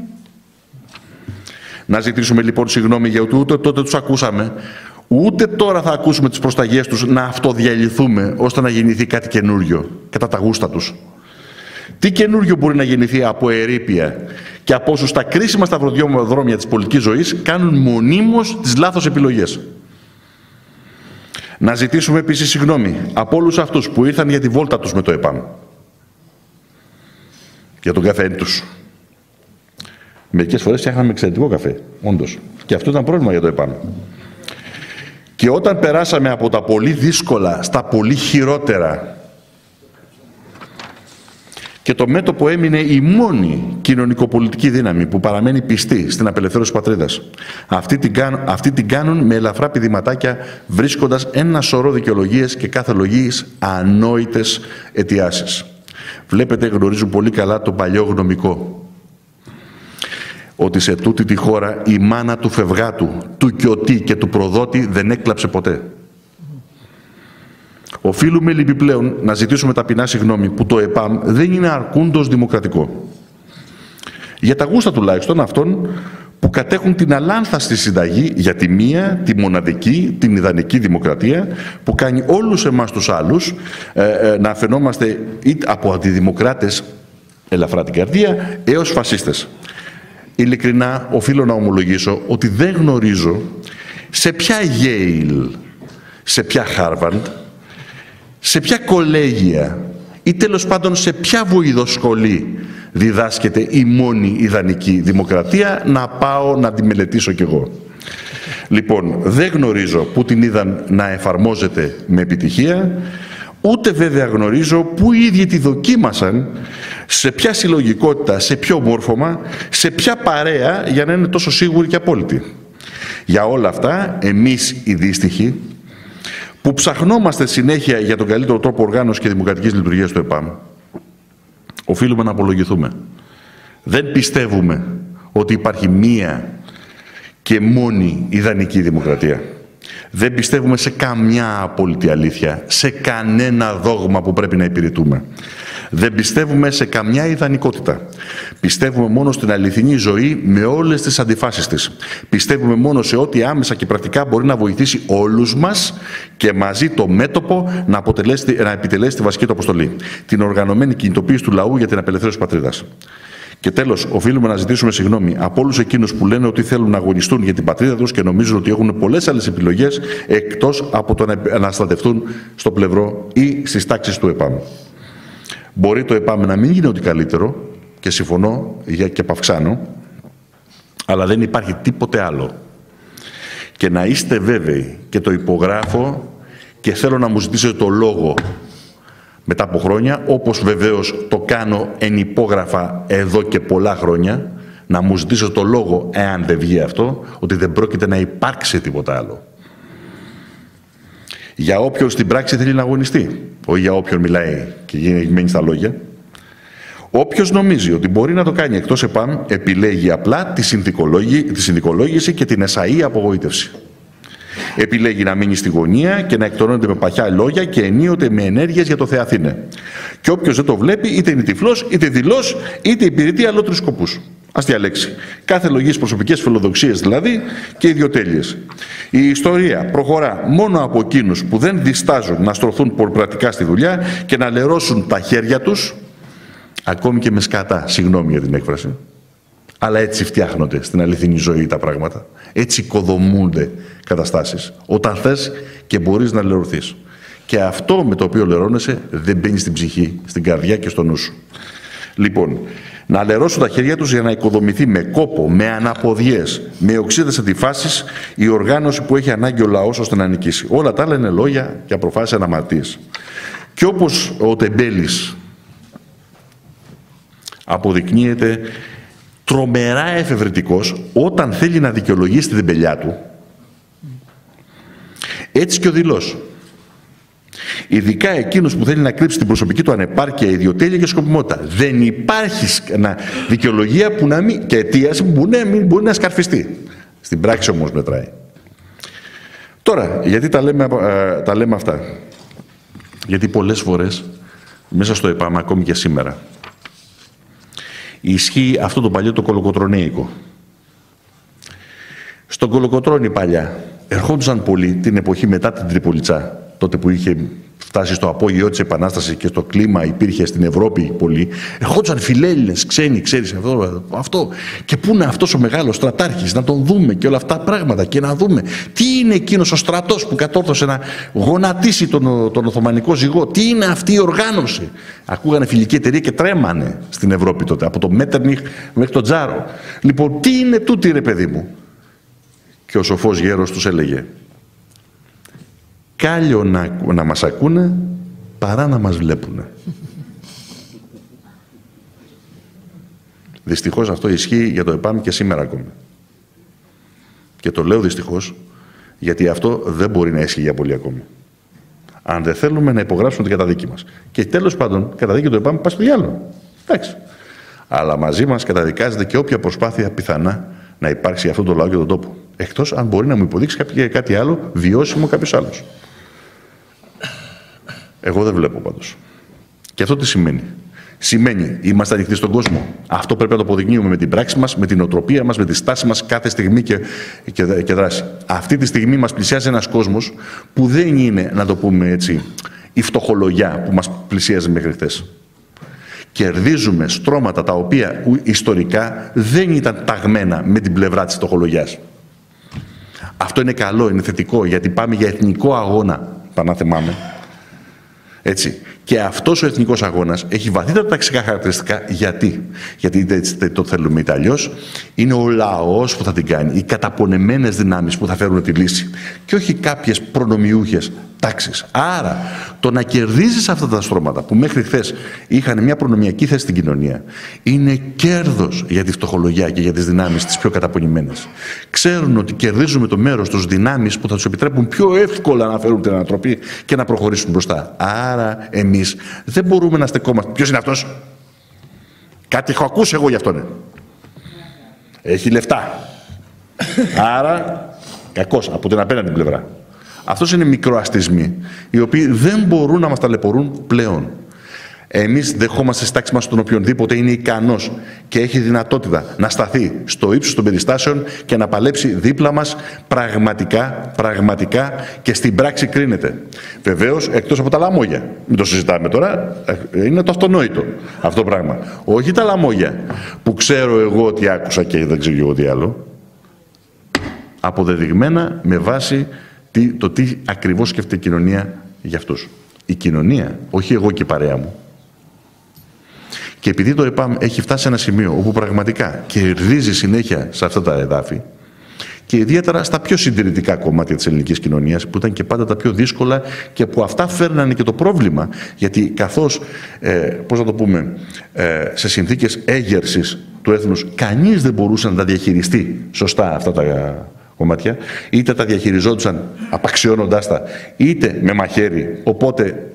Να ζητήσουμε λοιπόν συγγνώμη για ούτε τότε τους ακούσαμε, ούτε τώρα θα ακούσουμε τις προσταγές τους να αυτοδιαλυθούμε ώστε να γεννηθεί κάτι καινούριο, κατά τα γούστα τους. Τι καινούριο μπορεί να γεννηθεί από ερείπια και από όσους τα κρίσιμα σταυροδιόδρομια της πολιτικής ζωής κάνουν μονίμως τις λάθος επιλογές. Να ζητήσουμε επίσης συγγνώμη από όλους αυτούς που ήρθαν για τη βόλτα τους με το ΕΠΑΜ. Για τον καθένα τους. Μερικές φορές φτιάχναμε εξαιρετικό καφέ, όντως. Και αυτό ήταν πρόβλημα για το ΕΠΑΜ. Και όταν περάσαμε από τα πολύ δύσκολα στα πολύ χειρότερα και το μέτωπο έμεινε η μόνη κοινωνικοπολιτική δύναμη που παραμένει πιστή στην απελευθέρωση της πατρίδας, αυτοί την κάνουν με ελαφρά πηδηματάκια, βρίσκοντας ένα σωρό δικαιολογίες και κάθε λογής ανόητες αιτιάσεις. Βλέπετε, γνωρίζουν πολύ καλά το παλιό γνωμικό, ότι σε τούτη τη χώρα η μάνα του φευγάτου, του κιωτή και του προδότη δεν έκλαψε ποτέ. Οφείλουμε λυπηπλέον να ζητήσουμε ταπεινά συγγνώμη που το ΕΠΑΜ δεν είναι αρκούντος δημοκρατικό. Για τα γούστα τουλάχιστον αυτών που κατέχουν την αλάνθαστη συνταγή για τη μία, τη μοναδική, την ιδανική δημοκρατία που κάνει όλους εμάς τους άλλους να αφαινόμαστε από αντιδημοκράτες ελαφρά την καρδία έως φασίστες. Ειλικρινά οφείλω να ομολογήσω ότι δεν γνωρίζω σε ποια Yale, σε ποια Harvard, σε ποια κολέγια ή τέλος πάντων σε ποια βοηδοσκολή διδάσκεται η μόνη ιδανική δημοκρατία, να πάω να τη μελετήσω κι εγώ. Λοιπόν, δεν γνωρίζω που την είδαν να εφαρμόζεται με επιτυχία, ούτε βέβαια γνωρίζω που οι ίδιοι τη δοκίμασαν, σε ποια συλλογικότητα, σε ποιο μόρφωμα, σε ποια παρέα, για να είναι τόσο σίγουροι και απόλυτοι. Για όλα αυτά, εμείς οι δύστιχοι, που ψαχνόμαστε συνέχεια για τον καλύτερο τρόπο οργάνωσης και δημοκρατικής λειτουργίας του ΕΠΑΜ, οφείλουμε να απολογηθούμε. Δεν πιστεύουμε ότι υπάρχει μία και μόνη ιδανική δημοκρατία. Δεν πιστεύουμε σε καμιά απόλυτη αλήθεια, σε κανένα δόγμα που πρέπει να υπηρετούμε. Δεν πιστεύουμε σε καμιά ιδανικότητα. Πιστεύουμε μόνο στην αληθινή ζωή με όλες τις αντιφάσεις της. Πιστεύουμε μόνο σε ό,τι άμεσα και πρακτικά μπορεί να βοηθήσει όλους μας και μαζί το μέτωπο να επιτελέσει τη βασική του αποστολή. Την οργανωμένη κινητοποίηση του λαού για την απελευθέρωση της πατρίδας. Και τέλος, οφείλουμε να ζητήσουμε συγγνώμη από όλους εκείνους που λένε ότι θέλουν να αγωνιστούν για την πατρίδα τους και νομίζουν ότι έχουν πολλές άλλες επιλογές εκτός από το να στρατευτούν στο πλευρό ή στις τάξεις του ΕΠΑΜ. Μπορεί το ΕΠΑΜ να μην γίνει ό,τι καλύτερο, και συμφωνώ και παυξάνω, αλλά δεν υπάρχει τίποτε άλλο. Και να είστε βέβαιοι, και το υπογράφω και θέλω να μου ζητήσετε το λόγο μετά από χρόνια, όπως βεβαίως το κάνω ενυπόγραφα εδώ και πολλά χρόνια, να μου ζητήσω το λόγο, εάν δεν βγει αυτό, ότι δεν πρόκειται να υπάρξει τίποτα άλλο. Για όποιον στην πράξη θέλει να αγωνιστεί, όχι για όποιον μιλάει και μένει στα λόγια. Όποιος νομίζει ότι μπορεί να το κάνει εκτός ΕΠΑΜ, επιλέγει απλά τη συνδικολόγηση και την εσαΐ απογοήτευση. Επιλέγει να μείνει στη γωνία και να εκτονώνεται με παχιά λόγια και ενίοτε με ενέργειες για το Θεαθήνε. Και όποιος δεν το βλέπει, είτε είναι τυφλός, είτε δειλός, είτε υπηρετεί αλλότερους σκοπούς. Ας διαλέξει. Κάθε λογής προσωπικές φιλοδοξίες δηλαδή και ιδιοτέλειες. Η ιστορία προχωρά μόνο από εκείνους που δεν διστάζουν να στρωθούν πολυπρακτικά στη δουλειά και να λερώσουν τα χέρια τους, ακόμη και με σκατά, συγγνώμη για την έκφραση. Αλλά έτσι φτιάχνονται στην αληθινή ζωή τα πράγματα. Έτσι οικοδομούνται καταστάσεις. Όταν θες και μπορείς να λερωθείς. Και αυτό με το οποίο λερώνεσαι δεν μπαίνει στην ψυχή, στην καρδιά και στο νου σου. Λοιπόν, να λερώσουν τα χέρια τους για να οικοδομηθεί με κόπο, με αναποδιές, με οξύδες αντιφάσεις η οργάνωση που έχει ανάγκη ο λαός ώστε να νικήσει. Όλα τα άλλα είναι λόγια και αποφάσεις αναμαρτίες. Και όπως ο Τεμπέλης αποδεικνύεται τρομερά εφευρετικός όταν θέλει να δικαιολογήσει την τεμπελιά του, έτσι και ο Δηλός. Ειδικά εκείνος που θέλει να κρύψει την προσωπική του ανεπάρκεια, ιδιοτέλεια και σκοπιμότητα. Δεν υπάρχει δικαιολογία που να μην, και αιτίαση που να μην μπορεί να σκαρφιστεί. Στην πράξη όμως μετράει. Τώρα, γιατί τα λέμε αυτά? Γιατί πολλές φορές μέσα στο ΕΠΑΜ, ακόμη και σήμερα, ισχύει αυτό το παλιό το κολοκοτρωνέικο. Στον Κολοκοτρώνη παλιά ερχόντουσαν πολλοί την εποχή μετά την Τριπολιτσά, τότε που είχε φτάσει στο απόγειο της Επανάστασης και στο κλίμα υπήρχε στην Ευρώπη πολύ, ερχόντουσαν φιλέλληνες, ξένοι, ξέρεις αυτό, και πού είναι αυτός ο μεγάλος στρατάρχης, να τον δούμε και όλα αυτά πράγματα και να δούμε τι είναι εκείνος ο στρατός που κατόρθωσε να γονατίσει τον Οθωμανικό ζυγό, τι είναι αυτή η οργάνωση. Ακούγανε Φιλική Εταιρεία και τρέμανε στην Ευρώπη τότε, από το Μέτερνιχ μέχρι τον Τζάρο. Λοιπόν, τι είναι τούτη, ρε παιδί μου? Και ο σοφός γέρος τους έλεγε: κάλλιο να μας ακούνε παρά να μας βλέπουνε. Δυστυχώς αυτό ισχύει για το ΕΠΑΜ και σήμερα ακόμη. Και το λέω δυστυχώς, γιατί αυτό δεν μπορεί να ισχύει για πολύ ακόμη. Αν δεν θέλουμε να υπογράψουμε την καταδίκη μας. Και τέλος πάντων, καταδίκη του ΕΠΑΜ πάει στο διάλογο. Εντάξει. Αλλά μαζί μας καταδικάζεται και όποια προσπάθεια πιθανά να υπάρξει αυτό το λαό και τον τόπο. Εκτός αν μπορεί να μου υποδείξει κάτι άλλο βιώσιμο κάποιος άλλος. Εγώ δεν βλέπω πάντως. Και αυτό τι σημαίνει? Σημαίνει είμαστε ανοιχτοί στον κόσμο. Αυτό πρέπει να το αποδεικνύουμε με την πράξη μας, με την οτροπία μας, με τη στάση μας κάθε στιγμή και δράση. Αυτή τη στιγμή μας πλησιάζει ένας κόσμος που δεν είναι, να το πούμε έτσι, η φτωχολογιά που μας πλησίαζε μέχρι χθες. Κερδίζουμε στρώματα τα οποία ιστορικά δεν ήταν ταγμένα με την πλευρά της φτωχολογιάς. Αυτό είναι καλό, είναι θετικό, γιατί πάμε για εθνικό αγώνα, πανάθεμάμε. Έτσι. Και αυτός ο εθνικός αγώνας έχει βαθύτερα ταξικά χαρακτηριστικά. Γιατί? Γιατί είτε το θέλουμε είτε αλλιώς, είναι ο λαός που θα την κάνει, οι καταπονεμένες δυνάμεις που θα φέρουν τη λύση και όχι κάποιες προνομιούχες τάξεις. Άρα, το να κερδίζεις αυτά τα στρώματα που μέχρι χθες είχαν μια προνομιακή θέση στην κοινωνία, είναι κέρδος για τη φτωχολογιά και για τις δυνάμεις τις πιο καταπονημένες. Ξέρουν ότι κερδίζουμε το μέρος τους δυνάμεις που θα τους επιτρέπουν πιο εύκολα να φέρουν την ανατροπή και να προχωρήσουν μπροστά. Άρα, εμείς δεν μπορούμε να στεκόμαστε. Ποιος είναι αυτός? Κάτι έχω ακούσει εγώ γι' αυτόν. Ναι. Έχει λεφτά. Άρα, κακός από την απέναντι πλευρά. Αυτός είναι μικροαστισμοί, οι οποίοι δεν μπορούν να μας ταλαιπωρούν πλέον. Εμείς δεχόμαστε στις τάξεις μας τον οποιονδήποτε είναι ικανός και έχει δυνατότητα να σταθεί στο ύψος των περιστάσεων και να παλέψει δίπλα μας πραγματικά και στην πράξη κρίνεται. Βεβαίως, εκτός από τα λαμόγια. Μην το συζητάμε τώρα, είναι το αυτονόητο αυτό το πράγμα. Όχι τα λαμόγια που ξέρω εγώ ότι άκουσα και δεν ξέρω εγώ τι άλλο. Αποδεδειγμένα με βάση το τι ακριβώς σκέφτεται η κοινωνία για αυτούς. Η κοινωνία, όχι εγώ και η παρέα μου. Και επειδή το ΕΠΑΜ έχει φτάσει σε ένα σημείο όπου πραγματικά κερδίζει συνέχεια σε αυτά τα εδάφη και και ιδιαίτερα στα πιο συντηρητικά κομμάτια της ελληνικής κοινωνίας, που ήταν και πάντα τα πιο δύσκολα και που αυτά φέρνανε και το πρόβλημα, γιατί καθώς, πώς να το πούμε, σε συνθήκες έγερσης του έθνους κανείς δεν μπορούσε να τα διαχειριστεί σωστά αυτά τα κομμάτια, είτε τα διαχειριζόντουσαν απαξιώνοντάς τα, είτε με μαχαίρι, οπότε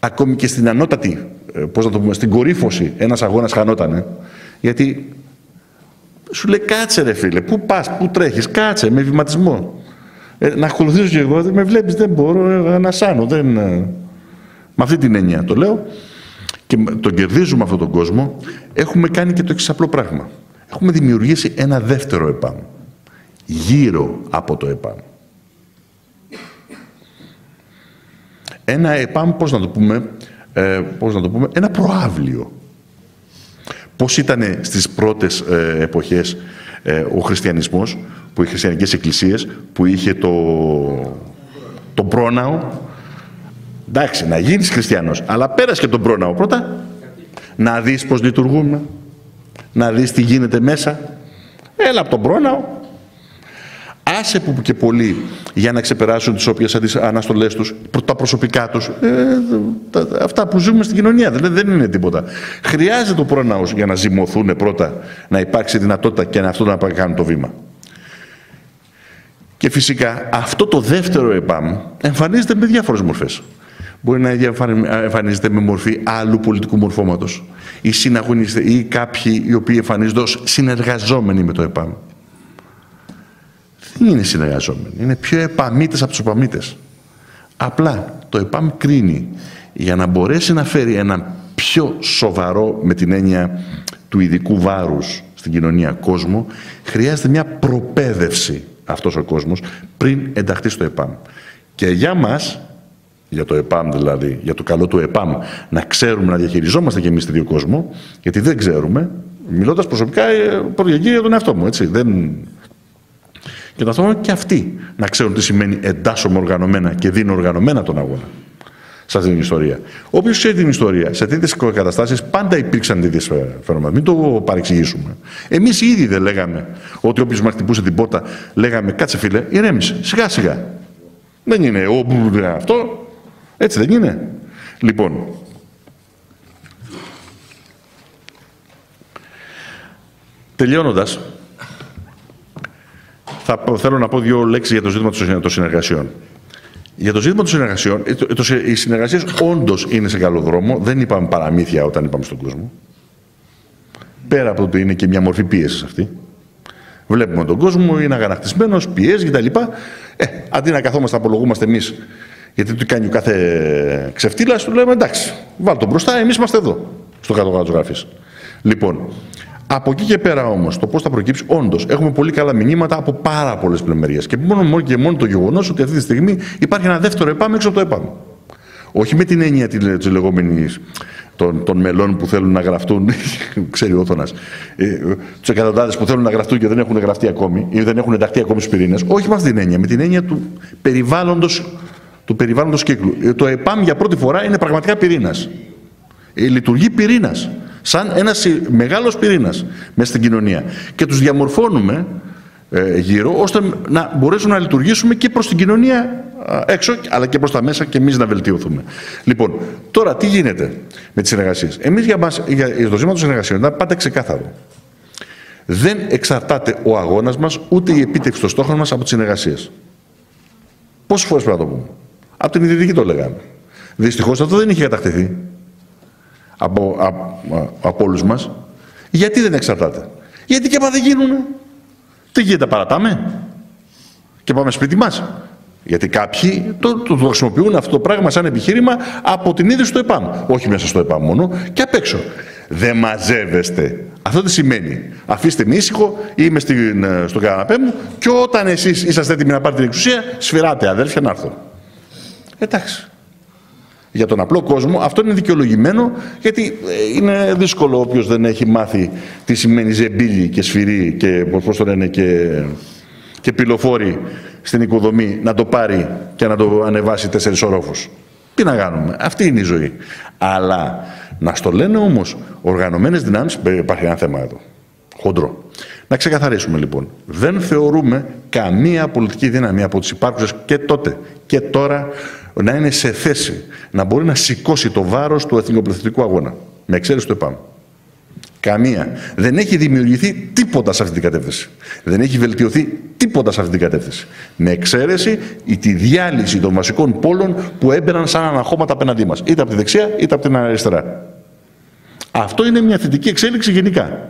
ακόμη και στην ανώτατη, πώς να το πούμε, στην κορύφωση ένας αγώνας χανότανε, γιατί σου λέει κάτσε ρε φίλε, πού πας, πού τρέχεις, κάτσε με βηματισμό. Να ακολουθήσω και εγώ, με βλέπεις, δεν μπορώ να σάνω, δεν... Με αυτή την έννοια το λέω και τον κερδίζουμε αυτόν τον κόσμο. Έχουμε κάνει και το εξής απλό πράγμα. Έχουμε δημιουργήσει ένα δεύτερο ΕΠΑΜ, γύρω από το ΕΠΑΜ. Ένα ΕΠΑΜ, πώς να το πούμε, ένα προαύλιο. Πώς ήταν στις πρώτες εποχές ο χριστιανισμός, που οι χριστιανικές εκκλησίες, που είχε το πρόναο. Εντάξει, να γίνεις χριστιανός, αλλά πέρασε και τον πρόναο πρώτα. Να δεις πώς λειτουργούμε, να δεις τι γίνεται μέσα. Έλα από τον πρόναο. Άσε που και πολλοί, για να ξεπεράσουν τις όποιες αναστολές τους, τα προσωπικά τους, αυτά που ζούμε στην κοινωνία, δεν είναι τίποτα. Χρειάζεται ο πρόναος για να ζυμωθούν πρώτα, να υπάρξει δυνατότητα και αυτό να κάνουν το βήμα. Και φυσικά αυτό το δεύτερο ΕΠΑΜ εμφανίζεται με διάφορες μορφές. Μπορεί να εμφανίζεται με μορφή άλλου πολιτικού μορφώματος ή συναγωνιστές ή κάποιοι οι οποίοι εμφανίζονται ως συνεργαζόμενοι με το ΕΠΑΜ. Δεν είναι συνεργαζόμενοι, είναι πιο επαμίτες από τους επαμίτες. Απλά το ΕΠΑΜ κρίνει για να μπορέσει να φέρει ένα πιο σοβαρό, με την έννοια του ειδικού βάρους στην κοινωνία, κόσμο, χρειάζεται μια προπαίδευση αυτός ο κόσμος πριν ενταχθεί στο ΕΠΑΜ. Και για μας, για το ΕΠΑΜ δηλαδή, για το καλό του ΕΠΑΜ, να ξέρουμε να διαχειριζόμαστε και εμείς τον ίδιο κόσμο, γιατί δεν ξέρουμε, μιλώντας προσωπικά προδιαγγείλω για τον εαυτό μου, έτσι, δεν... Και ταυτόχρονα και αυτοί να ξέρουν τι σημαίνει εντάσσομαι οργανωμένα και δίνω οργανωμένα τον αγώνα. Σε αυτή την ιστορία. Όποιος ξέρει την ιστορία, σε τέτοιες καταστάσεις πάντα υπήρξαν τέτοιες φαινόμενα. Μην το παρεξηγήσουμε. Εμείς ήδη δεν λέγαμε ότι όποιος μας χτυπούσε την πόρτα, λέγαμε κάτσε φίλε, ηρέμησε, σιγά σιγά. Δεν είναι αυτό. Έτσι δεν είναι. Λοιπόν. Τελειώνοντας. Θέλω να πω δύο λέξεις για το ζήτημα των συνεργασιών. Για το ζήτημα των συνεργασιών, οι συνεργασίες όντως είναι σε καλό δρόμο, δεν είπαμε παραμύθια όταν είπαμε στον κόσμο. Πέρα από το ότι είναι και μια μορφή πίεσης αυτή. Βλέπουμε τον κόσμο, είναι αγανακτισμένος, πιέζει κτλ. Αντί να καθόμαστε, απολογούμαστε εμείς, γιατί του κάνει ο κάθε ξεφτύλας, του λέμε εντάξει, βάλ τον μπροστά, εμείς είμαστε εδώ, στο κάτω-κάτω γράφεις. Λοιπόν. Από εκεί και πέρα όμως, το πώς θα προκύψει, όντως έχουμε πολύ καλά μηνύματα από πάρα πολλές πλευρές. Και μόνο το γεγονός ότι αυτή τη στιγμή υπάρχει ένα δεύτερο ΕΠΑΜ έξω από το ΕΠΑΜ. Όχι με την έννοια της λεγόμενης των μελών που θέλουν να γραφτούν, ξέρει ο Όθωνας, τους εκατοντάδες που θέλουν να γραφτούν και δεν έχουν γραφτεί ακόμη ή δεν έχουν ενταχθεί ακόμη στους πυρήνες. Όχι με αυτή την έννοια, με την έννοια του περιβάλλοντος κύκλου. Το ΕΠΑΜ για πρώτη φορά είναι πραγματικά πυρήνας. Λειτουργεί πυρήνας. Σαν ένας μεγάλος πυρήνας μέσα στην κοινωνία. Και τους διαμορφώνουμε γύρω, ώστε να μπορέσουμε να λειτουργήσουμε και προς την κοινωνία έξω, αλλά και προς τα μέσα και εμείς να βελτιωθούμε. Λοιπόν, τώρα τι γίνεται με τις συνεργασίες. Εμείς για το ζήτημα των συνεργασιών ήταν πάντα ξεκάθαρο. Δεν εξαρτάται ο αγώνας μας, ούτε η επίτευξη των στόχων μας από τις συνεργασίες. Πόσες φορές πρέπει να το πούμε. Από την ιδρυτική το λέγαμε. Δυστυχώς αυτό δεν είχε κατακτηθεί. Από όλους μας. Γιατί δεν εξαρτάται. Γιατί και μα δεν γίνουνε. Τι γίνεται, παρατάμε. Και πάμε σπίτι μας. Γιατί κάποιοι το χρησιμοποιούν αυτό το πράγμα σαν επιχείρημα από την ίδρυση του ΕΠΑΜ. Όχι μέσα στο ΕΠΑΜ μόνο, και απ' έξω. Δεν μαζεύεστε. Αυτό τι σημαίνει. Αφήστε με ήσυχο, είμαι στο καναπέ μου και όταν εσείς είσαστε έτοιμοι να πάρετε την εξουσία, σφυράτε αδέλφια να έρθω. Εντάξει. Για τον απλό κόσμο αυτό είναι δικαιολογημένο, γιατί είναι δύσκολο όποιος δεν έχει μάθει τι σημαίνει ζεμπίλι και σφυρί και πώς το λένε και πυλοφόρη στην οικοδομή να το πάρει και να το ανεβάσει 4 ορόφους. Τι να κάνουμε, αυτή είναι η ζωή. Αλλά να στο λένε όμως οργανωμένες δυνάμεις, υπάρχει ένα θέμα εδώ. Χοντρό. Να ξεκαθαρίσουμε λοιπόν. Δεν θεωρούμε καμία πολιτική δύναμη από τις υπάρχουσες και τότε και τώρα να είναι σε θέση να μπορεί να σηκώσει το βάρος του εθνικοπληθυντικού αγώνα. Με εξαίρεση το ΕΠΑΜ. Καμία. Δεν έχει δημιουργηθεί τίποτα σε αυτή την κατεύθυνση. Δεν έχει βελτιωθεί τίποτα σε αυτή την κατεύθυνση. Με εξαίρεση τη διάλυση των βασικών πόλων που έμπαιναν σαν αναχώματα απέναντί μας. Είτε από τη δεξιά είτε από την αριστερά. Αυτό είναι μια θετική εξέλιξη γενικά.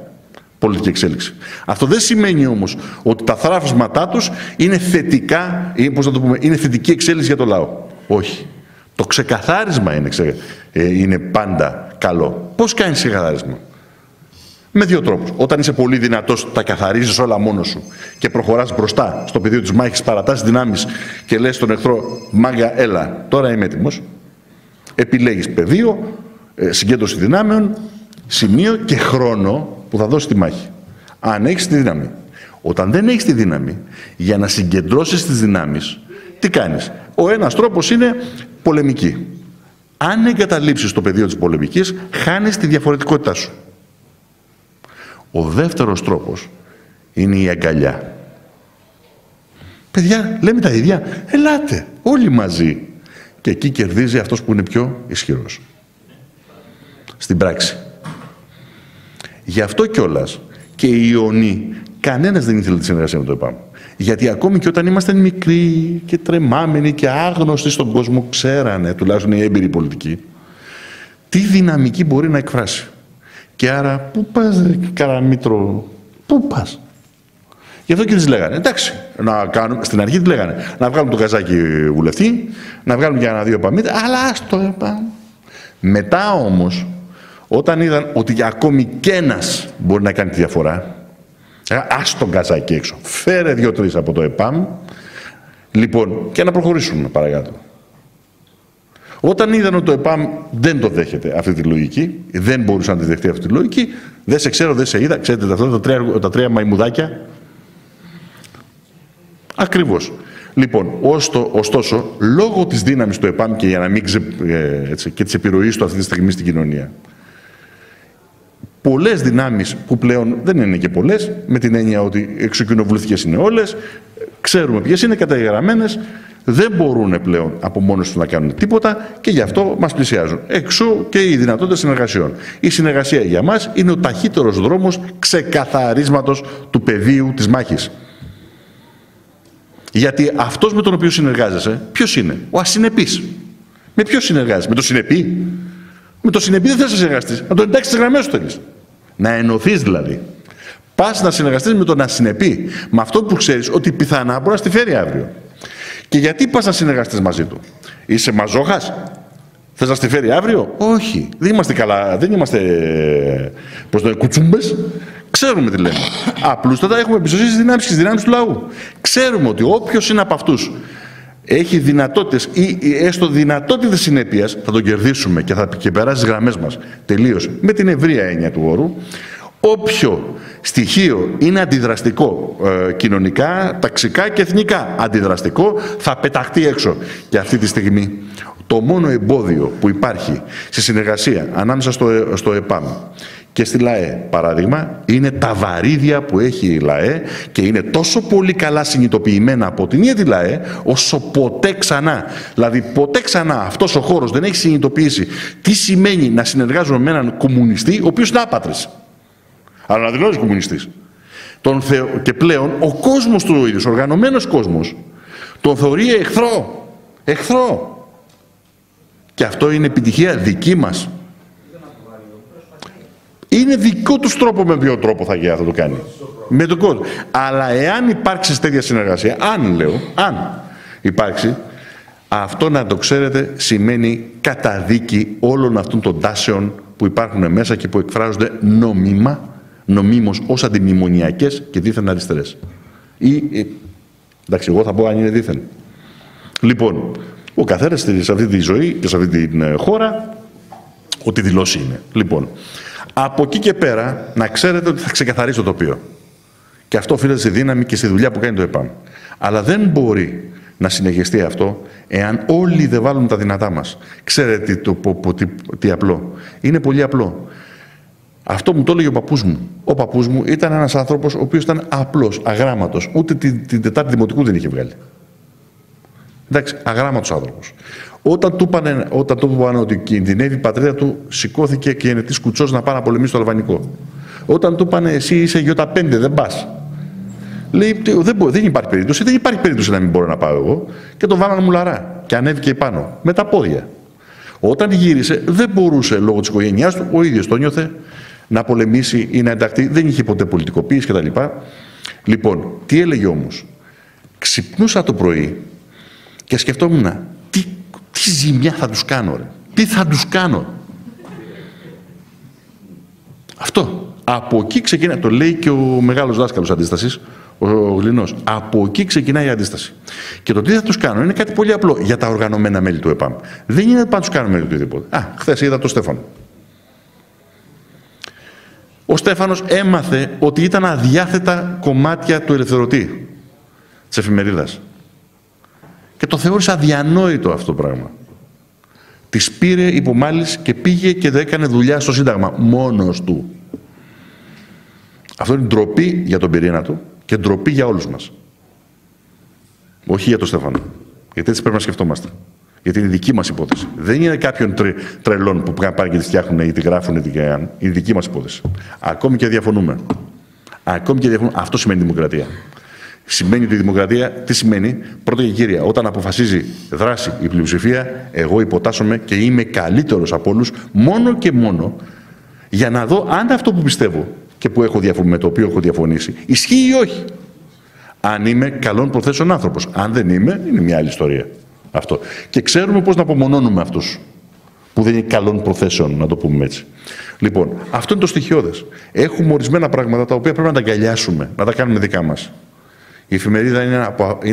Πολιτική εξέλιξη. Αυτό δεν σημαίνει όμως ότι τα θράφισματά τους είναι θετικά, ή πώς να το πούμε, είναι θετική εξέλιξη για το λαό. Όχι. Το ξεκαθάρισμα είναι πάντα καλό. Πώς κάνεις ξεκαθάρισμα? Με δύο τρόπους. Όταν είσαι πολύ δυνατός, τα καθαρίζεις όλα μόνος σου και προχωράς μπροστά στο πεδίο της μάχης, παρατάς δυνάμεις και λες στον εχθρό, μάγκα, έλα, τώρα είμαι έτοιμος. Επιλέγεις πεδίο, συγκέντρωση δυνάμεων, σημείο και χρόνο που θα δώσει τη μάχη. Αν έχεις τη δύναμη. Όταν δεν έχεις τη δύναμη, για να συγκεντρώσεις τις δυνάμεις, τι κάνεις? Ο ένας τρόπος είναι πολεμική. Αν εγκαταλείψεις το πεδίο της πολεμικής, χάνεις τη διαφορετικότητά σου. Ο δεύτερος τρόπος είναι η αγκαλιά. Παιδιά, λέμε τα ίδια. Ελάτε, όλοι μαζί. Και εκεί κερδίζει αυτός που είναι πιο ισχυρός. Στην πράξη. Γι' αυτό κιόλας και οι Ιωνοί, κανένας δεν ήθελε τη συνεργασία με το ΕΠΑΜ. Γιατί ακόμη και όταν ήμασταν μικροί και τρεμάμενοι και άγνωστοι στον κόσμο, ξέρανε, τουλάχιστον οι έμπειροι πολιτικοί, τι δυναμική μπορεί να εκφράσει. Και άρα, πού πας, Καραμήτρο, πού πας? Γι' αυτό και τις λέγανε. Εντάξει, να κάνουμε, στην αρχή τι λέγανε. Να βγάλουμε τον Καζάκη βουλευτή, να βγάλουμε και ένα-δύο επαμίτα, αλλά άστο ΕΠΑΜ. Μετά όμως, όταν είδαν ότι ακόμη κι ένας μπορεί να κάνει τη διαφορά, ας τον Καζάκη έξω, φέρε δύο-τρεις από το ΕΠΑΜ, λοιπόν, και να προχωρήσουμε παρακάτω. Όταν είδαν ότι το ΕΠΑΜ δεν το δέχεται αυτή τη λογική, δεν μπορούσε να τη δεχτεί αυτή τη λογική, δεν σε ξέρω, δεν σε είδα, ξέρετε αυτά τα τρία μαϊμουδάκια. Ακριβώς. Λοιπόν, ωστόσο, λόγω της δύναμης του ΕΠΑΜ και, για να μην και της επιρροής του αυτή τη στιγμή στην κοινωνία, πολλές δυνάμεις που πλέον δεν είναι και πολλές, με την έννοια ότι εξοκοινοβουλευτικές είναι όλες, ξέρουμε ποιες είναι, καταγεγραμμένες, δεν μπορούν πλέον από μόνες τους να κάνουν τίποτα και γι' αυτό μας πλησιάζουν. Εξού και η δυνατότητα συνεργασιών. Η συνεργασία για μας είναι ο ταχύτερος δρόμος ξεκαθαρίσματος του πεδίου της μάχης. Γιατί αυτός με τον οποίο συνεργάζεσαι, ποιος είναι? Ο ασυνεπής. Με ποιον συνεργάζεσαι? Με τον συνεπή. Με το συνεπή δεν θες να συνεργαστείς. Να το εντάξει στις γραμμές σου θέλεις. Να ενωθείς δηλαδή. Πας να συνεργαστείς με τον ασυνεπή. Με αυτό που ξέρεις ότι πιθανά μπορεί να στη φέρει αύριο. Και γιατί πας να συνεργαστείς μαζί του? Είσαι μαζόχας? Θες να στη φέρει αύριο? Όχι. Δεν είμαστε καλά. Δεν είμαστε προς το κουτσούμπες. Ξέρουμε τι λέμε. Απλούστατα έχουμε εμπιστοσύνη στις δυνάμεις και στις δυνάμεις του λαού. Ξέρουμε ότι όποιος είναι από αυτούς έχει δυνατότητες ή έστω δυνατότητες συνέπειας, θα τον κερδίσουμε και θα περάσει τις γραμμές μας. Τελείως. Με την ευρεία έννοια του όρου, όποιο στοιχείο είναι αντιδραστικό, κοινωνικά, ταξικά και εθνικά αντιδραστικό, θα πεταχτεί έξω. Και αυτή τη στιγμή το μόνο εμπόδιο που υπάρχει στη συνεργασία ανάμεσα στο ΕΠΑΜ και στη ΛΑΕ, παράδειγμα, είναι τα βαρύδια που έχει η ΛΑΕ και είναι τόσο πολύ καλά συνειδητοποιημένα από την ίδια τη ΛΑΕ, όσο ποτέ ξανά. Δηλαδή, ποτέ ξανά αυτός ο χώρος δεν έχει συνειδητοποιήσει τι σημαίνει να συνεργάζομαι με έναν κομμουνιστή, ο οποίος είναι άπατρης. Αλλά δεν είναι κομμουνιστής. Και πλέον ο κόσμος του ίδιου, ο οργανωμένος κόσμος, τον θεωρεί εχθρό. Εχθρό. Και αυτό είναι επιτυχία δική μας. Είναι δικό τους τρόπο με ποιο τρόπο θα το κάνει. Με τον κόσμο. Αλλά εάν υπάρξει τέτοια συνεργασία, αν υπάρξει, αυτό να το ξέρετε σημαίνει καταδίκη όλων αυτών των τάσεων που υπάρχουν μέσα και που εκφράζονται νομίμως ως αντιμνημονιακές και δίθεν αριστερές. Εντάξει, εγώ θα πω αν είναι δίθεν. Λοιπόν, ο καθένας σε αυτή τη ζωή και σε αυτή την χώρα, ό,τι δηλώσει είναι. Λοιπόν, από εκεί και πέρα να ξέρετε ότι θα ξεκαθαρίσει το τοπίο. Και αυτό οφείλεται στη δύναμη και στη δουλειά που κάνει το ΕΠΑΜ. Αλλά δεν μπορεί να συνεχιστεί αυτό εάν όλοι δεν βάλουν τα δυνατά μας. Ξέρετε τι απλό. Είναι πολύ απλό. Αυτό μου το έλεγε ο παππούς μου. Ο παππούς μου ήταν ένας άνθρωπος ο οποίος ήταν απλός, αγράμματος. Ούτε την Τετάρτη Δημοτικού δεν είχε βγάλει. Εντάξει, αγράμματος άνθρωπος. Όταν του είπαν ότι κινδυνεύει η πατρίδα του, σηκώθηκε και γενετής κουτσός να πάει να πολεμήσει στο αλβανικό. Όταν του είπαν εσύ είσαι γιώτα 5, δεν πας. Λέει δεν υπάρχει περίπτωση, δεν υπάρχει περίπτωση να μην μπορώ να πάω εγώ. Και τον βάλανε μουλαρά και ανέβηκε πάνω με τα πόδια. Όταν γύρισε, δεν μπορούσε λόγω της οικογένειάς του, ο ίδιος το νιώθε, να πολεμήσει ή να ενταχθεί. Δεν είχε ποτέ πολιτικοποίηση κτλ. Λοιπόν, τι έλεγε όμως. Ξυπνούσα το πρωί και σκεφτόμουν τι ζημιά θα τους κάνω, ρε. Τι θα τους κάνω. Αυτό. Από εκεί ξεκινάει, το λέει και ο μεγάλος δάσκαλος αντίστασης, ο Γλινός. Από εκεί ξεκινάει η αντίσταση. Και το τι θα τους κάνω είναι κάτι πολύ απλό για τα οργανωμένα μέλη του ΕΠΑΜ. Δεν είναι να τους κάνουμε οτιδήποτε. Α, χθες είδα τον Στέφανο. Ο Στέφανος έμαθε ότι ήταν αδιάθετα κομμάτια του Ελευθερωτή της εφημερίδας. Και το θεώρησε αδιανόητο αυτό το πράγμα. Της πήρε υπομάλης και πήγε και έκανε δουλειά στο Σύνταγμα μόνος του. Αυτό είναι ντροπή για τον πυρήνα του και ντροπή για όλους μας. Όχι για τον Στέφανο. Γιατί έτσι πρέπει να σκεφτόμαστε. Γιατί είναι η δική μας υπόθεση. Δεν είναι κάποιων τρελών που πάνε και τη φτιάχνουν ή τη γράφουν ή τη κάνουν. Είναι η δική μας υπόθεση. Ακόμη και διαφωνούμε. Ακόμη και διαφωνούμε. Αυτό σημαίνει δημοκρατία. Σημαίνει ότι η δημοκρατία τι σημαίνει. Πρώτα και κύρια, όταν αποφασίζει δράση η πλειοψηφία, εγώ υποτάσσομαι και είμαι καλύτερος από όλους μόνο και μόνο για να δω αν αυτό που πιστεύω και που έχω με το οποίο έχω διαφωνήσει ισχύει ή όχι. Αν είμαι καλών προθέσεων άνθρωπος. Αν δεν είμαι, είναι μια άλλη ιστορία. Αυτό. Και ξέρουμε πώς να απομονώνουμε αυτούς που δεν είναι καλών προθέσεων, να το πούμε έτσι. Λοιπόν, αυτό είναι το στοιχειώδες. Έχουμε ορισμένα πράγματα τα οποία πρέπει να τα αγκαλιάσουμε, να τα κάνουμε δικά μας. Η εφημερίδα είναι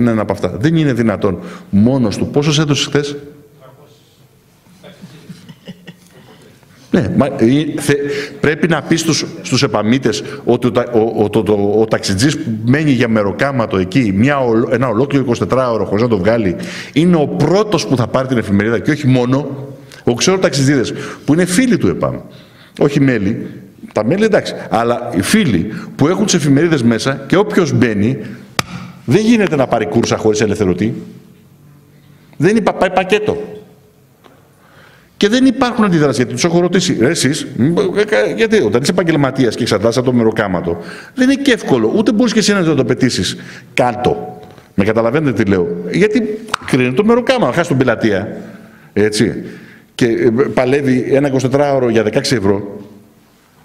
ένα από αυτά. Δεν είναι δυνατόν μόνος του. Πόσος έδωσες χθες? Ναι, πρέπει να πει στους επαμίτες ότι ο ταξιτζής που μένει για μεροκάματο εκεί ένα ολόκληρο 24ωρο χωρίς να το βγάλει είναι ο πρώτος που θα πάρει την εφημερίδα και όχι μόνο. Εγώ ξέρω ταξιτζίδες που είναι φίλοι του ΕΠΑΜ, όχι μέλη. Τα μέλη εντάξει, αλλά οι φίλοι που έχουν τις εφημερίδες μέσα και όποιος μπαίνει δεν γίνεται να πάρει κούρσα χωρίς ελευθερωτή. Δεν είπα, πάει πακέτο. Και δεν υπάρχουν αντιδράσεις, γιατί τους έχω ρωτήσει. Εσείς, γιατί όταν είσαι επαγγελματίας και εξαρτάσαι από το μεροκάματο, δεν είναι και εύκολο, ούτε μπορείς και εσύ να το πετήσεις κάτω. Με καταλαβαίνετε τι λέω. Γιατί κρίνει το μεροκάμα, χάσει τον πελατεία. Έτσι. Και παλεύει ένα 24ωρο για 16€.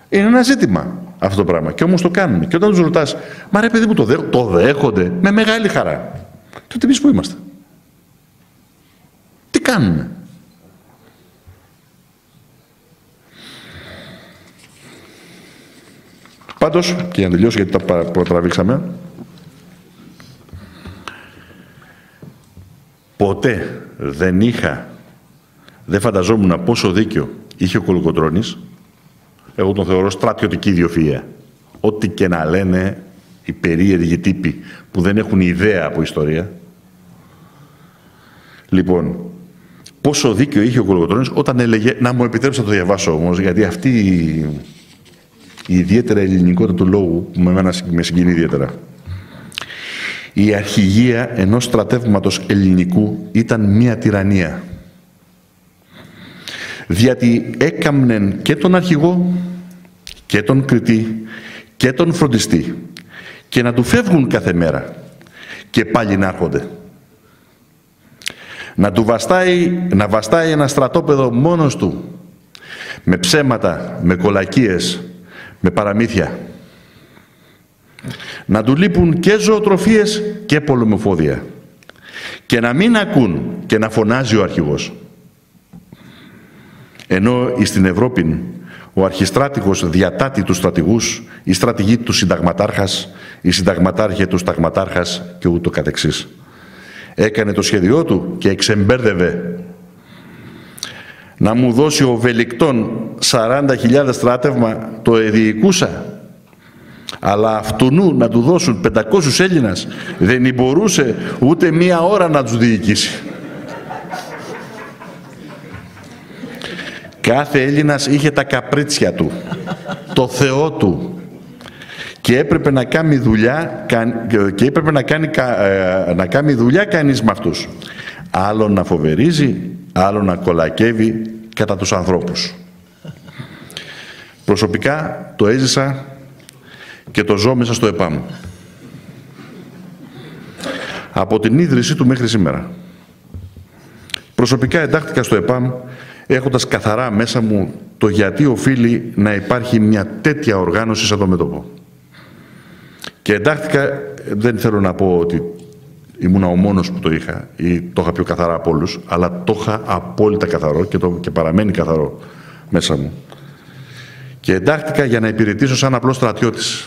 Είναι ένα ζήτημα αυτό το πράγμα. Και όμως το κάνουν. Και όταν τους ρωτάς, μα ρε παιδί μου, το δέχονται με μεγάλη χαρά. Τότε εμείς που είμαστε. Τι κάνουμε. Πάντως, και για να τελειώσω γιατί τα προτραβήξαμε, ποτέ δεν φανταζόμουν πόσο δίκιο είχε ο Κολοκοτρώνης. Εγώ τον θεωρώ στρατιωτική ιδιοφυΐα. Ό,τι και να λένε οι περίεργοι τύποι που δεν έχουν ιδέα από ιστορία. Λοιπόν, πόσο δίκιο είχε ο Κολοκοτρώνης όταν έλεγε, να μου επιτρέψετε να το διαβάσω όμως, γιατί αυτή η ιδιαίτερα ελληνικότητα του λόγου που με συγκινεί ιδιαίτερα. Η αρχηγία ενός στρατεύματος ελληνικού ήταν μία τυραννία. Διότι έκαμνεν και τον αρχηγό και τον κριτή και τον φροντιστή και να του φεύγουν κάθε μέρα και πάλι να έρχονται. Να βαστάει ένα στρατόπεδο μόνος του με ψέματα, με κολακίες, με παραμύθια. Να του λείπουν και ζωοτροφίες και πολεμοφόδια. Και να μην ακούν και να φωνάζει ο αρχηγός. Ενώ στην Ευρώπη ο αρχιστράτηγος διατάτη τους στρατηγούς, η στρατηγή του συνταγματάρχας, η συνταγματάρχη του σταγματάρχας και ούτω κατεξής. Έκανε το σχέδιό του και εξεμπέρδευε. Να μου δώσει ο Βελικτών 40.000 στράτευμα το εδιοικούσα, αλλά αυτουνού να του δώσουν 500 Έλληνας δεν μπορούσε ούτε μία ώρα να τους διοικήσει. Κάθε Έλληνας είχε τα καπρίτσια του. το Θεό του. Και έπρεπε να κάνει δουλειά, κανείς με αυτούς. Άλλον να φοβερίζει, άλλον να κολακεύει κατά τους ανθρώπους. Προσωπικά το έζησα και το ζω μέσα στο ΕΠΑΜ. Από την ίδρυσή του μέχρι σήμερα. Προσωπικά εντάχθηκα στο ΕΠΑΜ έχοντας καθαρά μέσα μου το γιατί οφείλει να υπάρχει μια τέτοια οργάνωση σαν το μέτωπο. Και εντάχθηκα, δεν θέλω να πω ότι ήμουν ο μόνος που το είχα ή το είχα πιο καθαρά από όλους, αλλά το είχα απόλυτα καθαρό και, και παραμένει καθαρό μέσα μου. Και εντάχθηκα για να υπηρετήσω σαν απλός στρατιώτης.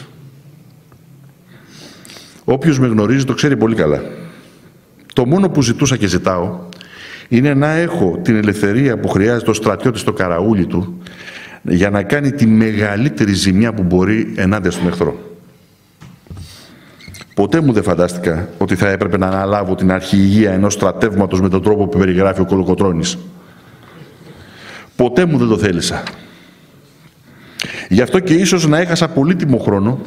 Όποιος με γνωρίζει το ξέρει πολύ καλά. Το μόνο που ζητούσα και ζητάω είναι να έχω την ελευθερία που χρειάζεται ο στρατιώτης στο καραούλι του για να κάνει τη μεγαλύτερη ζημιά που μπορεί ενάντια στον εχθρό. Ποτέ μου δεν φαντάστηκα ότι θα έπρεπε να αναλάβω την αρχηγία ενός στρατεύματος με τον τρόπο που περιγράφει ο Κολοκοτρώνης. Ποτέ μου δεν το θέλησα. Γι' αυτό και ίσως να έχασα πολύτιμο χρόνο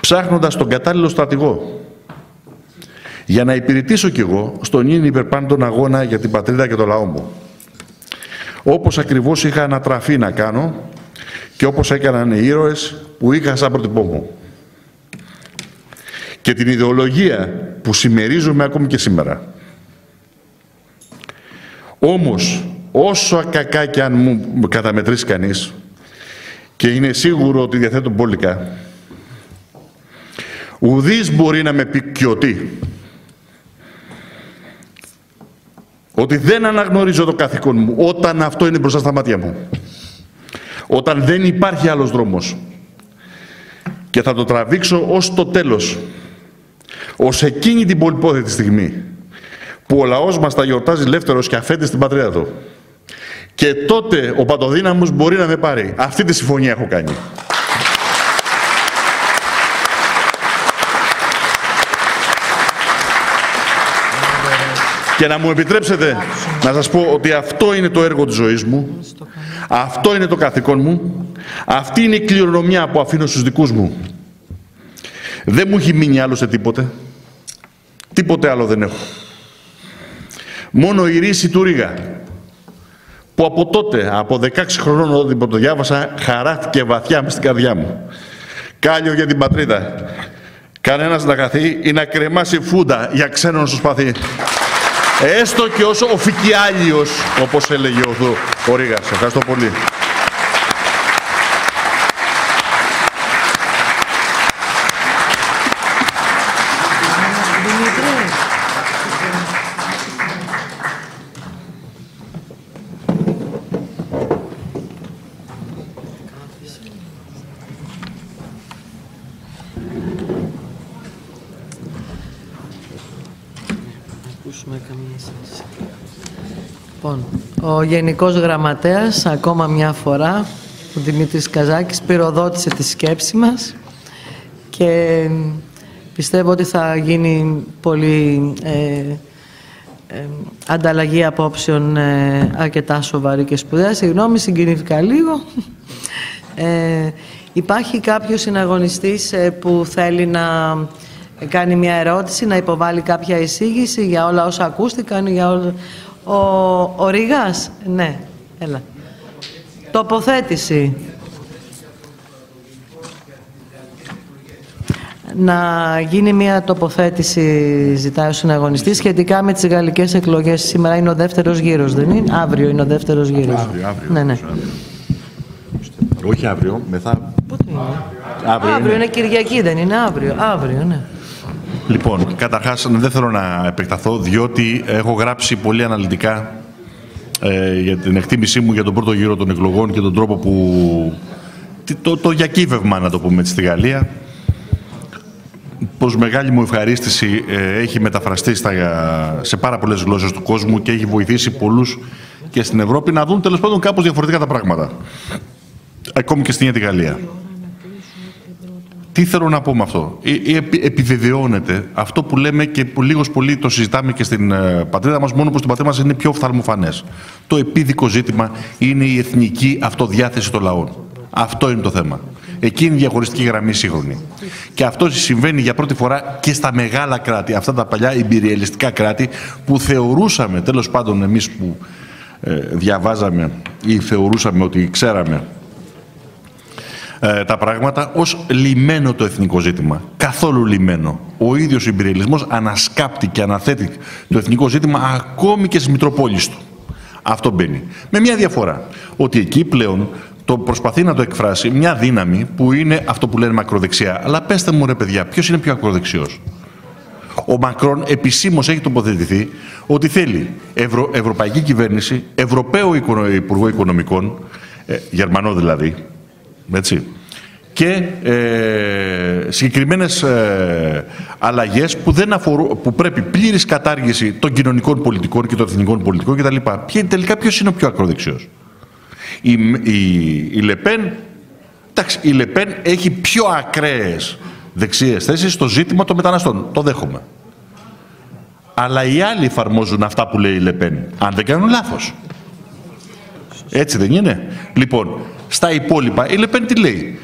ψάχνοντας τον κατάλληλο στρατηγό για να υπηρετήσω κι εγώ στον ίν υπερπάντων αγώνα για την πατρίδα και το λαό μου. Όπως ακριβώς είχα ανατραφεί να κάνω και όπως έκαναν οι ήρωες που είχα σαν πρότυπό μου. Και την ιδεολογία που συμμερίζομαι ακόμη και σήμερα. Όμως, όσο κακά κι αν μου καταμετρήσει κανείς, και είναι σίγουρο ότι διαθέτω μπόλικα, ουδής μπορεί να με πει κοιωτή, ότι δεν αναγνωρίζω το καθήκον μου όταν αυτό είναι μπροστά στα μάτια μου. Όταν δεν υπάρχει άλλος δρόμος. Και θα το τραβήξω ως το τέλος. Ως εκείνη την πολυπόθετη στιγμή που ο λαός μας τα γιορτάζει ελεύθερος και αφέντη στην πατρίδα του. Και τότε ο παντοδύναμος μπορεί να με πάρει. Αυτή τη συμφωνία έχω κάνει. Και να μου επιτρέψετε να σας πω ότι αυτό είναι το έργο της ζωής μου, αυτό είναι το καθήκον μου, αυτή είναι η κληρονομιά που αφήνω στους δικούς μου. Δεν μου έχει μείνει άλλωστε τίποτε. Τίποτε άλλο δεν έχω. Μόνο η ρίση του Ρήγα, που από τότε, από 16 χρονών όταν το διάβασα, χαράθηκε βαθιά μες στην καρδιά μου. Κάλιο για την πατρίδα. Κανένας να χαθεί ή να κρεμάσει φούντα για ξένον στο σπαθί. Έστω και όσο ο φικιάλιος, όπως έλεγε ο Ρήγας. Ευχαριστώ πολύ. Ο Γενικός Γραμματέας, ακόμα μια φορά, ο Δημήτρης Καζάκης, πυροδότησε τη σκέψη μας και πιστεύω ότι θα γίνει πολύ ανταλλαγή απόψεων αρκετά σοβαρή και σπουδαία. Συγγνώμη, συγκινήθηκα λίγο. Υπάρχει κάποιος συναγωνιστής που θέλει να κάνει μια ερώτηση, να υποβάλει κάποια εισήγηση για όλα όσα ακούστηκαν, για όλα... Ο Ρήγας, ναι, έλα. Τοποθέτηση. Να γίνει μια τοποθέτηση, ζητάει ο συναγωνιστής, σχετικά με τις γαλλικές εκλογές. Σήμερα είναι ο δεύτερος γύρος, δεν είναι? Αύριο είναι ο δεύτερος γύρος. Αύριο. Ναι, ναι. Όχι αύριο, μεθά... Πότε είναι? Αύριο είναι Κυριακή, δεν είναι? Αύριο, ναι. Λοιπόν, καταρχάς δεν θέλω να επεκταθώ, διότι έχω γράψει πολύ αναλυτικά για την εκτίμησή μου για τον πρώτο γύρο των εκλογών και τον τρόπο που... το διακύβευμα, να το πούμε έτσι, στη Γαλλία. Πως μεγάλη μου ευχαρίστηση έχει μεταφραστεί σε πάρα πολλές γλώσσες του κόσμου και έχει βοηθήσει πολλούς και στην Ευρώπη να δουν τέλος πάντων κάπως διαφορετικά τα πράγματα. Ακόμη και στην ίδια τη Γαλλία. Τι θέλω να πω με αυτό? Επιβεβαιώνεται αυτό που λέμε και που λίγος πολύ το συζητάμε και στην πατρίδα μας, μόνο που στην πατρίδα μας είναι πιο οφθαλμοφανές. Το επίδικο ζήτημα είναι η εθνική αυτοδιάθεση των λαών. Αυτό είναι το θέμα. Εκείνη είναι η διαχωριστική γραμμή σύγχρονη. Και αυτό συμβαίνει για πρώτη φορά και στα μεγάλα κράτη, αυτά τα παλιά ιμπεριαλιστικά κράτη που θεωρούσαμε, τέλος πάντων εμείς που διαβάζαμε ή θεωρούσαμε ότι ξέραμε τα πράγματα, ως λιμένο το εθνικό ζήτημα. Καθόλου λιμένο. Ο ίδιος ο ιμπεριαλισμός ανασκάπτει και αναθέτει το εθνικό ζήτημα ακόμη και στις μητροπόλεις του. Αυτό μπαίνει. Με μια διαφορά. Ότι εκεί πλέον το προσπαθεί να το εκφράσει μια δύναμη που είναι αυτό που λένε μακροδεξιά. Αλλά πέστε μου ρε παιδιά, ποιος είναι πιο ακροδεξιός? Ο Μακρόν επισήμως έχει τοποθετηθεί ότι θέλει ευρωπαϊκή κυβέρνηση, Ευρωπαίο Υπουργό Οικονομικών, Γερμανό δηλαδή, έτσι, και συγκεκριμένες αλλαγές που πρέπει πλήρης κατάργηση των κοινωνικών πολιτικών και των εθνικών πολιτικών κτλ. Τελικά ποιος είναι ο πιο ακροδεξιός? Η Λεπέν, εντάξει, η Λεπέν έχει πιο ακραίες δεξιές θέσεις στο ζήτημα των μεταναστών. Το δέχομαι. Αλλά οι άλλοι εφαρμόζουν αυτά που λέει η Λεπέν, αν δεν κάνουν λάθος. Έτσι δεν είναι? Λοιπόν, στα υπόλοιπα η Λεπέν τι λέει?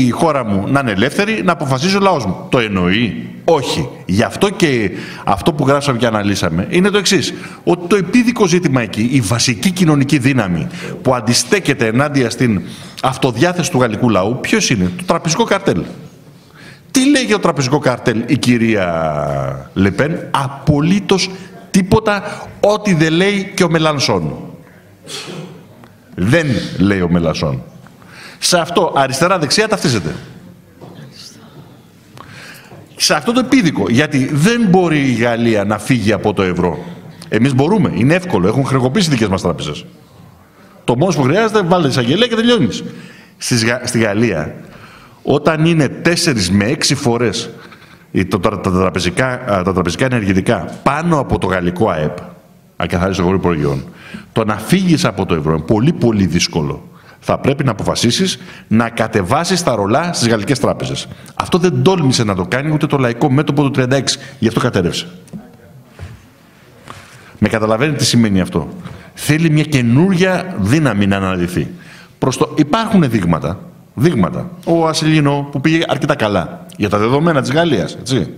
Η χώρα μου να είναι ελεύθερη, να αποφασίζει ο λαός μου. Το εννοεί? Όχι. Γι' αυτό και αυτό που γράψαμε και αναλύσαμε είναι το εξής. Ότι το επίδικο ζήτημα εκεί, η βασική κοινωνική δύναμη που αντιστέκεται ενάντια στην αυτοδιάθεση του γαλλικού λαού, ποιος είναι? Το τραπεζικό καρτέλ. Τι λέει για το τραπεζικό καρτέλ η κυρία Λεπέν? Απολύτως τίποτα, ό,τι δεν λέει και ο Μελανσόν. Δεν λέει ο Μελανσόν. Σε αυτό αριστερά-δεξιά ταυτίζεται. Σε αυτό το επίδικο. Γιατί δεν μπορεί η Γαλλία να φύγει από το ευρώ. Εμείς μπορούμε. Είναι εύκολο. Έχουν χρεοκοπήσει δικές μας τράπεζες. Το μόνο που χρειάζεται, βάλε εισαγγελία και τελειώνεις. Στη Γαλλία, όταν είναι 4 με 6 φορές τα τραπεζικά ενεργητικά πάνω από το γαλλικό ΑΕΠ, ακαθάριστο χωρίς προηγιών, το να φύγεις από το ευρώ είναι πολύ πολύ δύσκολο. Θα πρέπει να αποφασίσεις να κατεβάσεις τα ρολά στις γαλλικές τράπεζες. Αυτό δεν τόλμησε να το κάνει ούτε το λαϊκό μέτωπο του 36. Γι' αυτό κατέρευσε. Με καταλαβαίνετε τι σημαίνει αυτό. Θέλει μια καινούρια δύναμη να αναλυθεί. Υπάρχουν δείγματα. Ο Ασελίνο που πήγε αρκετά καλά για τα δεδομένα της Γαλλίας. Έτσι.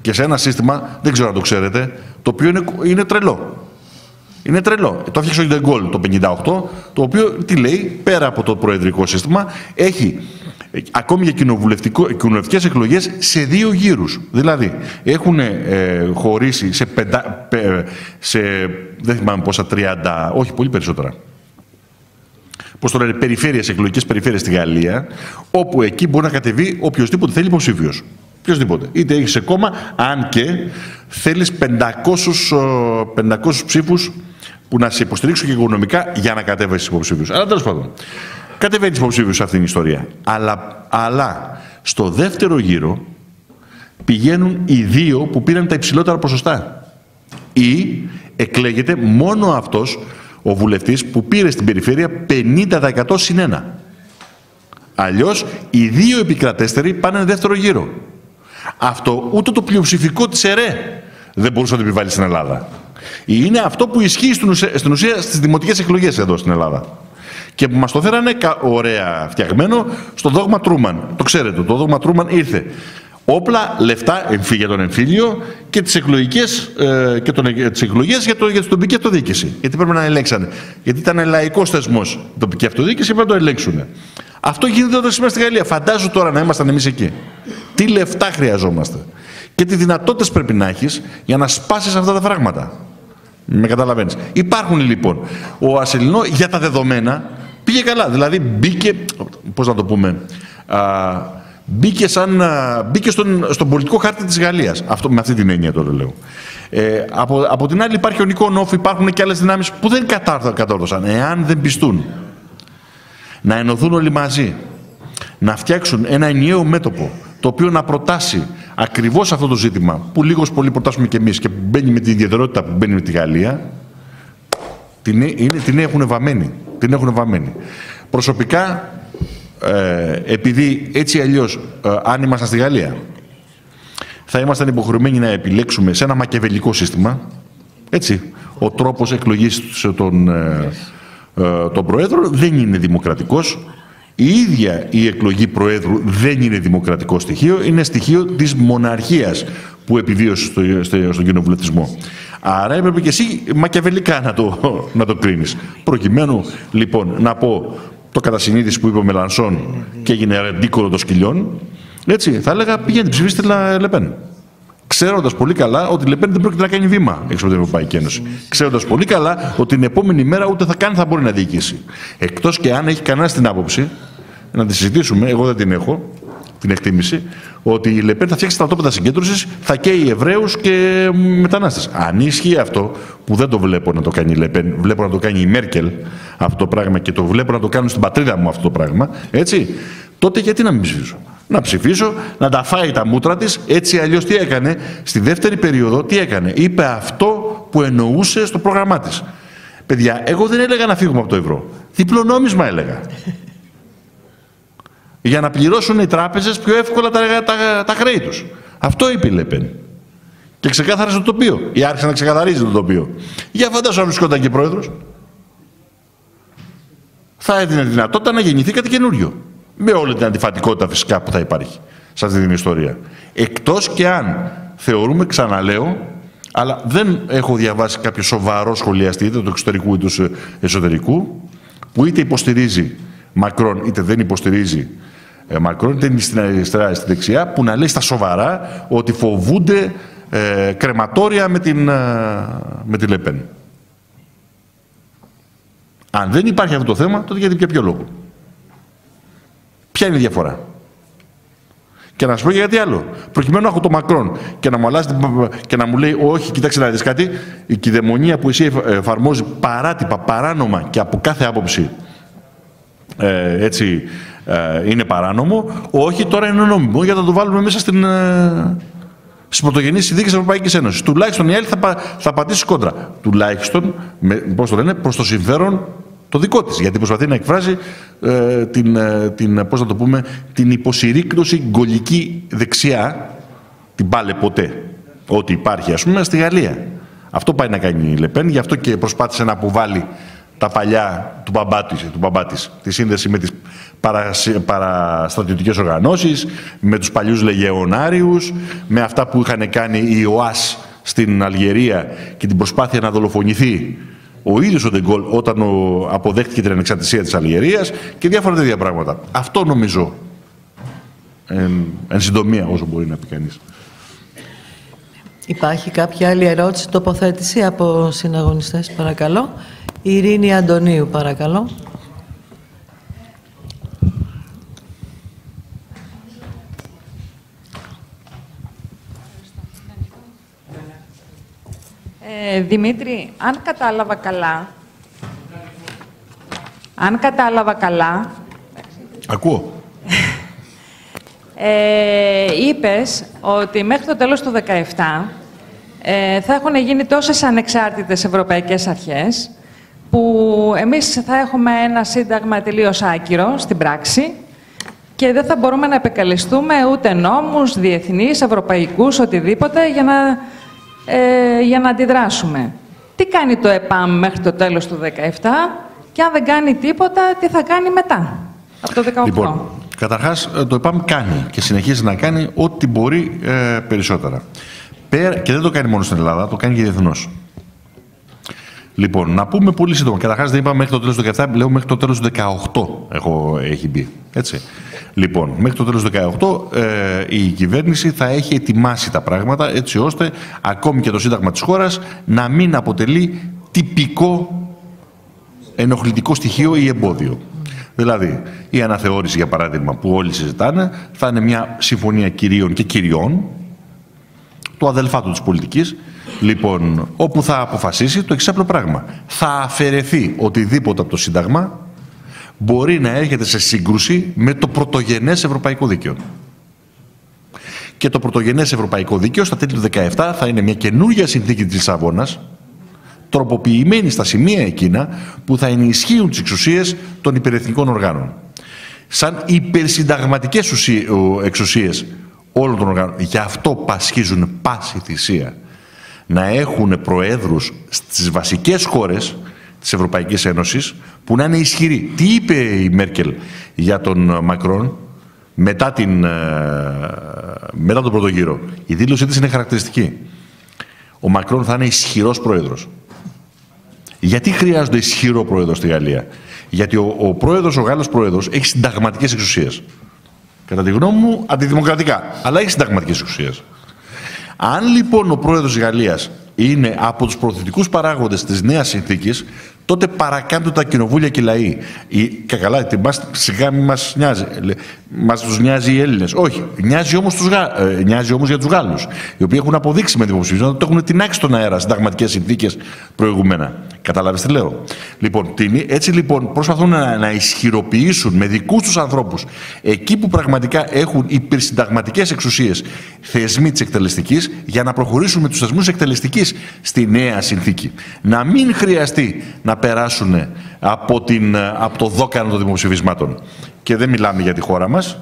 Και σε ένα σύστημα, δεν ξέρω αν το ξέρετε, το οποίο είναι τρελό. Είναι τρελό. Το έφτιαξε ο Ντεγκόλ το 1958, το οποίο τι λέει, πέρα από το προεδρικό σύστημα, έχει ακόμη για κοινοβουλευτικές εκλογές σε 2 γύρους. Δηλαδή, έχουν χωρίσει σε δεν θυμάμαι πόσα, 30, όχι πολύ περισσότερα. Πώς το λένε, περιφέρειες, εκλογικές περιφέρειες στη Γαλλία, όπου εκεί μπορεί να κατεβεί οποιοδήποτε θέλει υποψήφιος. Οποιοςδήποτε. Είτε έχεις σε κόμμα, αν και θέλεις 500 ψήφους που να σε υποστηρίξουν και οικονομικά για να κατέβεις υποψήφιους. Αλλά τέλος πάντων, κατεβαίνεις υποψήφιους σε αυτήν την ιστορία. Αλλά στο δεύτερο γύρο πηγαίνουν οι 2 που πήραν τα υψηλότερα ποσοστά. Ή εκλέγεται μόνο αυτός ο βουλευτής που πήρε στην περιφέρεια 50% συν 1. Αλλιώς οι 2 επικρατέστεροι πάνε δεύτερο γύρο. Αυτό ούτε το πλειοψηφικό της ΕΡΕ δεν μπορούσε να το επιβάλλει στην Ελλάδα. Είναι αυτό που ισχύει στην ουσία στις δημοτικές εκλογές εδώ στην Ελλάδα. Και που μας το φέρανε ωραία φτιαγμένο στο δόγμα Τρούμαν. Το ξέρετε, το δόγμα Τρούμαν ήρθε. Όπλα, λεφτά για τον εμφύλιο και τις εκλογές για την τοπική αυτοδιοίκηση. Γιατί πρέπει να ελέγξανε. Γιατί ήταν λαϊκός θεσμός η τοπική αυτοδιοίκηση, πρέπει να το ελέγξουν. Αυτό γίνεται όταν σήμερα στη Γαλλία. Φαντάζομαι τώρα να ήμασταν εμείς εκεί. Τι λεφτά χρειαζόμαστε και τι δυνατότητες πρέπει να έχεις για να σπάσεις αυτά τα πράγματα. Με καταλαβαίνεις. Υπάρχουν λοιπόν. Ο Ασελινό για τα δεδομένα πήγε καλά. Δηλαδή μπήκε, πώς να το πούμε, μπήκε στον πολιτικό χάρτη της Γαλλίας. Αυτό, με αυτή την έννοια τώρα λέω. Από την άλλη υπάρχει ο Νικόνοφ, υπάρχουν και άλλες δυνάμεις που δεν κατόρθωσαν. Εάν δεν πιστούν να ενωθούν όλοι μαζί, να φτιάξουν ένα ενιαίο μέτωπο, το οποίο να προτάσει ακριβώς αυτό το ζήτημα που λίγος πολύ προτάσουμε και εμείς και που μπαίνει με την ιδιαιτερότητα που μπαίνει με τη Γαλλία, την έχουν βαμμένη. Προσωπικά, επειδή έτσι αλλιώς, αν ήμασταν στη Γαλλία, θα ήμασταν υποχρεωμένοι να επιλέξουμε σε ένα μακεβελικό σύστημα, έτσι, ο τρόπος εκλογής των προέδρων δεν είναι δημοκρατικός. Η ίδια η εκλογή Προέδρου δεν είναι δημοκρατικό στοιχείο, είναι στοιχείο της μοναρχίας που επιβίωσε στον κοινοβουλευτισμό. Άρα έπρεπε και εσύ μακιαβελικά να το κρίνεις. Προκειμένου λοιπόν να πω το κατασυνείδηση που είπε ο Μελανσόν και έγινε ρεντίκολο των σκυλιών, έτσι, θα έλεγα πηγαίνετε ψηφίστε Λεπέν. Ξέροντας πολύ καλά ότι η Λεπέν δεν πρόκειται να κάνει βήμα έξω από την Ευρωπαϊκή Ένωση. Ξέροντας πολύ καλά ότι την επόμενη μέρα ούτε θα μπορεί να διοικήσει. Εκτός και αν έχει κανένα την άποψη, να τη συζητήσουμε, εγώ δεν την έχω, την εκτίμηση, ότι η Λεπέν θα φτιάξει στρατόπεδα συγκέντρωσης, θα καίει Εβραίους και μετανάστες. Αν ισχύει αυτό, που δεν το βλέπω να το κάνει η Λεπέν, βλέπω να το κάνει η Μέρκελ αυτό το πράγμα και το βλέπω να το κάνουν στην πατρίδα μου αυτό το πράγμα, έτσι, τότε γιατί να μην ψηφίσω. Να ψηφίσω, να τα φάει τα μούτρα της, έτσι αλλιώς τι έκανε, στη δεύτερη περίοδο τι έκανε, είπε αυτό που εννοούσε στο πρόγραμμά της. Παιδιά, εγώ δεν έλεγα να φύγουμε από το ευρώ, διπλό νόμισμα έλεγα. Για να πληρώσουν οι τράπεζες πιο εύκολα τα χρέη τους. Αυτό είπε η Λεπέν. Και ξεκάθαρισε το τοπίο, ή άρχισε να ξεκαθαρίζει το τοπίο. Για φαντάσου αν βρισκόταν και πρόεδρος. Θα έδινε δυνατότητα να γεννηθεί κάτι καινούριο. Με όλη την αντιφατικότητα φυσικά που θα υπάρχει σε αυτή την ιστορία. Εκτός και αν θεωρούμε, ξαναλέω, αλλά δεν έχω διαβάσει κάποιο σοβαρό σχολιαστή είτε του εξωτερικού είτε του εσωτερικού, που είτε υποστηρίζει Μακρόν είτε δεν υποστηρίζει Μακρόν, είτε είναι στην αριστερά είτε στη δεξιά, που να λέει στα σοβαρά ότι φοβούνται κρεματόρια με τη Λεπέν. Αν δεν υπάρχει αυτό το θέμα, τότε γιατί πια ποιο λόγο. Ποια είναι η διαφορά. Και να σου πω και κάτι άλλο. Προκειμένου να έχω το Μακρόν και να μου λέει, όχι, κοιτάξτε να δεις κάτι, η κυδαιμονία που εσύ εφαρμόζει παράτυπα, παράνομα και από κάθε άποψη έτσι είναι παράνομο, όχι, τώρα είναι νόμιμο για να το βάλουμε μέσα στις πρωτογενείς συνθήκες της Ευρωπαϊκής Ένωσης. Τουλάχιστον οι άλλοι θα πατήσει κόντρα. Τουλάχιστον, πώς το λένε, προς το συμφέρον το δικό της, γιατί προσπαθεί να εκφράζει πώς να το πούμε, την υποσυρρήκνωση γκολική δεξιά, την πάλε ποτέ, ό,τι υπάρχει ας πούμε στη Γαλλία. Αυτό πάει να κάνει η Λεπέν, γι' αυτό και προσπάθησε να αποβάλει τα παλιά του μπαμπά της, τη σύνδεση με τις παραστρατιωτικές οργανώσεις, με τους παλιούς λεγεωνάριους, με αυτά που είχαν κάνει οι ΟΑΣ στην Αλγερία και την προσπάθεια να δολοφονηθεί ο ίδιος ο Ντεγκόλ όταν αποδέχτηκε την ανεξαρτησία της Αλγερίας και διάφορα τέτοια πράγματα. Αυτό νομίζω εν συντομία όσο μπορεί να πει κανείς. Υπάρχει κάποια άλλη ερώτηση, τοποθέτηση από συναγωνιστές, παρακαλώ. Η Ειρήνη Αντωνίου, παρακαλώ. Δημήτρη, αν κατάλαβα καλά... Ακούω. Είπες ότι μέχρι το τέλος του 2017 θα έχουν γίνει τόσες ανεξάρτητες ευρωπαϊκές αρχές που εμείς θα έχουμε ένα σύνταγμα τελείως άκυρο στην πράξη και δεν θα μπορούμε να επικαλεστούμε ούτε νόμους, διεθνείς, ευρωπαϊκούς, οτιδήποτε για να αντιδράσουμε. Τι κάνει το ΕΠΑΜ μέχρι το τέλος του 2017 και αν δεν κάνει τίποτα, τι θα κάνει μετά, από το 2018. Λοιπόν, καταρχάς το ΕΠΑΜ κάνει και συνεχίζει να κάνει ό,τι μπορεί περισσότερα. Και δεν το κάνει μόνο στην Ελλάδα, το κάνει και διεθνώς. Λοιπόν, να πούμε πολύ σύντομα. Καταρχάς δεν είπαμε μέχρι το τέλος του 2017, λέω μέχρι το τέλος του 2018 έχει μπει. Έτσι. Λοιπόν, μέχρι το τέλος του 2018 η κυβέρνηση θα έχει ετοιμάσει τα πράγματα έτσι ώστε ακόμη και το Σύνταγμα της χώρας να μην αποτελεί τυπικό ενοχλητικό στοιχείο ή εμπόδιο. Δηλαδή, η αναθεώρηση για παράδειγμα που όλοι συζητάνε θα είναι μια συμφωνία κυρίων και κυριών, του αδελφάτου της πολιτικής, λοιπόν, όπου θα αποφασίσει το εξάπλο πράγμα. Θα αφαιρεθεί οτιδήποτε από το Σύνταγμα μπορεί να έρχεται σε σύγκρουση με το πρωτογενές ευρωπαϊκό δίκαιο. Και το πρωτογενές ευρωπαϊκό δίκαιο στα τέλη του 2017 θα είναι μια καινούργια συνθήκη της Λισαβόνας, τροποποιημένη στα σημεία εκείνα που θα ενισχύουν τις εξουσίες των υπερεθνικών οργάνων. Σαν υπερσυνταγματικές εξουσίες όλων των οργάνων. Γι' αυτό πασχίζουν πάση θυσία να έχουν προέδρους στις βασικές χώρες της Ευρωπαϊκής Ένωσης που να είναι ισχυρή. Τι είπε η Μέρκελ για τον Μακρόν μετά τον πρώτο γύρο? Η δήλωσή της είναι χαρακτηριστική. Ο Μακρόν θα είναι ισχυρός πρόεδρος. Γιατί χρειάζονται ισχυρό πρόεδρο στη Γαλλία? Γιατί ο Γάλλος πρόεδρος έχει συνταγματικές εξουσίες. Κατά τη γνώμη μου, αντιδημοκρατικά, αλλά έχει συνταγματικές εξουσίες. Αν λοιπόν ο πρόεδρος της Γαλλίας είναι από τους προωθητικούς παράγοντες της νέας συνθήκης, τότε παρακάμπτουν τα κοινοβούλια και οι λαοί. Καλά, σιγά μην μας νοιάζει. Μας τους νοιάζει οι Έλληνες. Όχι. Νοιάζει όμως για τους Γάλλους, οι οποίοι έχουν αποδείξει με την υποψηφισμό ότι έχουν τεινάξει τον αέρα συνταγματικές συνθήκες προηγουμένα. Καταλάβεις τι λέω? Λοιπόν, έτσι λοιπόν προσπαθούν να ισχυροποιήσουν με δικούς τους ανθρώπους εκεί που πραγματικά έχουν υπερσυνταγματικές εξουσίες θεσμοί της εκτελεστικής, για να προχωρήσουν με τους θεσμούς εκτελεστικής στη νέα συνθήκη. Να μην χρειαστεί να περάσουν από το δόκανο των δημοψηφισμάτων. Και δεν μιλάμε για τη χώρα μας,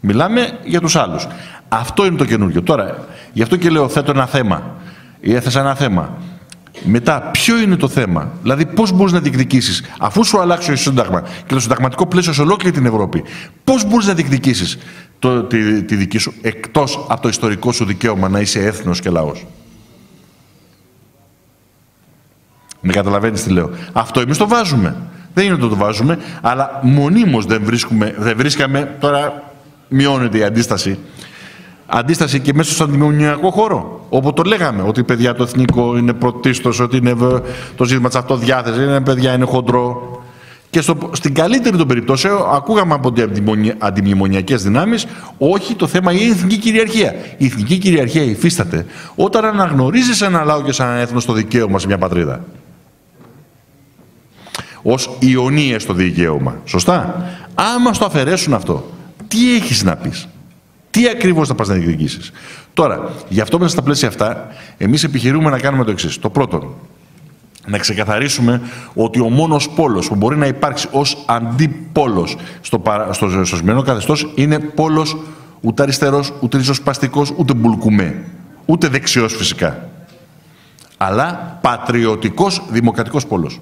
μιλάμε για τους άλλους. Αυτό είναι το καινούργιο. Τώρα, γι' αυτό και λέω, θέτω ένα θέμα. Έθεσα ένα θέμα. Μετά, ποιο είναι το θέμα? Δηλαδή, πώς μπορείς να διεκδικήσεις, αφού σου αλλάξει το Σύνταγμα και το συνταγματικό πλαίσιο σε ολόκληρη την Ευρώπη, πώς μπορείς να διεκδικήσεις τη δική σου, εκτός από το ιστορικό σου δικαίωμα να είσαι έθνος και λαός? Με καταλαβαίνεις τι λέω? Αυτό εμείς το βάζουμε. Δεν είναι ότι το βάζουμε, αλλά μονίμως δεν βρίσκαμε. Τώρα μειώνεται η αντίσταση. Αντίσταση και μέσα στον αντιμνημονιακό χώρο, όπου το λέγαμε ότι παιδιά το εθνικό είναι πρωτίστως, ότι είναι το ζήτημα της αυτοδιάθεσης, είναι παιδιά, είναι χοντρό. Και στην καλύτερη των περιπτώσεων, ακούγαμε από τις αντιμνημονιακές δυνάμεις, όχι, το θέμα είναι η εθνική κυριαρχία. Η εθνική κυριαρχία υφίσταται όταν αναγνωρίζεις ένα λαό και σαν έθνος το δικαίωμα σε μια πατρίδα. Ως ιονίες το δικαίωμα. Σωστά. Άμα στο αφαιρέσουν αυτό, τι έχεις να πεις? Τι ακριβώς θα πας να διεκδικήσεις? Τώρα, γι' αυτό μέσα στα πλαίσια αυτά, εμείς επιχειρούμε να κάνουμε το εξής. Το πρώτο, να ξεκαθαρίσουμε ότι ο μόνος πόλος που μπορεί να υπάρξει ως αντίπόλος στο σημερινό καθεστώς είναι πόλος ούτε αριστερός, ούτε ριζοσπαστικός, ούτε μπουλκουμέ, ούτε δεξιός φυσικά. Αλλά πατριωτικός, δημοκρατικός πόλος.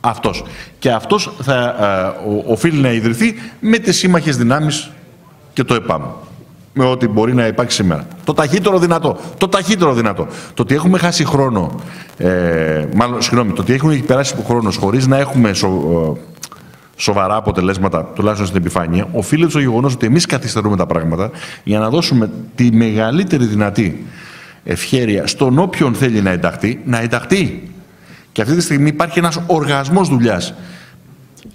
Αυτός. Και αυτός θα οφείλει να ιδρυθεί με τις σύμμαχες δυνάμεις και το ΕΠΑΜ. Με ό,τι μπορεί να υπάρξει σήμερα. Το ταχύτερο δυνατό. Το ταχύτερο δυνατό. Το ότι έχουμε χάσει χρόνο, το ότι έχουμε περάσει χρόνος χωρίς να έχουμε σοβαρά αποτελέσματα, τουλάχιστον στην επιφάνεια, οφείλεται στο γεγονός ότι εμείς καθυστερούμε τα πράγματα για να δώσουμε τη μεγαλύτερη δυνατή ευχέρεια στον όποιον θέλει να ενταχθεί, να ενταχθεί. Και αυτή τη στιγμή υπάρχει ένας οργασμός δουλειάς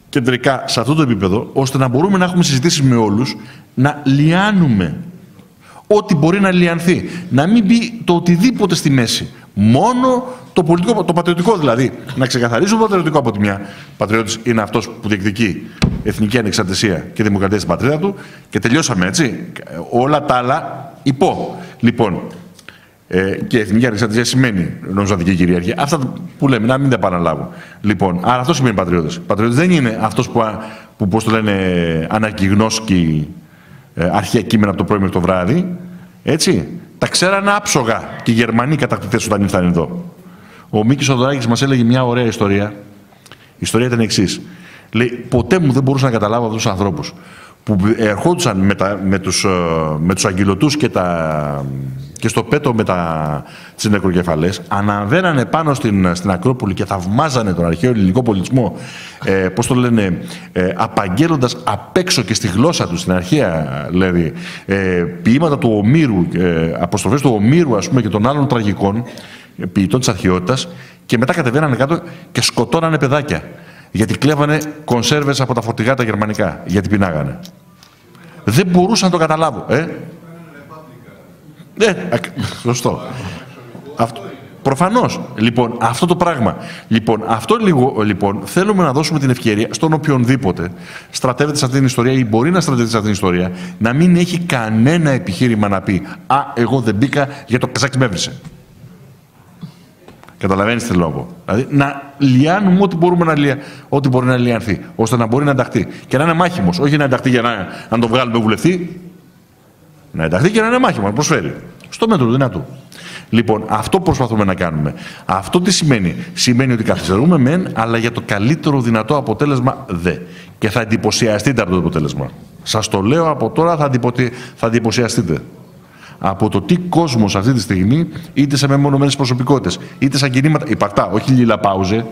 κεντρικά σε αυτό το επίπεδο, ώστε να μπορούμε να έχουμε συζητήσεις με όλους, να λιάνουμε ό,τι μπορεί να λιανθεί. Να μην μπει το οτιδήποτε στη μέση. Μόνο το πατριωτικό δηλαδή. Να ξεκαθαρίζουμε το πατριωτικό από τη μια. Πατριώτης είναι αυτός που διεκδικεί εθνική ανεξαρτησία και δημοκρατία στην πατρίδα του. Και τελειώσαμε, έτσι. Όλα τα άλλα υπό. Λοιπόν, και εθνική ανεξαρτησία σημαίνει νομισματική κυριαρχία. Αυτά που λέμε, να μην τα επαναλάβω. Λοιπόν, άρα αυτό σημαίνει πατριώτες. Πατριώτες δεν είναι αυτός που πώς το λένε, ανακυγνώσκει αρχαία κείμενα από το πρωί μέχρι το βράδυ. Έτσι. Τα ξέρανε άψογα και οι Γερμανοί κατακτητές όταν ήρθαν εδώ. Ο Μίκης Σοδωράκης μας έλεγε μια ωραία ιστορία. Η ιστορία ήταν εξής. Λέει, ποτέ μου δεν μπορούσα να καταλάβω αυτούς τους ανθρώπους που ερχόντουσαν με τους αγγυλωτούς και στο πέτο με τις νεκροκεφαλές, αναβαίνανε πάνω στην Ακρόπολη και θαυμάζανε τον αρχαίο ελληνικό πολιτισμό, πώς το λένε, απαγγέλλοντας απ' έξω και στη γλώσσα του, στην αρχαία δηλαδή, ποίηματα του Ομήρου, αποστροφές του Ομήρου, ας πούμε, και των άλλων τραγικών ποιητών της αρχαιότητας, και μετά κατεβαίνανε κάτω και σκοτώνανε παιδάκια. Γιατί κλέβανε κονσέρβες από τα φορτηγά τα γερμανικά, γιατί πεινάγανε. Δεν μπορούσα να το καταλάβω. Σωστό. Προφανώς. Λοιπόν, αυτό το πράγμα. Λοιπόν, λοιπόν, θέλουμε να δώσουμε την ευκαιρία στον οποιονδήποτε στρατεύεται σε αυτήν την ιστορία ή μπορεί να στρατεύεται σε αυτήν την ιστορία, να μην έχει κανένα επιχείρημα να πει «Α, εγώ δεν μπήκα γιατί το Καζάκης με έβρισε». Καταλαβαίνεις τι λόγο. Δηλαδή, να λιάνουμε ό,τι μπορεί να λιανθεί, ώστε να μπορεί να ενταχθεί. Και να είναι μάχημος. Όχι να ενταχθεί για να το βγάλουμε βουλευτή. Να ενταχθεί και να είναι μάχημα, να προσφέρει. Στο μέτρο του δυνατού. Λοιπόν, αυτό προσπαθούμε να κάνουμε. Αυτό τι σημαίνει? Σημαίνει ότι καθυστερούμε μεν, αλλά για το καλύτερο δυνατό αποτέλεσμα δε. Και θα εντυπωσιαστείτε από το αποτέλεσμα. Σας το λέω από τώρα, θα εντυπωσιαστείτε. Από το τι κόσμος αυτή τη στιγμή, είτε σε μεμονωμένες προσωπικότητες, είτε σαν κινήματα υπακτά, όχι Λίλα Πάουζε,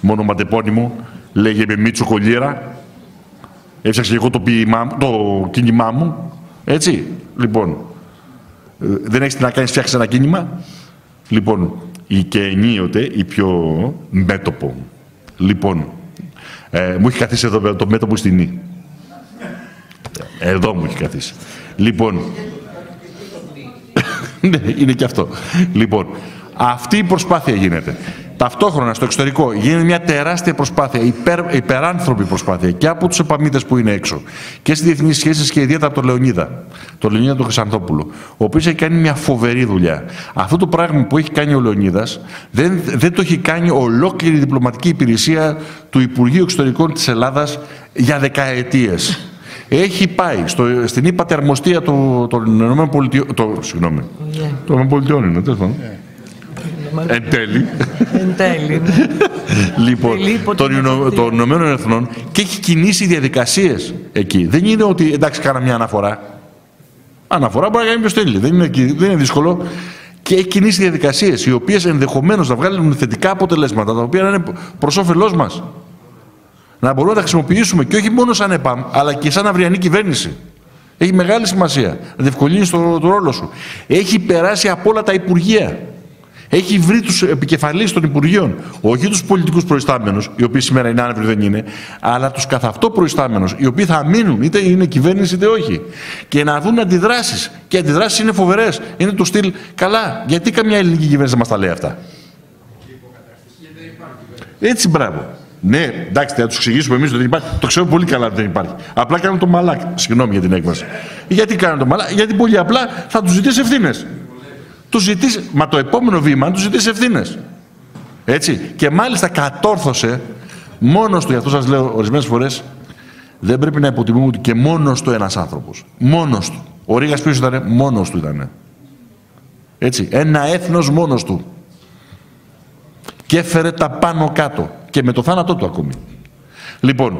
μόνο ματεπώνυμο, λέγε με Μίτσο Κολλήρα, έφτιαξε και εγώ το κίνημά μου. Έτσι, λοιπόν, δεν έχεις τι να κάνεις, φτιάξεις ένα κίνημα. Λοιπόν, και ενίοτε η πιο μέτωπο. Λοιπόν, μου έχει καθίσει εδώ το μέτωπο στην Νη. Εδώ μου έχει καθίσει. Λοιπόν, ναι, είναι και αυτό. Λοιπόν, αυτή η προσπάθεια γίνεται. Ταυτόχρονα στο εξωτερικό γίνεται μια τεράστια προσπάθεια, υπεράνθρωπη προσπάθεια και από τους επαμίτες που είναι έξω και στις διεθνείς σχέσεις και ιδιαίτερα από τον Λεωνίδα, τον Χρυσανθόπουλο, ο οποίος έχει κάνει μια φοβερή δουλειά. Αυτό το πράγμα που έχει κάνει ο Λεωνίδας δεν το έχει κάνει ολόκληρη η διπλωματική υπηρεσία του Υπουργείου Εξωτερικών της Ελλάδας για δεκαετίες. Έχει πάει στην ΥΠΑ αρμοστία των ΗΠΑ. Συγγνώμη. Των ΗΠΑ είναι, τέλος πάντων. Εν τέλει. Λοιπόν, των Ηνωμένων Εθνών και έχει κινήσει διαδικασίες εκεί. Δεν είναι ότι εντάξει, κάνα μια αναφορά. Αναφορά μπορεί να κάνει ποιος θέλει. Δεν είναι δύσκολο. Και έχει κινήσει διαδικασίες οι οποίες ενδεχομένως να βγάλουν θετικά αποτελέσματα, τα οποία να είναι προς όφελός μας. Να μπορούμε να τα χρησιμοποιήσουμε και όχι μόνο σαν ΕΠΑΜ, αλλά και σαν αυριανή κυβέρνηση. Έχει μεγάλη σημασία. Να διευκολύνει τον ρόλο σου. Έχει περάσει από όλα τα υπουργεία. Έχει βρει τους επικεφαλείς των Υπουργείων, όχι τους πολιτικούς προϊστάμενους, οι οποίοι σήμερα είναι άνευροι, δεν είναι, αλλά τους καθ' αυτό προϊστάμενους, οι οποίοι θα μείνουν, είτε είναι κυβέρνηση είτε όχι. Και να δουν αντιδράσεις. Και οι αντιδράσεις είναι φοβερές. Είναι του στυλ, καλά, γιατί καμιά ελληνική κυβέρνηση δεν μας τα λέει αυτά? Έτσι, μπράβο. Ναι, εντάξει, θα τους εξηγήσουμε εμείς ότι δεν υπάρχει. Το ξέρω πολύ καλά ότι δεν υπάρχει. Απλά κάνουν το μαλάκ. Συγγνώμη για την έκβαση. Γιατί κάνουν το μαλάκ? Γιατί πολύ απλά θα τους ζητήσει ευθύνες. Μα το επόμενο βήμα του ζητήσει ευθύνες. Έτσι. Και μάλιστα κατόρθωσε μόνος του, γι' αυτό σας λέω ορισμένες φορές, δεν πρέπει να υποτιμούμε ότι και μόνος του ένας άνθρωπος. Μόνος του. Ο Ρήγας ποιος ήταν? Μόνος του ήταν. Έτσι. Ένα έθνος μόνος του. Και έφερε τα πάνω κάτω. Και με το θάνατό του ακόμη. Λοιπόν,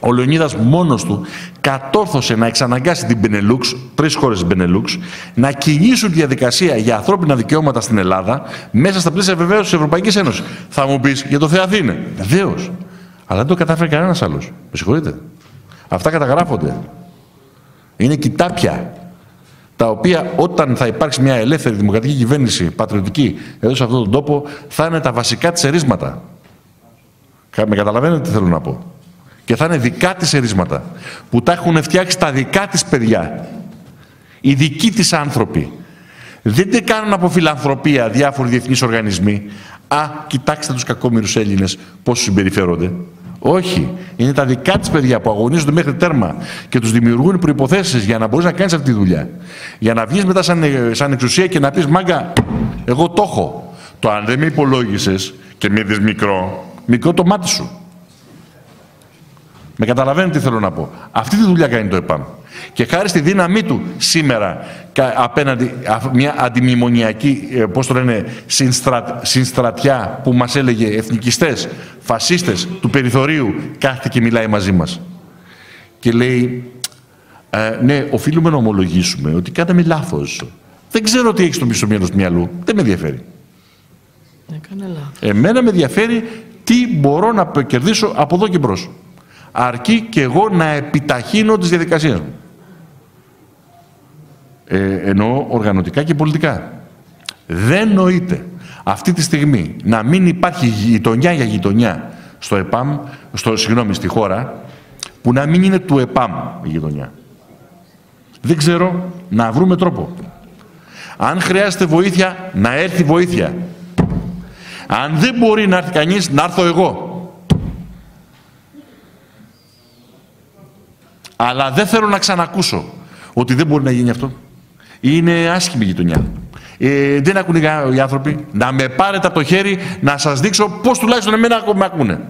ο Λεωνίδας μόνος του κατόρθωσε να εξαναγκάσει την Πενελούξ, 3 χώρες της Πενελούξ, να κινήσουν τη διαδικασία για ανθρώπινα δικαιώματα στην Ελλάδα μέσα στα πλαίσια βεβαίως της Ευρωπαϊκής Ένωσης. Θα μου πεις, για το Θεό Αθήνα. Βεβαίως. Αλλά δεν το κατάφερε κανένας άλλος. Με συγχωρείτε. Αυτά καταγράφονται. Είναι κοιτάπια. Τα οποία όταν θα υπάρξει μια ελεύθερη δημοκρατική κυβέρνηση, πατριωτική, εδώ σε αυτόν τον τόπο, θα είναι τα βασικά της ερίσματα. Με καταλαβαίνετε τι θέλω να πω. Και θα είναι δικά της ερίσματα, που τα έχουν φτιάξει τα δικά της παιδιά. Οι δικοί της άνθρωποι. Δεν τα κάνουν από φιλανθρωπία διάφοροι διεθνείς οργανισμοί. Α, κοιτάξτε τους κακόμοιρους Έλληνες πώς συμπεριφέρονται. Όχι. Είναι τα δικά της παιδιά που αγωνίζονται μέχρι τέρμα και τους δημιουργούν προϋποθέσεις για να μπορείς να κάνεις αυτή τη δουλειά. Για να βγεις μετά σαν εξουσία και να πεις μάγκα, εγώ το έχω. Το αν δεν με υπολόγισες και με είδες μικρό το μάτι σου. Με καταλαβαίνετε τι θέλω να πω. Αυτή τη δουλειά κάνει το ΕΠΑΜ. Και χάρη στη δύναμή του σήμερα απέναντι μια αντιμνημονιακή, πώς το λένε, συνστρατιά που μας έλεγε εθνικιστές, φασίστες του περιθωρίου, κάθεται και μιλάει μαζί μας. Και λέει, ναι, οφείλουμε να ομολογήσουμε ότι κάναμε λάθος. Δεν ξέρω τι έχει στο πίσω μέρος του μυαλού. Δεν με ενδιαφέρει. Εμένα με ενδιαφέρει τι μπορώ να κερδίσω από εδώ και μπρος. Αρκεί και εγώ να επιταχύνω τις διαδικασίες μου. Εννοώ οργανωτικά και πολιτικά. Δεν νοείται αυτή τη στιγμή να μην υπάρχει γειτονιά για γειτονιά στο ΕΠΑΜ, στη χώρα, που να μην είναι του ΕΠΑΜ η γειτονιά. Δεν ξέρω, να βρούμε τρόπο. Αν χρειάζεται βοήθεια, να έρθει βοήθεια. Αν δεν μπορεί να έρθει κανείς, να έρθω εγώ. Αλλά δεν θέλω να ξανακούσω ότι δεν μπορεί να γίνει αυτό. Είναι άσχημη η γειτονιά. Δεν ακούνε οι άνθρωποι. Να με πάρετε από το χέρι να σας δείξω πώς τουλάχιστον εμένα με ακούνε.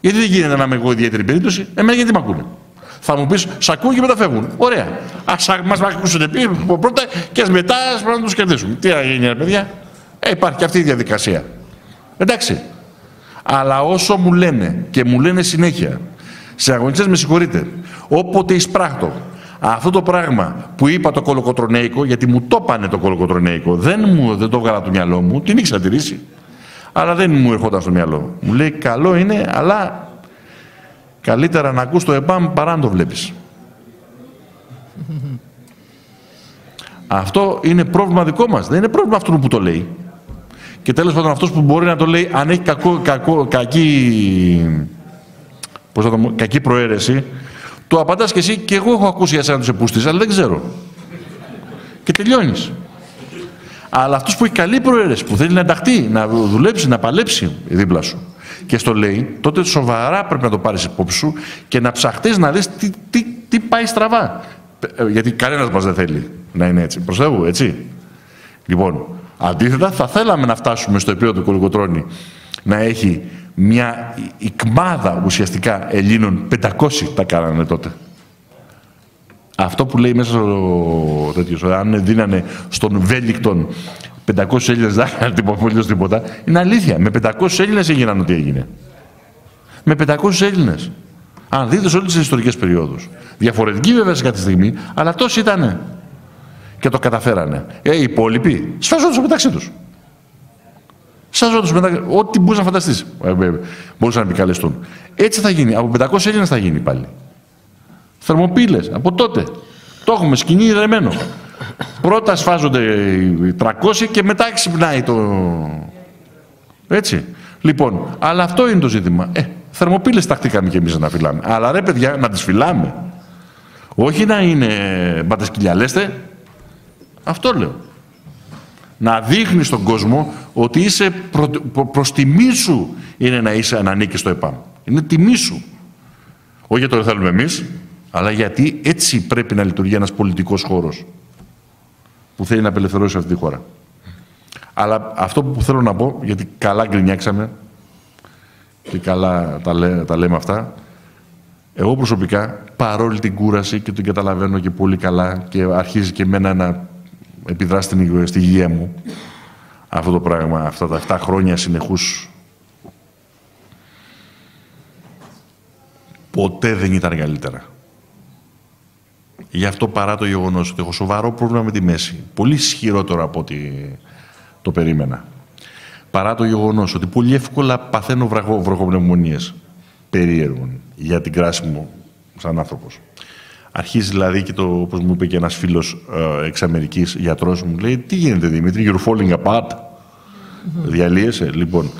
Γιατί δεν γίνεται να είμαι εγώ ιδιαίτερη περίπτωση. Εμένα γιατί με ακούνε. Θα μου πεις, σ' ακούω και μετά φεύγουν. Ωραία. Ας μας ακούσουν πρώτα και μετά πρέπει να τους κερδίσουμε. Τι να γίνει, παιδιά. Υπάρχει και αυτή η διαδικασία. Εντάξει. Αλλά όσο μου λένε και μου λένε συνέχεια, σε αγωνιστές με συγχωρείτε, όποτε εισπράκτω αυτό το πράγμα που είπα το κολοκοτρονέικο, γιατί μου το πάνε το κολοκοτρονέικο, δεν το βγάλα το μυαλό μου, την ήξερα τη ρίση, αλλά δεν μου ερχόταν στο μυαλό. Μου λέει καλό είναι, αλλά καλύτερα να ακούς το ΕΠΑΜ παρά να το βλέπεις. Αυτό είναι πρόβλημα δικό μας, δεν είναι πρόβλημα αυτού που το λέει. Και τέλος πάντων αυτός που μπορεί να το λέει, αν έχει κακή προαίρεση, το απαντάς και εσύ και εγώ έχω ακούσει για σένα τους επούστης, αλλά δεν ξέρω. Και τελειώνεις. Αλλά αυτός που έχει καλή προαίρεση, που θέλει να ενταχθεί, να δουλέψει, να παλέψει δίπλα σου και στο λέει, τότε σοβαρά πρέπει να το πάρεις υπόψη σου και να ψαχτείς να δεις τι πάει στραβά. Γιατί κανένας μας δεν θέλει να είναι έτσι. Προσέχω, έτσι. Λοιπόν, αντίθετα θα θέλαμε να φτάσουμε στο επίπεδο του Κολοκοτρώνη να έχει μια οικμάδα ουσιαστικά Ελλήνων, 500 τα κάνανε τότε. Αυτό που λέει μέσα στο τέτοιο, αν δίνανε στον Βέλικτον 500 Έλληνες, δεν έκανε τίποτα, είναι αλήθεια. Με 500 Έλληνες έγιναν ό,τι έγινε. Με 500 Έλληνες. Αν δείτε σε όλες τις ιστορικές περιόδους. Διαφορετική βέβαια σε κάθε στιγμή, αλλά τόσοι ήτανε. Και το καταφέρανε. Οι υπόλοιποι σφαζόντουσαν μεταξύ τους. Ό,τι μπορείς να φανταστείς. Μπορούσαν να επικαλεστούν. Έτσι θα γίνει. Από 500 Έλληνες θα γίνει πάλι. Θερμοπύλες. Από τότε. Το έχουμε σκηνή ρεμένο. Πρώτα σφάζονται οι 300 και μετά ξυπνάει το... Έτσι. Λοιπόν, αλλά αυτό είναι το ζήτημα. Θερμοπύλες τακτήκαμε κι εμείς να φυλάμε. Αλλά ρε παιδιά, να τις φυλάμε. Όχι να είναι μπατασκυλιαλέστε. Αυτό λέω. Να δείχνει στον κόσμο ότι είσαι προς τιμή σου είναι να είσαι ανήκει στο ΕΠΑΜ. Είναι τιμή σου. Όχι γιατί το θέλουμε εμείς, αλλά γιατί έτσι πρέπει να λειτουργεί ένας πολιτικός χώρος που θέλει να απελευθερώσει αυτή τη χώρα. Αλλά αυτό που θέλω να πω, γιατί καλά γκρινιάξαμε και καλά τα λέμε αυτά, εγώ προσωπικά, παρόλη την κούραση και την καταλαβαίνω και πολύ καλά και αρχίζει και εμένα να επιδράσει στην υγεία μου αυτό το πράγμα, αυτά τα 7 χρόνια συνεχούς. Ποτέ δεν ήταν καλύτερα. Γι' αυτό παρά το γεγονός ότι έχω σοβαρό πρόβλημα με τη μέση, πολύ ισχυρότερο από ό,τι το περίμενα, παρά το γεγονός ότι πολύ εύκολα παθαίνω βροχοπνευμονίες περίεργων για την κράση μου σαν άνθρωπος. Αρχίζει δηλαδή και το, όπως μου είπε και ένας φίλος εξ Αμερικής γιατρός, μου λέει τι γίνεται Δημήτρη, you're falling apart, διαλύεσαι. Λοιπόν,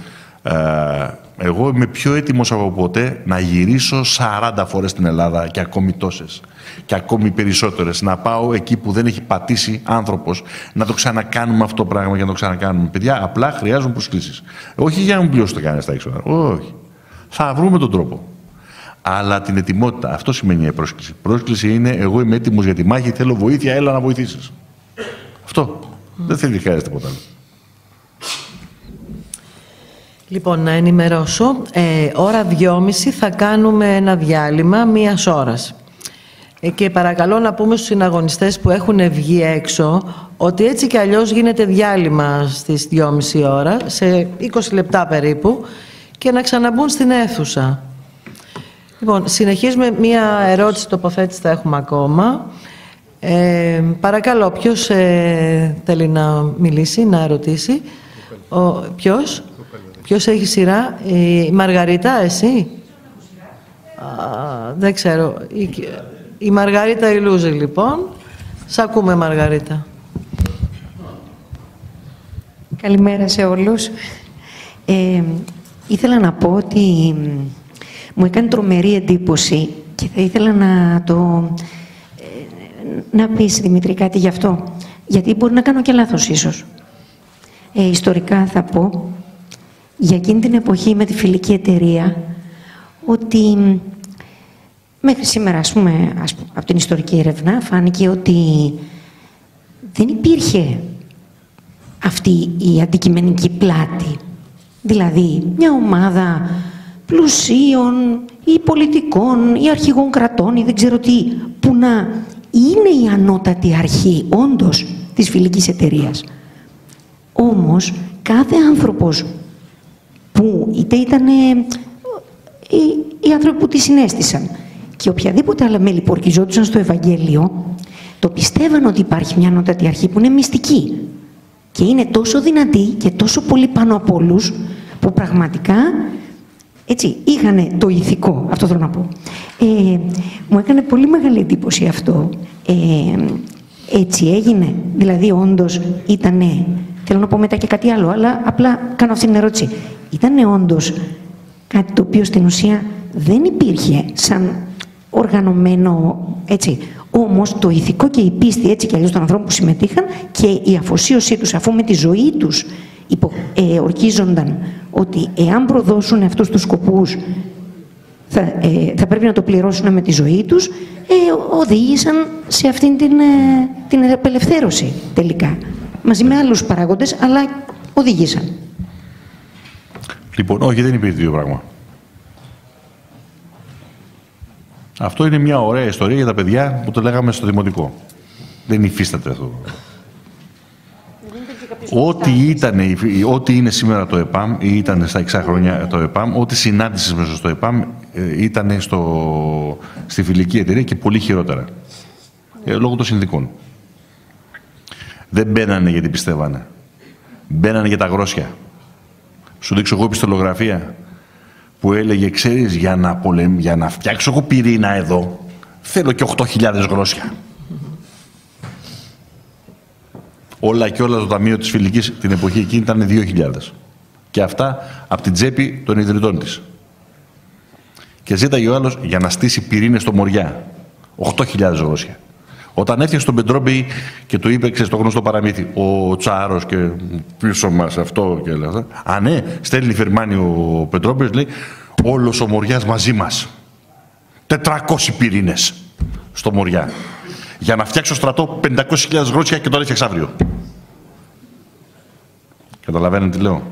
εγώ είμαι πιο έτοιμος από ποτέ να γυρίσω 40 φορές στην Ελλάδα και ακόμη τόσες και ακόμη περισσότερες, να πάω εκεί που δεν έχει πατήσει άνθρωπος, να το ξανακάνουμε αυτό το πράγμα και να το ξανακάνουμε. Παιδιά, απλά χρειάζομαι προσκλήσεις. Όχι για να μου πληρώσετε κανένα στα έξοδα, όχι. Θα βρούμε τον τρόπο. Αλλά την ετοιμότητα. Αυτό σημαίνει η πρόσκληση. Πρόσκληση είναι εγώ είμαι έτοιμος για τη μάχη, θέλω βοήθεια, έλα να βοηθήσεις. Αυτό. Δεν θέλει χρειάζεται τίποτα άλλο. Λοιπόν, να ενημερώσω. Ώρα 2:30 θα κάνουμε ένα διάλειμμα μίας ώρας. Και παρακαλώ να πούμε στους συναγωνιστές που έχουν βγει έξω ότι έτσι κι αλλιώς γίνεται διάλειμμα στις 2:30 ώρα, σε 20 λεπτά περίπου, και να ξαναμπούν στην αίθουσα. Λοιπόν, συνεχίζουμε. Μία ερώτηση, τοποθέτηση θα έχουμε ακόμα. Παρακαλώ, ποιος θέλει να μιλήσει, να ερωτήσει. Ποιος έχει σειρά. Η Μαργαρίτα, εσύ. Δεν ξέρω. Η Μαργαρίτα Ηλούζη, λοιπόν. Σ' ακούμε, Μαργαρίτα. Καλημέρα σε όλους. Ήθελα να πω ότι... μου έκανε τρομερή εντύπωση και θα ήθελα να να πεις, Δημήτρη, κάτι γι' αυτό. Γιατί μπορεί να κάνω και λάθος ίσως. Ιστορικά θα πω, για εκείνη την εποχή με τη Φιλική Εταιρεία, ότι μέχρι σήμερα, ας πούμε, από την ιστορική έρευνα, φάνηκε ότι δεν υπήρχε αυτή η αντικειμενική πλάτη. Δηλαδή, μια ομάδα πλουσίων, ή πολιτικών ή αρχηγών κρατών ή δεν ξέρω τι, που να είναι η ανώτατη αρχή όντως της Φιλικής Εταιρείας. Όμως κάθε άνθρωπος που είτε ήταν οι άνθρωποι που τη συνέστησαν και οποιαδήποτε άλλα μέλη που ορκιζόντουσαν στο Ευαγγέλιο, το πιστεύαν ότι υπάρχει μια ανώτατη αρχή που είναι μυστική και είναι τόσο δυνατή και τόσο πολύ πάνω από όλους που πραγματικά έτσι, είχανε το ηθικό, αυτό θέλω να πω. Μου έκανε πολύ μεγάλη εντύπωση αυτό. Έτσι έγινε, δηλαδή όντως ήτανε, θέλω να πω μετά και κάτι άλλο, αλλά απλά κάνω αυτή την ερώτηση. Ήτανε όντως κάτι το οποίο στην ουσία δεν υπήρχε σαν οργανωμένο, έτσι. Όμως το ηθικό και η πίστη έτσι και αλλιώς των ανθρώπων που συμμετείχαν και η αφοσίωσή τους, αφού με τη ζωή τους ορκίζονταν ότι εάν προδώσουν αυτούς τους σκοπούς θα πρέπει να το πληρώσουν με τη ζωή τους, οδήγησαν σε αυτήν την απελευθέρωση τελικά. Μαζί με άλλους παράγοντες, αλλά οδήγησαν. Λοιπόν, όχι, δεν υπήρχε δύο πράγμα. Αυτό είναι μια ωραία ιστορία για τα παιδιά που το λέγαμε στο δημοτικό. Δεν υφίσταται αυτό. Ό,τι είναι σήμερα το ΕΠΑΜ ή ήταν στα 6 χρόνια το ΕΠΑΜ, ό,τι συνάντησες μέσα στο ΕΠΑΜ ήταν στη Φιλική Εταιρεία και πολύ χειρότερα. Λόγω των συνδικών. Δεν μπαίνανε γιατί πιστεύανε. Μπαίνανε για τα γρόσια. Σου δείξω εγώ πιστολογραφία που έλεγε, ξέρεις, για να φτιάξω εγώ πυρήνα εδώ, θέλω και 8.000 γρόσια. Όλα και όλα το Ταμείο της Φιλικής την εποχή εκείνη ήταν 2.000. Και αυτά από την τσέπη των ιδρυτών της. Και ζήταγε ο άλλος για να στήσει πυρήνες στο Μοριά. 8.000 γρόσια. Όταν έφτιαξε τον Πεντρόμπη και του είπε, ξέρεις, το γνωστό παραμύθι, ο Τσάρος και πίσω μας αυτό και όλα αυτά. Α, ναι, στέλνει φερμάνι ο Πεντρόμπης, λέει, όλος ο Μοριάς μαζί μας. 400 πυρήνες στο Μοριά. Για να φτιάξω στρατό 500.000 γρότσια και τον έφτιαξα αύριο. Καταλαβαίνετε τι λέω.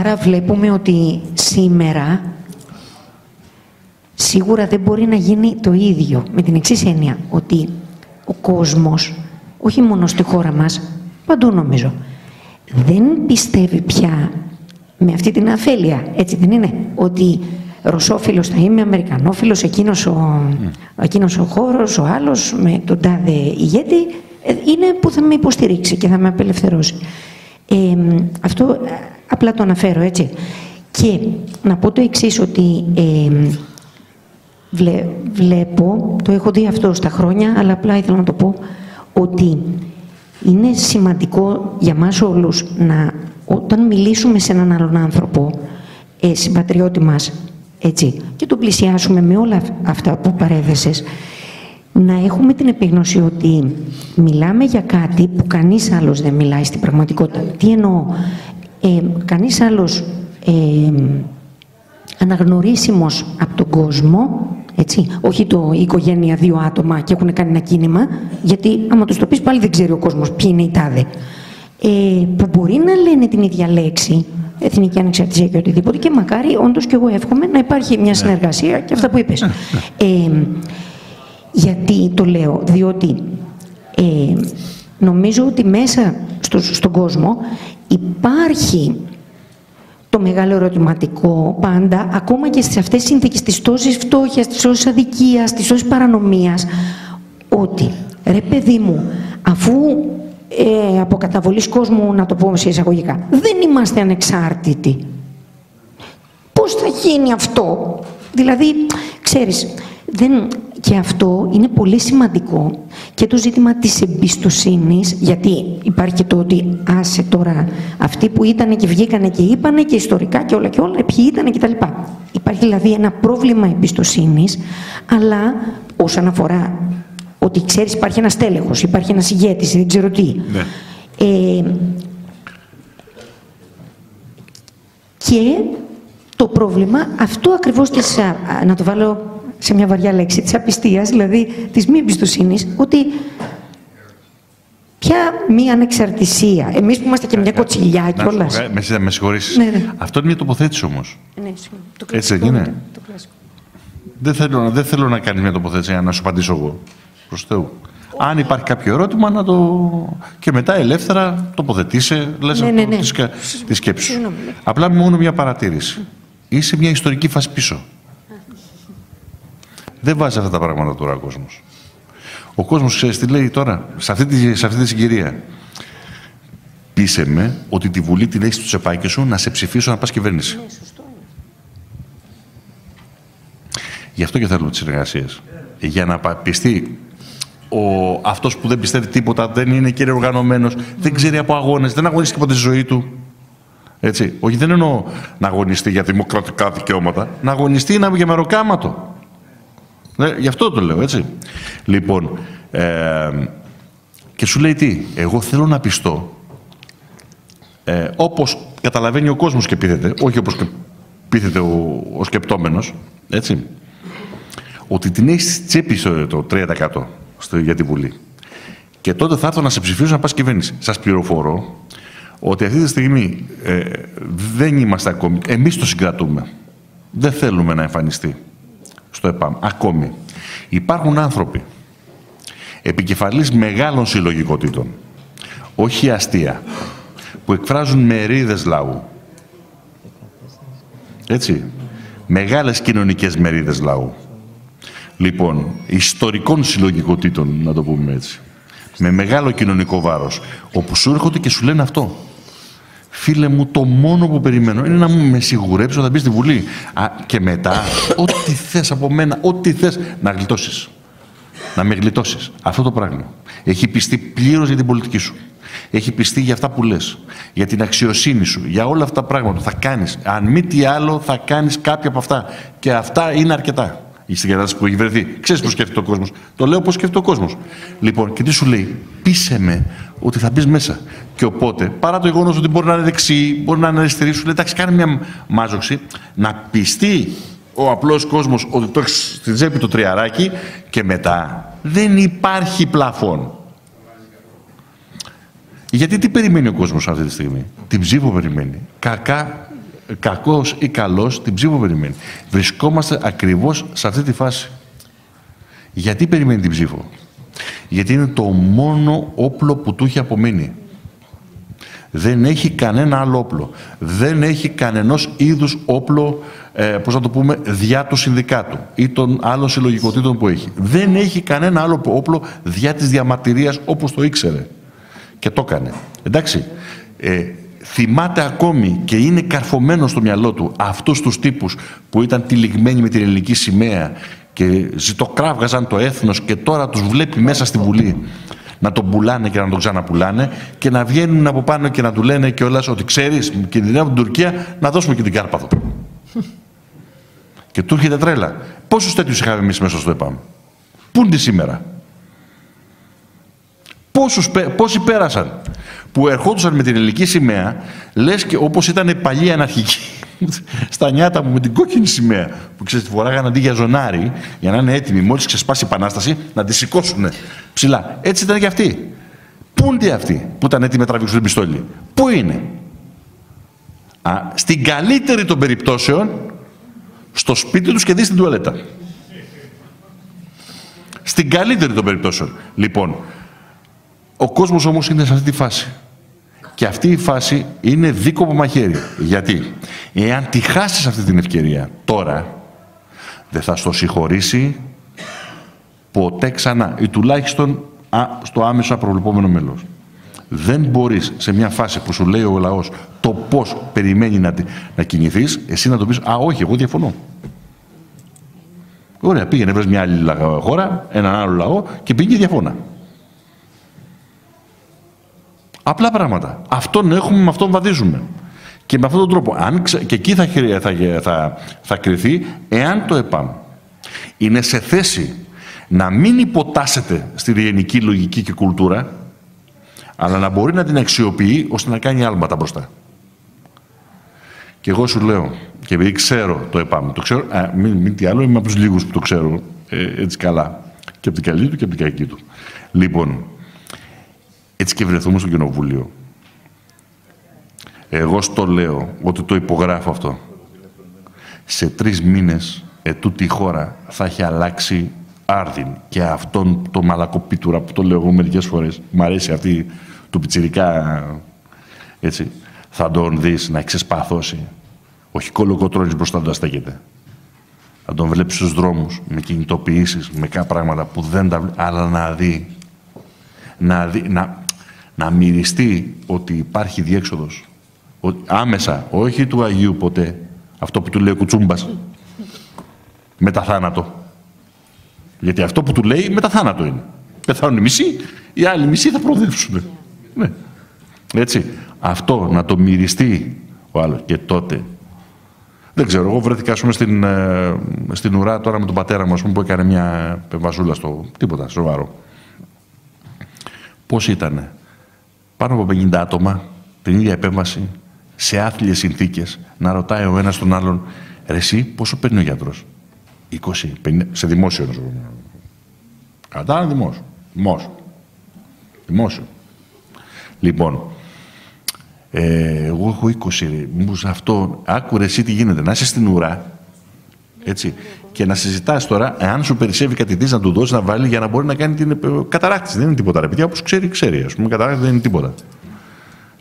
Άρα βλέπουμε ότι σήμερα σίγουρα δεν μπορεί να γίνει το ίδιο. Με την εξής έννοια, ότι ο κόσμος, όχι μόνο στη χώρα μας, παντού νομίζω, δεν πιστεύει πια με αυτή την αφέλεια, έτσι δεν είναι, ότι ρωσόφιλος θα είμαι, αμερικανόφιλος, εκείνος ο χώρος, ο άλλος, με τον τάδε ηγέτη, είναι που θα με υποστηρίξει και θα με απελευθερώσει. Αυτό απλά το αναφέρω, έτσι. Και να πω το εξής, ότι βλέπω, το έχω δει αυτό στα χρόνια, αλλά απλά ήθελα να το πω, ότι είναι σημαντικό για μας όλους να, όταν μιλήσουμε σε έναν άλλον άνθρωπο, συμπατριώτη μας, έτσι, και τον πλησιάσουμε με όλα αυτά που παρέδεσες, να έχουμε την επίγνωση ότι μιλάμε για κάτι που κανείς άλλος δεν μιλάει στην πραγματικότητα. Τι εννοώ, κανείς άλλος αναγνωρίσιμος από τον κόσμο, έτσι, όχι η οικογένεια δύο άτομα και έχουν κάνει ένα κίνημα, γιατί άμα τους το πεις πάλι δεν ξέρει ο κόσμος ποιοι είναι οι τάδε, που μπορεί να λένε την ίδια λέξη, εθνική ανεξαρτησία και οτιδήποτε, και μακάρι όντως και εγώ εύχομαι να υπάρχει μια συνεργασία και αυτά που είπες. Γιατί το λέω, διότι νομίζω ότι μέσα στον κόσμο υπάρχει το μεγάλο ερωτηματικό πάντα, ακόμα και σε αυτές τις συνθήκες της τόσης φτώχειας, της τόσης αδικίας, της τόσης παρανομίας, ότι ρε παιδί μου, αφού από καταβολής κόσμου, να το πω σε εισαγωγικά, δεν είμαστε ανεξάρτητοι. Πώς θα γίνει αυτό? Δηλαδή, ξέρεις, και αυτό είναι πολύ σημαντικό, και το ζήτημα της εμπιστοσύνης, γιατί υπάρχει και το ότι άσε τώρα αυτοί που ήτανε και βγήκανε και είπανε και ιστορικά και όλα, ποιοι ήτανε και τα λοιπά. Υπάρχει δηλαδή ένα πρόβλημα εμπιστοσύνης, αλλά όσον αφορά ότι ξέρεις υπάρχει ένας τέλεχος, υπάρχει ένας ηγέτης, δεν ξέρω τι. Ναι. Και το πρόβλημα αυτό ακριβώς, να το βάλω σε μια βαριά λέξη, της απιστίας, δηλαδή της μη εμπιστοσύνης, ότι Ποια μία ανεξαρτησία. Εμείς που είμαστε και μια κοτσιλιά κιόλας. Με συγχωρήσεις. Ναι, ναι. Αυτό είναι μια τοποθέτηση όμως. Ναι, το έτσι δεν είναι. Το κλασικό. Δεν θέλω να κάνεις μια τοποθέτηση να σου απαντήσω εγώ. Προς Θεού. Αν υπάρχει κάποιο ερώτημα, να το. Και μετά ελεύθερα τοποθετήσε, λες ναι, ναι, ναι. Τη σκέψη σου. Ναι, ναι. Απλά μόνο μια παρατήρηση. Είσαι μια ιστορική φάση πίσω. Δεν βάζει αυτά τα πράγματα τώρα ο κόσμος. Ο κόσμος, ξέρεις τι λέει τώρα, σε αυτή τη συγκυρία. Πείσε με ότι τη Βουλή την έχεις στο τσεπάκι σου να σε ψηφίσω να πας κυβέρνηση. Ναι, σωστό. Γι' αυτό και θέλουμε τις συνεργασίες. Για να πιστεί. Αυτός που δεν πιστεύει τίποτα, δεν είναι κύριε οργανωμένος, δεν ξέρει από αγώνες, δεν αγωνίστηκε ποτέ στη ζωή του. Έτσι. Όχι, δεν εννοώ να αγωνιστεί για δημοκρατικά δικαιώματα, να αγωνιστεί για μεροκάματο. Γι' αυτό το λέω, έτσι. Λοιπόν, και σου λέει τι, εγώ θέλω να πιστώ όπως καταλαβαίνει ο κόσμος και πείθεται, όχι όπως πείθεται ο σκεπτόμενος, έτσι, ότι την έχει στη τσέπη το 30% για τη Βουλή. Και τότε θα έρθω να σε ψηφίσω να πας κυβέρνηση. Σας πληροφορώ ότι αυτή τη στιγμή δεν είμαστε ακόμη. Εμείς το συγκρατούμε. Δεν θέλουμε να εμφανιστεί στο ΕΠΑΜ. Ακόμη. Υπάρχουν άνθρωποι επικεφαλής μεγάλων συλλογικοτήτων, όχι αστεία, που εκφράζουν μερίδες λαού. Έτσι. Μεγάλες κοινωνικές μερίδες λαού. Λοιπόν, ιστορικών συλλογικοτήτων, να το πούμε έτσι, με μεγάλο κοινωνικό βάρος, όπου σου έρχονται και σου λένε αυτό. Φίλε μου, το μόνο που περιμένω είναι να με σιγουρέψεις όταν μπεις στη Βουλή. Και μετά, ό,τι θες από μένα, ό,τι θες, να γλιτώσεις. Να με γλιτώσεις. Αυτό το πράγμα. Έχει πιστεί πλήρως για την πολιτική σου. Έχει πιστεί για αυτά που λες, για την αξιοσύνη σου, για όλα αυτά τα πράγματα που θα κάνεις. Αν μη τι άλλο, θα κάνεις κάποια από αυτά. Και αυτά είναι αρκετά. Στην κατάσταση που έχει βρεθεί. Ξέρεις πώς σκέφτεται ο κόσμος. Το λέω πώς σκέφτεται ο κόσμος. Λοιπόν, και τι σου λέει, πείσε με ότι θα μπει μέσα. Και οπότε, παρά το γεγονός ότι μπορεί να είναι δεξί, μπορεί να είναι αριστερή, σου λέει εντάξει, κάνει μια μάζοξη, να πιστεί ο απλός κόσμος ότι το έχει στην τσέπη το τριαράκι και μετά δεν υπάρχει πλαφόν. Γιατί τι περιμένει ο κόσμος αυτή τη στιγμή, την ψήφο περιμένει. Κακός ή καλός, την ψήφο περιμένει. Βρισκόμαστε ακριβώς σε αυτή τη φάση. Γιατί περιμένει την ψήφο? Γιατί είναι το μόνο όπλο που του έχει απομείνει. Δεν έχει κανένα άλλο όπλο. Δεν έχει κανενός είδους όπλο, πώς να το πούμε, διά του συνδικάτου ή των άλλων συλλογικοτήτων που έχει. Δεν έχει κανένα άλλο όπλο διά της διαμαρτυρίας όπως το ήξερε. Και το έκανε. Εντάξει. Θυμάται ακόμη και είναι καρφωμένο στο μυαλό του αυτούς τους τύπους που ήταν τυλιγμένοι με την ελληνική σημαία και ζητοκράβγαζαν το έθνος και τώρα τους βλέπει μέσα στη Βουλή να τον πουλάνε και να τον ξαναπουλάνε και να βγαίνουν από πάνω και να του λένε κιόλας ότι ξέρεις, κινδυνεύει την Τουρκία, να δώσουμε και την Κάρπαθο. Και του έρχεται τρέλα. Πόσους τέτοιους είχαμε εμείς μέσα στο ΕΠΑΜ? Πού είναι σήμερα? Πόσοι πέρασαν που ερχόντουσαν με την ελληνική σημαία, λες και όπως ήταν παλιοί αναρχικοί στα νιάτα μου με την κόκκινη σημαία, που ξέρεις τη φοράγαν αντί για ζωνάρι, για να είναι έτοιμοι μόλις ξεσπάσει η Επανάσταση, να τη σηκώσουν ψηλά. Έτσι ήταν και αυτοί. Πού είναι αυτοί που ήταν έτοιμοι να τραβήξουν την πιστόλη? Πού είναι? Στην καλύτερη των περιπτώσεων, στο σπίτι τους και δει στην τουαλέτα. Στην καλύτερη των περιπτώσεων. Λοιπόν, ο κόσμος όμως είναι σε αυτή τη φάση. Και αυτή η φάση είναι δίκοπο μαχαίρι. Γιατί εάν τη χάσεις αυτή την ευκαιρία τώρα, δεν θα στο συγχωρήσει ποτέ ξανά. Ή τουλάχιστον στο άμεσο προβλεπόμενο μέλος. Δεν μπορείς σε μια φάση που σου λέει ο λαός το πώς περιμένει να κινηθείς, εσύ να το πεις «Α, όχι, εγώ διαφωνώ». Ωραία, πήγαινε, βρες μια άλλη χώρα, έναν άλλο λαό και πήγαινε διαφώνα. Απλά πράγματα. Αυτόν έχουμε, με αυτόν βαδίζουμε. Και με αυτόν τον τρόπο. Και εκεί θα κριθεί εάν το ΕΠΑΜ είναι σε θέση να μην υποτάσσεται στη γενική λογική και κουλτούρα, αλλά να μπορεί να την αξιοποιεί ώστε να κάνει άλματα μπροστά. Και εγώ σου λέω, και επειδή ξέρω το ΕΠΑΜ, το ξέρω, μην τι άλλο, είμαι από τους λίγους που το ξέρω έτσι καλά. Και από την καλή του και από την κακή του. Λοιπόν, Έτσι και βρεθούμε στο Κοινοβούλιο. Εγώ στο λέω ότι το υπογράφω αυτό. Σε 3 μήνες ετούτη η χώρα θα έχει αλλάξει άρδιν. Και αυτόν το μαλακοπίτουρα που το λέω εγώ μερικές φορές, μου αρέσει αυτή του πιτσιρικά, έτσι, θα τον δεις να ξεσπαθώσει. Όχι Κολοκοτρώνης μπροστά του να στέκεται. Να τον βλέπεις στους δρόμους, με κινητοποιήσεις, με κάποια πράγματα που δεν τα βλέπει, αλλά να δει, να μυριστεί ότι υπάρχει διέξοδος. Άμεσα, όχι του Αγίου ποτέ, αυτό που του λέει ο Κουτσούμπας, μετά θάνατο. Γιατί αυτό που του λέει μετά θάνατο είναι. Πεθάνουν οι μισοί, οι άλλοι μισοί θα προοδεύσουν. Ναι. Έτσι, αυτό να το μυριστεί ο άλλος και τότε. Δεν ξέρω, εγώ βρέθηκα στην ουρά τώρα με τον πατέρα μου, ας πούμε, που έκανε μια πεμβασούλα στο τίποτα, σοβαρό. Πώς ήτανε, πάνω από 50 άτομα, την ίδια επέμβαση, σε άθλιες συνθήκες, να ρωτάει ο ένας τον άλλον, ρε εσύ πόσο παίρνει ο γιατρός, 20, 50, σε δημόσιο νοσοκομείο. Κατάλαβε δημόσιο. Λοιπόν, εγώ έχω 20, μήπως αυτό, άκουρε εσύ τι γίνεται, να είσαι στην ουρά, έτσι, και να συζητάς τώρα, αν σου περισσεύει κάτι να του δώσεις, να βάλει για να μπορεί να κάνει την καταράκτηση. Δεν είναι τίποτα, ρε παιδιά, όπως ξέρει, ας πούμε, καταράκτηση δεν είναι τίποτα.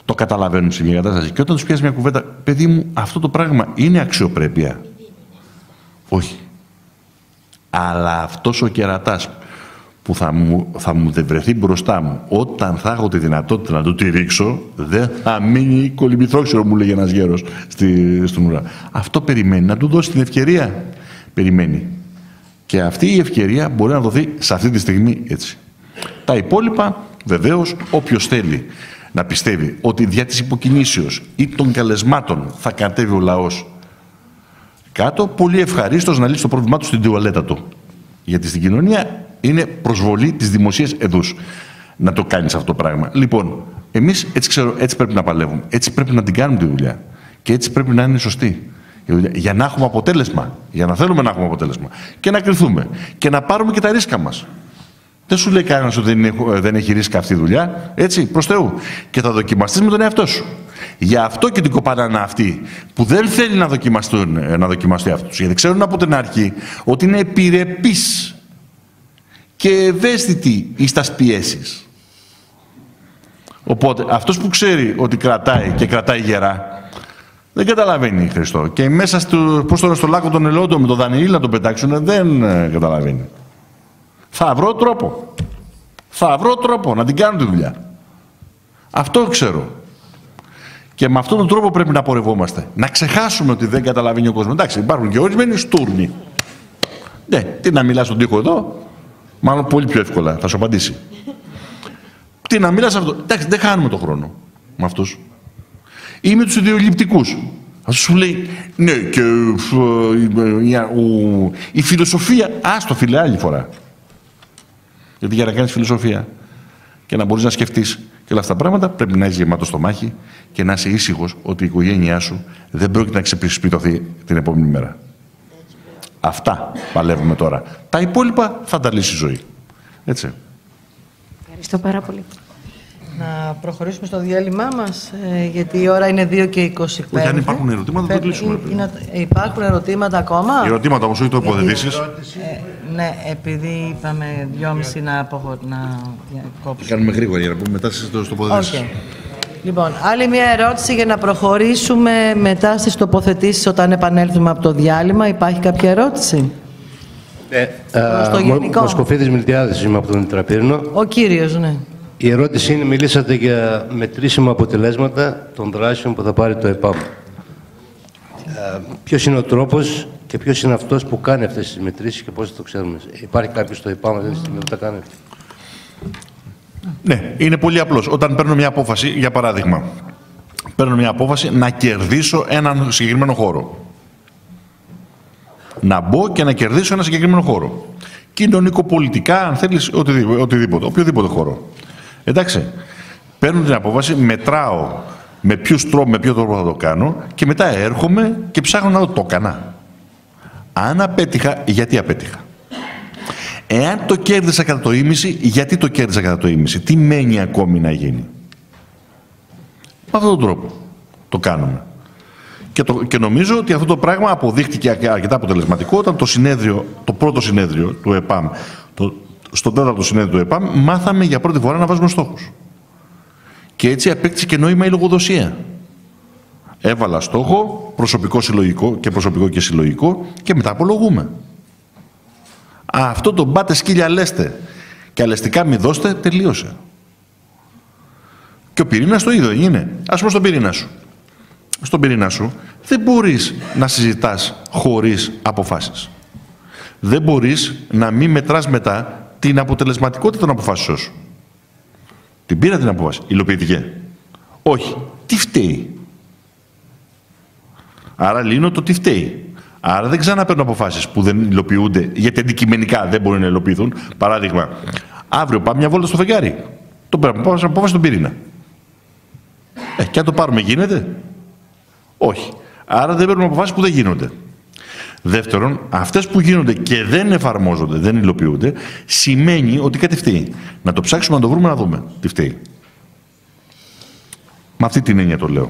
Το καταλαβαίνουν σε μια κατάσταση. Και όταν τους πιάσει μια κουβέντα, παιδί μου, αυτό το πράγμα είναι αξιοπρέπεια. Όχι. Αλλά αυτός ο κερατάς που θα μου δευρεθεί μπροστά μου, όταν θα έχω τη δυνατότητα να του τη ρίξω, δεν θα μείνει κολυμπηθόξερο, μου λέγει ένας γέρος στον ουρά. Αυτό περιμένει, να του δώσει την ευκαιρία. Περιμένει. Και αυτή η ευκαιρία μπορεί να δοθεί σε αυτή τη στιγμή έτσι. Τα υπόλοιπα, βεβαίως, όποιος θέλει να πιστεύει ότι δια της υποκινήσεως ή των καλεσμάτων θα κατέβει ο λαός κάτω, πολύ ευχαρίστως να λύσει το πρόβλημά του στην τουαλέτα του. Γιατί στην κοινωνία είναι προσβολή της δημοσίας εδούς να το κάνεις αυτό το πράγμα. Λοιπόν, εμείς έτσι πρέπει να παλεύουμε. Έτσι πρέπει να την κάνουμε τη δουλειά. Και έτσι πρέπει να είναι σωστή η δουλειά. Για να έχουμε αποτέλεσμα. Για να θέλουμε να έχουμε αποτέλεσμα. Και να κριθούμε. Και να πάρουμε και τα ρίσκα μας. Δεν σου λέει κανένας ότι δεν έχει ρίσκα αυτή η δουλειά. Έτσι, προς Θεού. Και θα δοκιμαστείς με τον εαυτό σου. Γι' αυτό και την κοπανάνα αυτή που δεν θέλει να δοκιμαστεί αυτούς. Γιατί ξέρουν από την αρχή ότι είναι επιρρεπής και ευαίσθητη εις τας πιέσεις. Οπότε αυτός που ξέρει ότι κρατάει και κρατάει γερά, δεν καταλαβαίνει Χριστό. Και μέσα στο λάκκο των ελαιόντων με τον Δανιήλ να τον πετάξουν, δεν καταλαβαίνει. Θα βρω τρόπο. Θα βρω τρόπο να την κάνω τη δουλειά. Αυτό ξέρω. Και με αυτόν τον τρόπο πρέπει να πορευόμαστε. Να ξεχάσουμε ότι δεν καταλαβαίνει ο κόσμος. Εντάξει, υπάρχουν και ορισμένοι στούρνοι. Ναι, τι να μιλάς στον τοίχο εδώ, μάλλον πολύ πιο εύκολα θα σου απαντήσει. Τι να μιλάς αυτό. Εντάξει, δεν χάνουμε τον χρόνο με αυτούς. Ή με τους ιδεολειπτικούς. Αυτό σου λέει, ναι, και η φιλοσοφία. Άστο, φίλε, άλλη φορά. Γιατί για να κάνεις φιλοσοφία και να μπορείς να σκεφτείς και όλα αυτά τα πράγματα, πρέπει να είσαι γεμάτος στο μάχη και να είσαι ήσυχος ότι η οικογένειά σου δεν πρόκειται να ξεπλησπιτωθεί την επόμενη μέρα. Αυτά παλεύουμε τώρα. Τα υπόλοιπα θα τα λύσει η ζωή. Έτσι. Ευχαριστώ πάρα πολύ. Να προχωρήσουμε στο διάλειμμά μας, γιατί η ώρα είναι 2:25. Όχι, αν υπάρχουν ερωτήματα, θα το κλείσουμε. Υπάρχουν ερωτήματα ακόμα. Ερωτήματα όμως, όχι το υποθετήσεις. Ναι, επειδή είπαμε 2:30 να κόψουμε. Κάνουμε γρήγορα για να πούμε μετά στις τοποθετήσεις. Λοιπόν, άλλη μια ερώτηση για να προχωρήσουμε μετά στις τοποθετήσεις όταν επανέλθουμε από το διάλειμμα. Υπάρχει κάποια ερώτηση? Μοσκοφίδης Μιλτιάδης είμαι από τον Τραπύρνο. Ο κύριος, ναι. Η ερώτηση είναι, μιλήσατε για μετρήσιμα αποτελέσματα των δράσεων που θα πάρει το ΕΠΑΜ. Ποιος είναι ο τρόπος και ποιος είναι αυτός που κάνει αυτές τις μετρήσεις και πώς θα το ξέρουμε? Υπάρχει κάποιος στο ΕΠΑΜ αυτή τη στιγμή που τα κάνει? Ναι, είναι πολύ απλός. Όταν παίρνω μια απόφαση, για παράδειγμα, παίρνω μια απόφαση να κερδίσω έναν συγκεκριμένο χώρο. Να μπω και να κερδίσω ένα συγκεκριμένο χώρο. Κοινωνικοπολιτικά, αν θέλεις, οτιδήποτε, οποιοδήποτε χώρο. Εντάξει, παίρνω την απόφαση, μετράω με ποιο τρόπο θα το κάνω και μετά έρχομαι και ψάχνω να το έκανα. Αν απέτυχα, γιατί απέτυχα. Εάν το κέρδισα κατά το ίμιση, γιατί το κέρδισα κατά το ίμιση, τι μένει ακόμη να γίνει. Με αυτόν τον τρόπο το κάνουμε. Και νομίζω ότι αυτό το πράγμα αποδείχτηκε αρκετά αποτελεσματικό όταν το πρώτο συνέδριο του ΕΠΑΜ, στο τέταρτο συνέδριο του ΕΠΑΜ, μάθαμε για πρώτη φορά να βάζουμε στόχους. Και έτσι απέκτησε και νόημα η λογοδοσία. Έβαλα στόχο προσωπικό συλλογικό και προσωπικό και συλλογικό και μετά απολογούμε. Αυτό το μπάτε σκύλια λέστε και αλεστικά μη δώστε, τελείωσε. Και ο πυρήνας το ίδιο είναι. Ας πούμε στον πυρήνα σου. Στον πυρήνα σου δεν μπορείς να συζητάς χωρίς αποφάσεις. Δεν μπορείς να μην μετράς μετά την αποτελεσματικότητα των αποφάσεων σου. Την πήρα την απόφαση, υλοποιητική. Όχι. Τι φταίει. Άρα λύνω το τι φταίει. Άρα δεν ξαναπαίρνω αποφάσεις που δεν υλοποιούνται, γιατί αντικειμενικά δεν μπορούν να υλοποιηθούν. Παράδειγμα, αύριο πάμε μια βόλτα στο φεγγάρι. Το παίρνουμε απόφαση στον πυρήνα. Και αν το πάρουμε γίνεται. Όχι. Άρα δεν παίρνουμε αποφάσεις που δεν γίνονται. Δεύτερον, αυτές που γίνονται και δεν εφαρμόζονται, δεν υλοποιούνται, σημαίνει ότι κάτι φταίει. Να το ψάξουμε, να το βρούμε, να δούμε τι φταίει. Με αυτή την έννοια το λέω.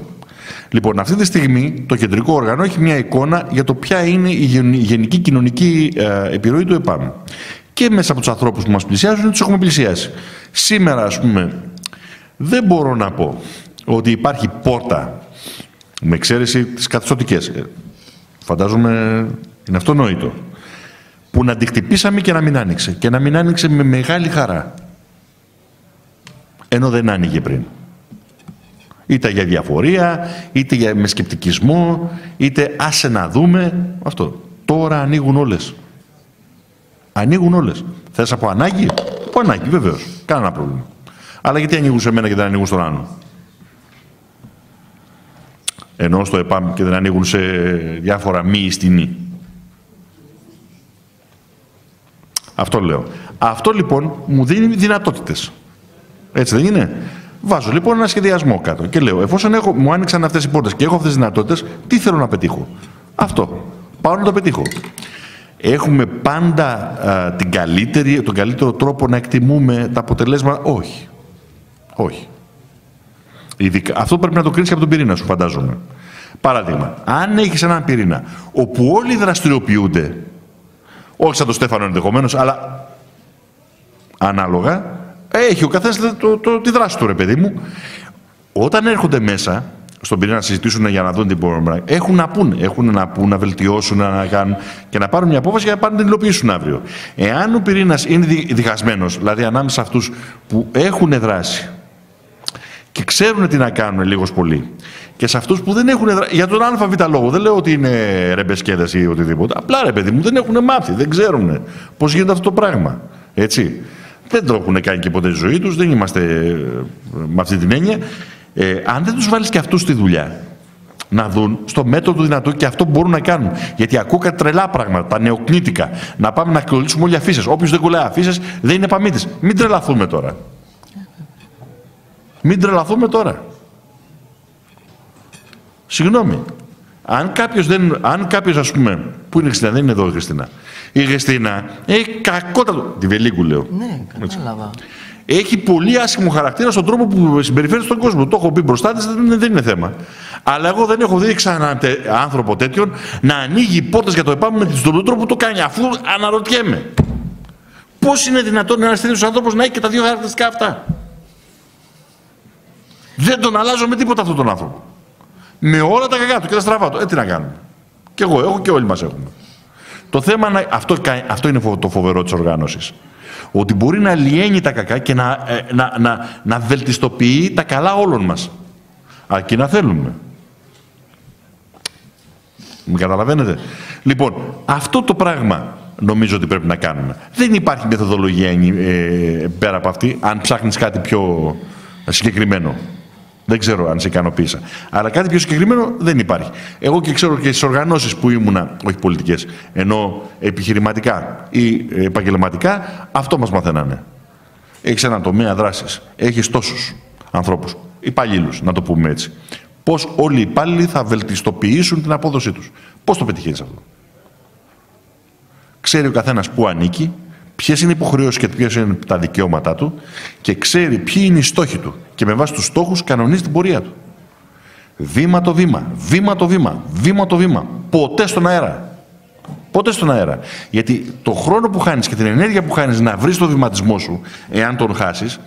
Λοιπόν, αυτή τη στιγμή το κεντρικό όργανο έχει μια εικόνα για το ποια είναι η γενική κοινωνική επιρροή του ΕΠΑΜ. Και μέσα από τους ανθρώπους που μας πλησιάζουν, τους έχουμε πλησιάσει. Σήμερα, ας πούμε, δεν μπορώ να πω ότι υπάρχει πόρτα, με εξαίρεση τις καθεστωτικές. Φαντάζομαι είναι αυτονόητο. Που να την χτυπήσαμε και να μην άνοιξε. Και να μην άνοιξε με μεγάλη χαρά. Ενώ δεν άνοιγε πριν. Είτε για διαφορία, είτε με σκεπτικισμό, είτε άσε να δούμε. Αυτό. Τώρα ανοίγουν όλες. Ανοίγουν όλες. Θες από ανάγκη. Από ανάγκη βεβαίως. Κανένα πρόβλημα. Αλλά γιατί ανοίγουν σε μένα και δεν ανοίγουν στον άλλο. Ενώ στο ΕΠΑΜ και δεν ανοίγουν σε διάφορα μη ιστινή. Αυτό λέω. Αυτό λοιπόν μου δίνει δυνατότητες. Έτσι δεν είναι. Βάζω λοιπόν ένα σχεδιασμό κάτω και λέω, εφόσον μου άνοιξαν αυτές οι πόρτες και έχω αυτές τις δυνατότητες, τι θέλω να πετύχω. Αυτό. Πάω να το πετύχω. Έχουμε πάντα τον καλύτερο τρόπο να εκτιμούμε τα αποτελέσματα. Όχι. Όχι. Αυτό πρέπει να το κρίνεις από τον πυρήνα σου, φαντάζομαι. Παράδειγμα, αν έχεις έναν πυρήνα όπου όλοι δραστηριοποιούνται, όχι σαν τον Στέφανο ενδεχομένως, αλλά ανάλογα, έχει ο καθένας τη δράση του, ρε παιδί μου. Όταν έρχονται μέσα στον πυρήνα να συζητήσουν για να δουν την πρόβλημα, έχουν να πούν, να βελτιώσουν, να κάνουν και να πάρουν μια απόφαση για να πάνε να την υλοποιήσουν αύριο. Εάν ο πυρήνας είναι διχασμένος, δηλαδή ανάμεσα αυτούς που έχουν δράση και ξέρουν τι να κάνουν λίγος πολύ. Και σε αυτούς που δεν έχουν. Για τον ΑΒ λόγο, δεν λέω ότι είναι ρεμπεσκέδες ή οτιδήποτε. Απλά ρε παιδί μου, δεν έχουν μάθει, δεν ξέρουν πώς γίνεται αυτό το πράγμα. Έτσι. Δεν το έχουν κάνει και ποτέ στη ζωή τους, δεν είμαστε με αυτή την έννοια. Αν δεν τους βάλεις και αυτούς στη δουλειά, να δουν στο μέτρο του δυνατού και αυτό που μπορούν να κάνουν. Γιατί ακούω τρελά πράγματα, τα νεοκλήτικα. Να πάμε να κολλήσουμε όλοι αφίσες. Όποιος δεν κολλάει αφίσες δεν είναι παμίτης. Μην τρελαθούμε τώρα. Μην τρελαθούμε τώρα. Συγγνώμη. Αν κάποιος, ας πούμε, που είναι η Χριστίνα, δεν είναι εδώ η Χριστίνα. Η Χριστίνα έχει κακότατο. Τη Βελίκου λέω. Ναι, κατάλαβα. Έχει πολύ άσχημο χαρακτήρα στον τρόπο που συμπεριφέρει στον κόσμο. Το έχω πει μπροστά της, δεν είναι θέμα. Αλλά εγώ δεν έχω δει ξανά άνθρωπο τέτοιον να ανοίγει πόρτες για το ΕΠΑΜ με τον τρόπο που το κάνει. Αφού αναρωτιέμαι, πώς είναι δυνατόν ένας τέτοιος άνθρωπος να έχει και τα δύο χαρακτηριστικά αυτά. Δεν τον αλλάζω με τίποτα αυτόν τον άνθρωπο. Με όλα τα κακά του και τα στραβά του. Τι να κάνουμε. Και εγώ έχω και όλοι μας έχουμε. Το θέμα είναι, αυτό είναι το φοβερό της οργάνωσης. Ότι μπορεί να λιένει τα κακά και να βελτιστοποιεί τα καλά όλων μας. Αρκεί να θέλουμε. Με καταλαβαίνετε. Λοιπόν, αυτό το πράγμα νομίζω ότι πρέπει να κάνουμε. Δεν υπάρχει μεθοδολογία πέρα από αυτή, αν ψάχνεις κάτι πιο συγκεκριμένο. Δεν ξέρω αν σε ικανοποίησα. Αλλά κάτι πιο συγκεκριμένο δεν υπάρχει. Εγώ και ξέρω και στις οργανώσεις που ήμουνα, όχι πολιτικές, ενώ επιχειρηματικά ή επαγγελματικά, αυτό μας μαθαίνανε. Έχεις έναν τομέα δράσης. Έχεις τόσους ανθρώπους, υπαλλήλους, να το πούμε έτσι. Πώς όλοι οι υπάλληλοι θα βελτιστοποιήσουν την απόδοσή τους. Πώς το πετυχαίνεις αυτό. Ξέρει ο καθένας που ανήκει, ποιες είναι οι υποχρεώσεις και ποιες είναι τα δικαιώματά του και ξέρει ποιοι είναι οι στόχοι του και με βάση τους στόχους κανονίζει την πορεία του. Βήμα το βήμα, βήμα το βήμα, βήμα το βήμα. Ποτέ στον αέρα. Ποτέ στον αέρα. Γιατί το χρόνο που χάνεις και την ενέργεια που χάνεις να βρεις το βηματισμό σου, εάν τον χάσεις,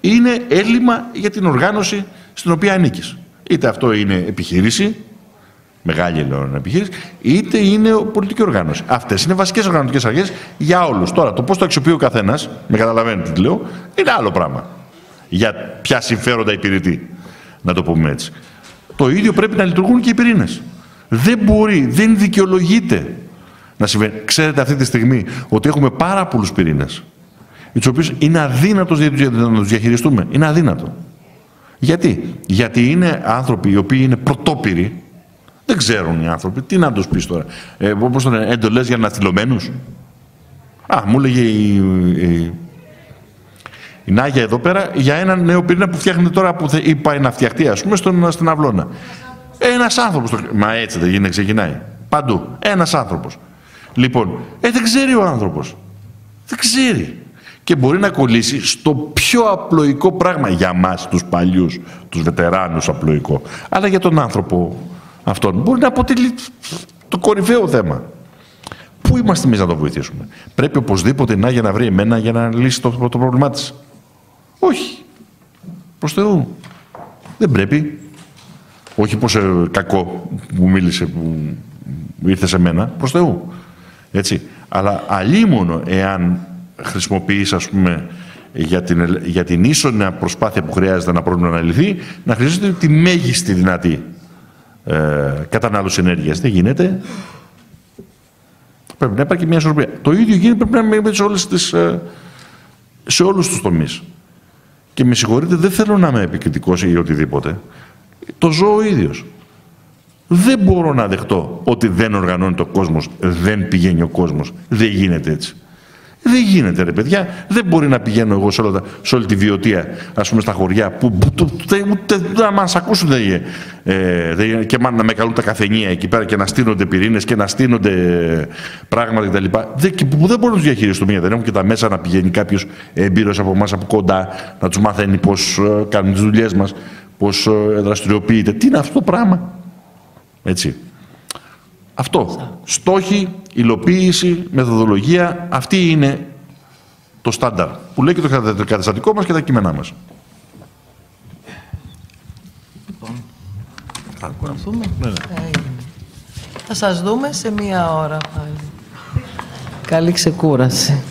είναι έλλειμμα για την οργάνωση στην οποία ανήκεις. Είτε αυτό είναι επιχείρηση, μεγάλη ελαιόνα επιχείρηση, είτε είναι πολιτική οργάνωση. Αυτές είναι βασικές οργανωτικές αρχές για όλους. Τώρα, το πώς το αξιοποιεί ο καθένας, με καταλαβαίνετε τι λέω, είναι άλλο πράγμα. Για ποια συμφέροντα υπηρετεί, να το πούμε έτσι. Το ίδιο πρέπει να λειτουργούν και οι πυρήνες. Δεν μπορεί, δεν δικαιολογείται να συμβαίνει. Ξέρετε αυτή τη στιγμή ότι έχουμε πάρα πολλούς πυρήνες, τους οποίους είναι αδύνατος να τους διαχειριστούμε. Είναι αδύνατο. Γιατί? Γιατί είναι άνθρωποι οι οποίοι είναι πρωτόπυροι. Δεν ξέρουν οι άνθρωποι. Τι να τους πεις τώρα. Όπως είναι εντολές για αναθυλωμένους. Α, μου έλεγε η Νάγια εδώ πέρα για έναν νέο πυρήνα που φτιάχνεται τώρα που πάει να φτιαχτεί, ας πούμε, στην Αυλώνα. Ένας άνθρωπος. Μα έτσι δεν γίνεται, ξεκινάει. Παντού. Ένας άνθρωπος. Λοιπόν, δεν ξέρει ο άνθρωπος. Δεν ξέρει. Και μπορεί να κολλήσει στο πιο απλοϊκό πράγμα για μας, τους παλιούς, τους βετεράνους απλοϊκό. Αλλά για τον άνθρωπο αυτόν μπορεί να αποτελεί το κορυφαίο θέμα. Πού είμαστε εμείς να το βοηθήσουμε? Πρέπει οπωσδήποτε να για να βρει εμένα για να λύσει το πρόβλημά της. Όχι. Προς Θεού. Δεν πρέπει. Όχι πως κακό που μίλησε, που ήρθε σε μένα. Προς Θεού. Έτσι. Αλλά αλλήμονο εάν χρησιμοποιείς, ας πούμε, για την ίσονα προσπάθεια που χρειάζεται ένα πρόβλημα να λυθεί, να χρησιμοποιείς τη μέγιστη δυνατή κατανάλωση ενέργειας. Δεν γίνεται. Πρέπει να υπάρχει μια ισορροπία. Το ίδιο γίνεται, πρέπει να είναι σε όλους τους τομείς. Και με συγχωρείτε, δεν θέλω να είμαι επικριτικός ή οτιδήποτε. Το ζω ο ίδιος. Δεν μπορώ να δεχτώ ότι δεν οργανώνεται ο κόσμος, δεν πηγαίνει ο κόσμος. Δεν γίνεται έτσι. Δεν γίνεται, ρε παιδιά. Δεν μπορεί να πηγαίνω εγώ σε όλη τη Βιωτία, ας πούμε, στα χωριά που ούτε να μας ακούσουν και να με καλούν τα καφενεία εκεί πέρα και να στείνονται πυρήνες και να στείνονται πράγματα κτλ. Που δεν μπορούν να τους διαχειριστούν. Δεν έχουν και τα μέσα να πηγαίνει κάποιος εμπειρός από εμάς από κοντά να τους μαθαίνει πώς κάνουν τις δουλειές μας, πώς δραστηριοποιείται. Τι είναι αυτό το πράγμα. Έτσι. Αυτό. Στόχοι, υλοποίηση, μεθοδολογία, αυτή είναι το στάνταρ που λέει και το καταστατικό μας και τα κείμενά μας. Λοιπόν, θα σας δούμε σε μία ώρα πάλι. Καλή ξεκούραση.